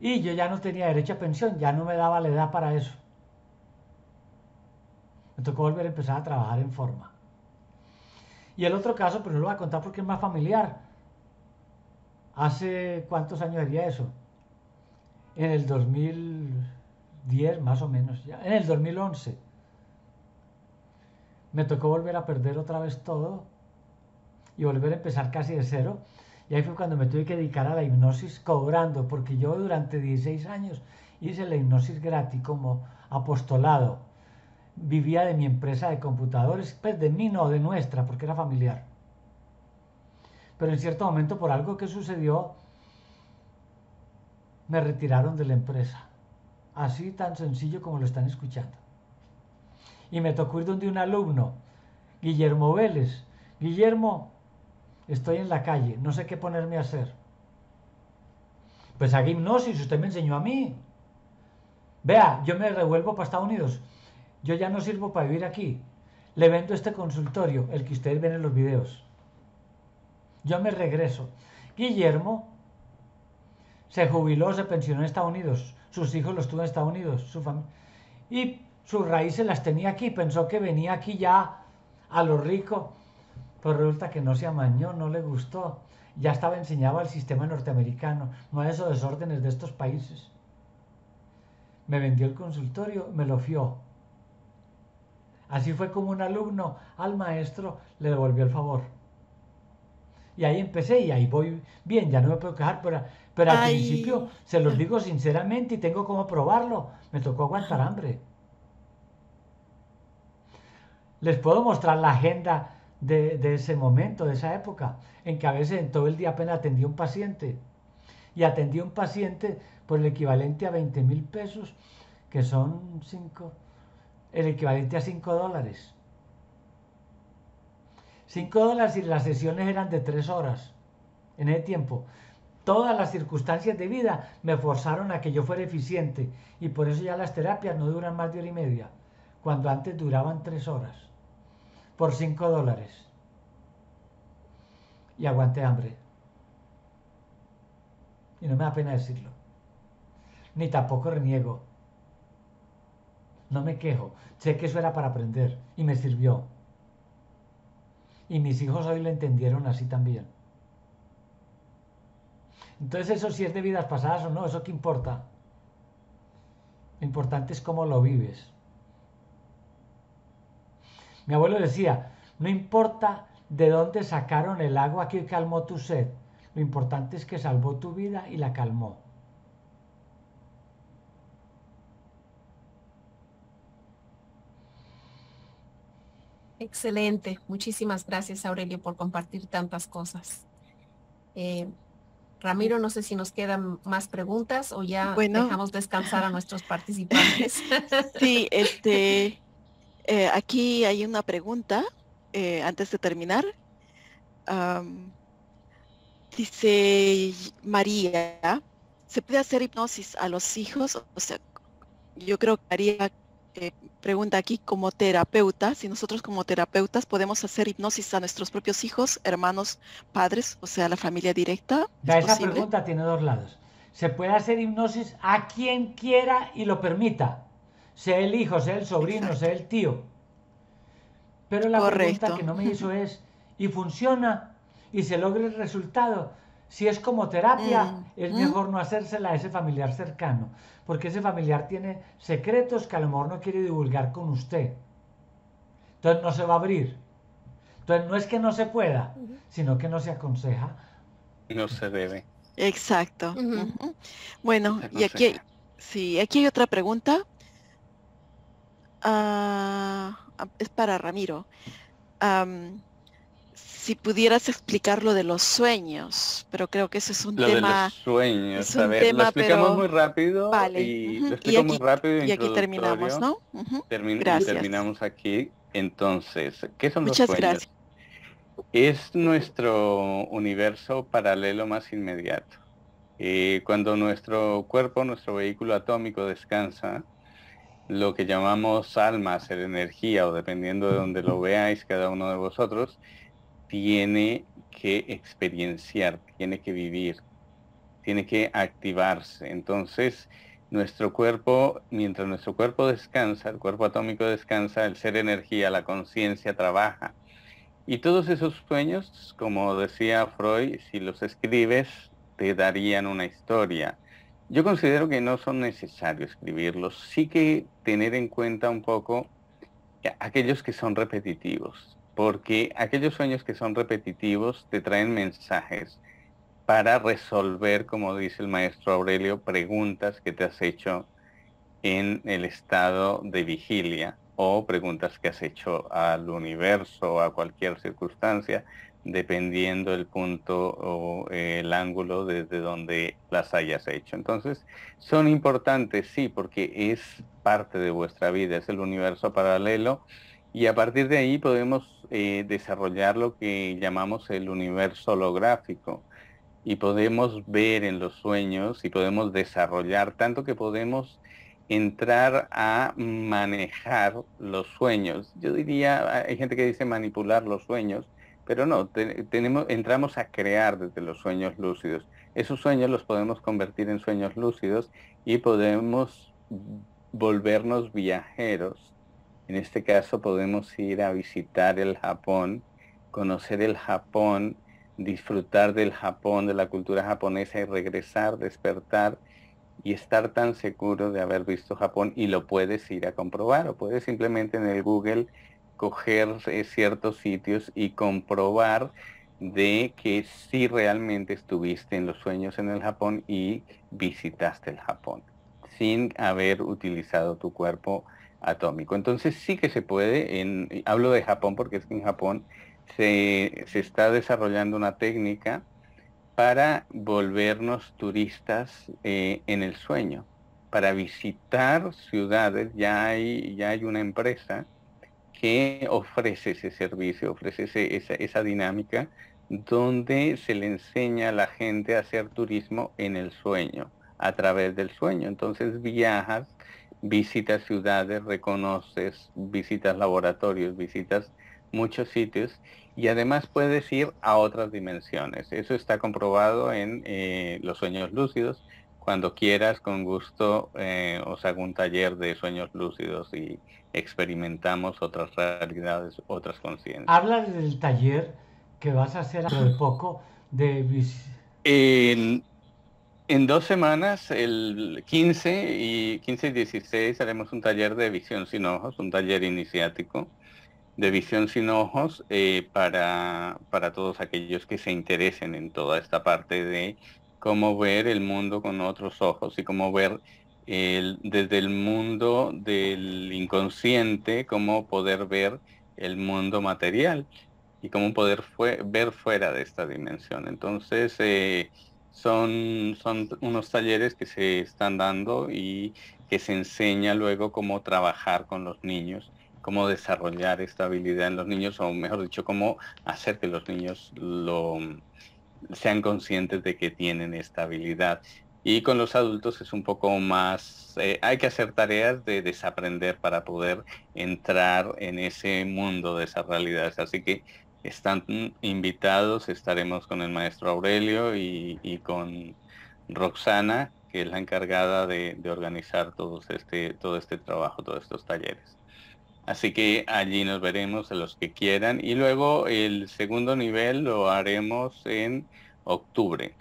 Y yo ya no tenía derecho a pensión, ya no me daba la edad para eso. Me tocó volver a empezar a trabajar en forma. Y el otro caso, pero no lo voy a contar porque es más familiar. ¿Hace cuántos años sería eso? En el dos mil diez, más o menos, ya. En el dos mil once. Me tocó volver a perder otra vez todo. Y volver a empezar casi de cero. Y ahí fue cuando me tuve que dedicar a la hipnosis cobrando, porque yo durante dieciséis años hice la hipnosis gratis como apostolado. Vivía de mi empresa de computadores, pues de mí no, de nuestra, porque era familiar. Pero en cierto momento, por algo que sucedió, me retiraron de la empresa. Así tan sencillo como lo están escuchando. Y me tocó ir donde un alumno, Guillermo Vélez. Guillermo, estoy en la calle, no sé qué ponerme a hacer. Pues haga hipnosis, usted me enseñó a mí. Vea, yo me revuelvo para Estados Unidos. Yo ya no sirvo para vivir aquí. Le vendo este consultorio, el que ustedes ven en los videos. Yo me regreso. Guillermo se jubiló, se pensionó en Estados Unidos. Sus hijos los tuvo en Estados Unidos. Su familia. Y sus raíces las tenía aquí. Pensó que venía aquí ya a lo rico. Pero resulta que no se amañó, no le gustó. Ya estaba enseñado al sistema norteamericano, no a esos desórdenes de estos países. Me vendió el consultorio, me lo fió. Así fue como un alumno al maestro le devolvió el favor. Y ahí empecé y ahí voy bien, ya no me puedo quejar, pero, pero al principio, se los digo sinceramente y tengo como probarlo, me tocó aguantar hambre. Les puedo mostrar la agenda De, de ese momento, de esa época, en que a veces en todo el día apenas atendía un paciente. Y atendía un paciente por el equivalente a veinte mil pesos, que son cinco, el equivalente a cinco dólares. cinco dólares y las sesiones eran de tres horas en ese tiempo. Todas las circunstancias de vida me forzaron a que yo fuera eficiente y por eso ya las terapias no duran más de hora y media, cuando antes duraban tres horas, por cinco dólares. Y aguanté hambre. Y no me da pena decirlo. Ni tampoco reniego. No me quejo. Sé que eso era para aprender y me sirvió. Y mis hijos hoy lo entendieron así también. Entonces eso si es de vidas pasadas o no, eso qué importa. Lo importante es cómo lo vives. Mi abuelo decía, no importa de dónde sacaron el agua que calmó tu sed, lo importante es que salvó tu vida y la calmó. Excelente. Muchísimas gracias, Aurelio, por compartir tantas cosas. Eh, Ramiro, no sé si nos quedan más preguntas o ya bueno, dejamos descansar a nuestros participantes. Sí, este, eh, aquí hay una pregunta eh, antes de terminar. Um, dice María, ¿se puede hacer hipnosis a los hijos? O sea, yo creo que María eh, pregunta aquí como terapeuta, si nosotros como terapeutas podemos hacer hipnosis a nuestros propios hijos, hermanos, padres, o sea, la familia directa. Ya esa posible? Pregunta tiene dos lados. Se puede hacer hipnosis a quien quiera y lo permita, sea el hijo, sea el sobrino, exacto, sea el tío. Pero la correcto, pregunta que no me hizo es, ¿y funciona y se logra el resultado? Si es como terapia, mm. es mejor mm. no hacérsela a ese familiar cercano, porque ese familiar tiene secretos que a lo mejor no quiere divulgar con usted. Entonces no se va a abrir. Entonces no es que no se pueda, sino que no se aconseja. No se debe. Exacto. Mm-hmm. uh-huh. Bueno, y aquí hay, sí, aquí hay otra pregunta. Uh, es para Ramiro. Um, Si pudieras explicar lo de los sueños, pero creo que eso es un lo tema... de los sueños, a ver, tema, lo explicamos pero... muy rápido vale. y uh-huh. lo explico y aquí, muy rápido. Y aquí terminamos, ¿no? Uh-huh. Termin gracias. Terminamos aquí. Entonces, ¿qué son muchas los sueños? Gracias. Es nuestro universo paralelo más inmediato. Eh, cuando nuestro cuerpo, nuestro vehículo atómico descansa, lo que llamamos alma, ser energía, o dependiendo de donde lo veáis cada uno de vosotros, tiene que experienciar, tiene que vivir, tiene que activarse. Entonces, nuestro cuerpo, mientras nuestro cuerpo descansa, el cuerpo atómico descansa, el ser energía, la conciencia trabaja. Y todos esos sueños, como decía Freud, si los escribes, te darían una historia. Yo considero que no son necesarios escribirlos, sí que tener en cuenta un poco aquellos que son repetitivos. Porque aquellos sueños que son repetitivos te traen mensajes para resolver, como dice el maestro Aurelio, preguntas que te has hecho en el estado de vigilia o preguntas que has hecho al universo o a cualquier circunstancia, dependiendo el punto o eh, el ángulo desde donde las hayas hecho. Entonces, son importantes, sí, porque es parte de vuestra vida, es el universo paralelo. Y a partir de ahí podemos eh, desarrollar lo que llamamos el universo holográfico. Y podemos ver en los sueños y podemos desarrollar, tanto que podemos entrar a manejar los sueños. Yo diría, hay gente que dice manipular los sueños, pero no, te, tenemos, entramos a crear desde los sueños lúcidos. Esos sueños los podemos convertir en sueños lúcidos y podemos volvernos viajeros. En este caso podemos ir a visitar el Japón, conocer el Japón, disfrutar del Japón, de la cultura japonesa y regresar, despertar y estar tan seguro de haber visto Japón y lo puedes ir a comprobar o puedes simplemente en el Google coger eh, ciertos sitios y comprobar de que sí realmente estuviste en los sueños en el Japón y visitaste el Japón sin haber utilizado tu cuerpo atómico. Entonces sí que se puede, en, hablo de Japón porque es que en Japón se, se está desarrollando una técnica para volvernos turistas eh, en el sueño. para visitar ciudades. Ya hay, ya hay una empresa que ofrece ese servicio, ofrece ese, esa, esa dinámica donde se le enseña a la gente a hacer turismo en el sueño, a través del sueño. Entonces viajas, visitas ciudades, reconoces, visitas laboratorios, visitas muchos sitios y además puedes ir a otras dimensiones. Eso está comprobado en eh, los sueños lúcidos. Cuando quieras, con gusto, eh, os hago un taller de sueños lúcidos y experimentamos otras realidades, otras conciencias. Habla del taller que vas a hacer dentro de poco de vis... en, en dos semanas, el quince y dieciséis, haremos un taller de visión sin ojos, un taller iniciático de visión sin ojos eh, para, para todos aquellos que se interesen en toda esta parte de cómo ver el mundo con otros ojos y cómo ver el, desde el mundo del inconsciente, cómo poder ver el mundo material y cómo poder fue, ver fuera de esta dimensión. Entonces, eh, son, son unos talleres que se están dando y que se enseña luego cómo trabajar con los niños, cómo desarrollar esta habilidad en los niños, o mejor dicho, cómo hacer que los niños lo... sean conscientes de que tienen esta habilidad. Y con los adultos es un poco más, eh, hay que hacer tareas de desaprender para poder entrar en ese mundo de esas realidades. Así que están invitados, estaremos con el maestro Aurelio y, y con Roxana, que es la encargada de, de organizar todo este, todo este trabajo, todos estos talleres. Así que allí nos veremos, a los que quieran. Y luego el segundo nivel lo haremos en octubre.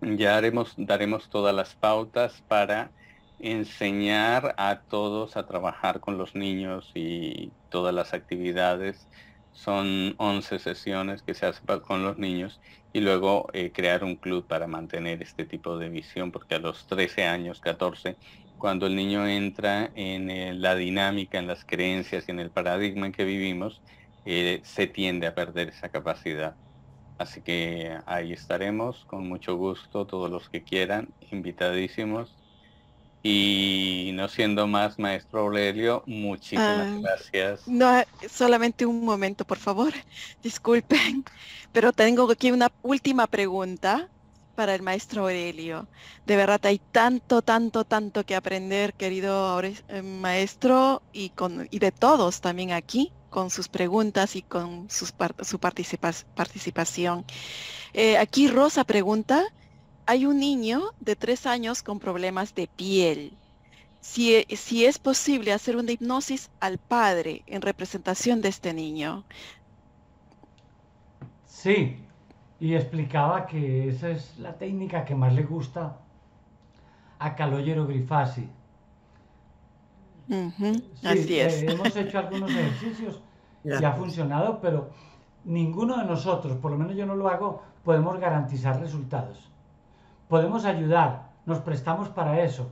Ya haremos, daremos todas las pautas para enseñar a todos a trabajar con los niños y todas las actividades. Son once sesiones que se hacen con los niños y luego eh, crear un club para mantener este tipo de visión, porque a los trece años, catorce, cuando el niño entra en eh, la dinámica, en las creencias y en el paradigma en que vivimos, eh, se tiende a perder esa capacidad. Así que ahí estaremos, con mucho gusto, todos los que quieran, invitadísimos. Y no siendo más, maestro Aurelio, muchísimas ah, gracias. No, solamente un momento, por favor, disculpen, pero tengo aquí una última pregunta para el maestro Aurelio. De verdad hay tanto, tanto, tanto que aprender, querido maestro, y, con, y de todos también aquí, con sus preguntas y con sus, su participa, participación. Eh, aquí Rosa pregunta, hay un niño de tres años con problemas de piel. Si, si es posible hacer una hipnosis al padre en representación de este niño. Sí. Y explicaba que esa es la técnica que más le gusta a Calogero Grifasi. Uh-huh. Sí, así es. Eh, hemos hecho algunos ejercicios y ha funcionado, pero ninguno de nosotros, por lo menos yo no lo hago, podemos garantizar resultados. Podemos ayudar, nos prestamos para eso.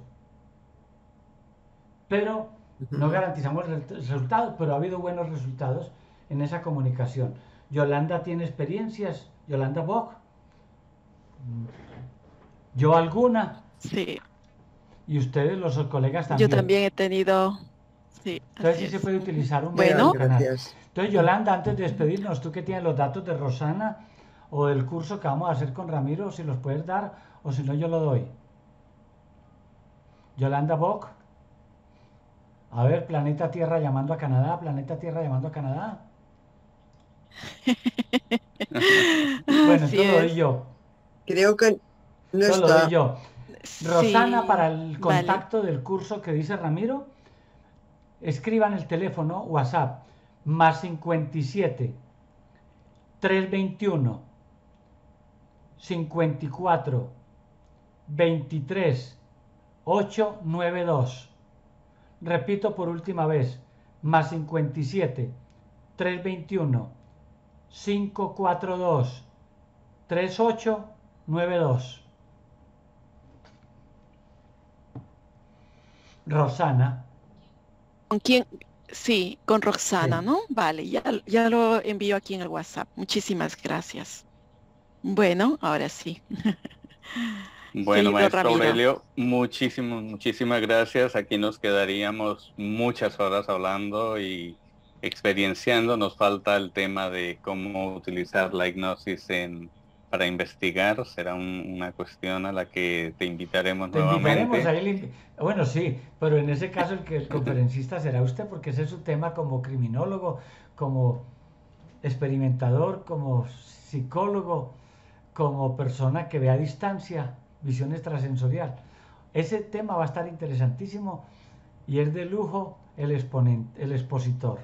Pero no garantizamos resultados, pero ha habido buenos resultados en esa comunicación. Yolanda tiene experiencias. Yolanda Bock, yo alguna, sí, y ustedes los colegas también. Yo también he tenido, sí. Entonces sí se puede utilizar un bueno, canal. Entonces Yolanda, antes de despedirnos, tú que tienes los datos de Rosana o del curso que vamos a hacer con Ramiro, si los puedes dar o si no yo lo doy. Yolanda Bock, a ver, Planeta Tierra llamando a Canadá, Planeta Tierra llamando a Canadá. Bueno, esto lo doy yo. Creo que no esto está. Lo doy yo. Rosana, sí, para el contacto, vale, del curso que dice Ramiro, escriban el teléfono WhatsApp más cincuenta y siete, trescientos veintiuno, cincuenta y cuatro, veintitrés, ochocientos noventa y dos. Repito por última vez, más cincuenta y siete, trescientos veintiuno, cinco cuatro dos, tres ocho nueve dos. Rosana. ¿Con quién? Sí, con Roxana, sí, ¿no? Vale, ya, ya lo envío aquí en el WhatsApp. Muchísimas gracias. Bueno, ahora sí. Bueno, maestro Ramiro Aurelio, muchísimas, muchísimas gracias. Aquí nos quedaríamos muchas horas hablando y experienciando. Nos falta el tema de cómo utilizar la hipnosis en, para investigar. Será un, una cuestión a la que te invitaremos te nuevamente. Invitaremos a bueno, sí, pero en ese caso el, que el conferencista será usted, porque ese es su tema como criminólogo, como experimentador, como psicólogo, como persona que ve a distancia, visión extrasensorial. Ese tema va a estar interesantísimo y es de lujo el exponente, el expositor.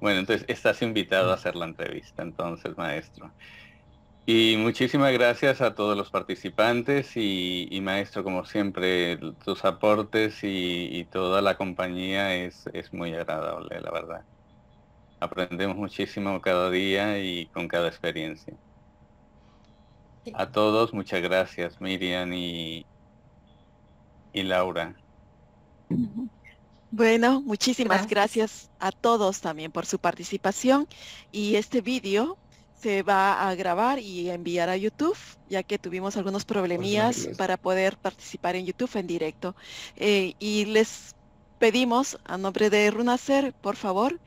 Bueno, entonces estás invitado a hacer la entrevista, entonces, maestro. Y muchísimas gracias a todos los participantes y, y maestro, como siempre, tus aportes y, y toda la compañía es, es muy agradable, la verdad. Aprendemos muchísimo cada día y con cada experiencia. A todos, muchas gracias, Miriam y, y Laura. Bueno, muchísimas gracias. gracias a todos también por su participación. Y este vídeo se va a grabar y enviar a YouTube, ya que tuvimos algunos problemillas para poder participar en YouTube en directo. Eh, y les pedimos, a nombre de Runa Ser, por favor,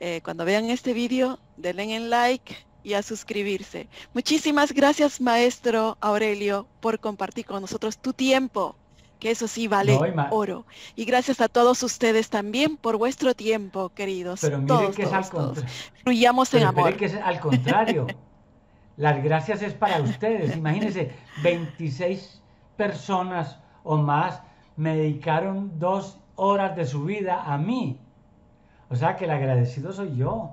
eh, cuando vean este vídeo, denle en like y a suscribirse. Muchísimas gracias, maestro Aurelio, por compartir con nosotros tu tiempo, que eso sí vale no, oro. Y gracias a todos ustedes también por vuestro tiempo, queridos. Pero miren todos, que es todos, al contrario. Fluyamos en amor. Miren que es al contrario. Las gracias es para ustedes. Imagínense, veintiséis personas o más me dedicaron dos horas de su vida a mí. O sea que el agradecido soy yo.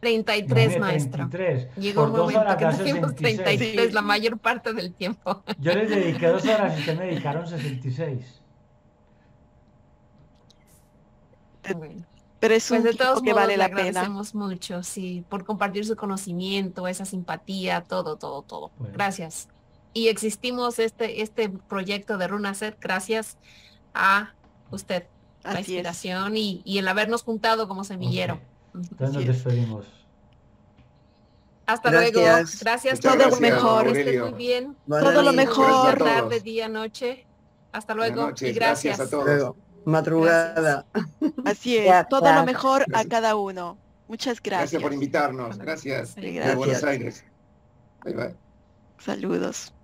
treinta y tres, no, maestro. treinta y tres. Llegó un momento que tuvimos treinta y tres, sí, la mayor parte del tiempo. Yo les dediqué dos horas y ustedes me dedicaron sesenta y seis. Bueno. Pero es pues un de todos que modos, vale la le agradecemos pena. Mucho, sí, por compartir su conocimiento, esa simpatía, todo, todo, todo. Bueno. Gracias. Y existimos este, este proyecto de Runa Ser gracias a usted, así la inspiración y, y el habernos juntado como semillero. Okay. Entonces nos despedimos. Hasta gracias. Luego. Gracias. Todo lo mejor. Esté muy bien. Buenas todo lo mejor. Tarde, día, noche. Hasta luego. Noches, y gracias. Gracias a todos. Luego. Madrugada. Gracias. Así es. Gracias. Todo lo mejor gracias. A cada uno. Muchas gracias. Gracias por invitarnos. Gracias. Gracias. De Buenos Aires. Bye, bye. Saludos.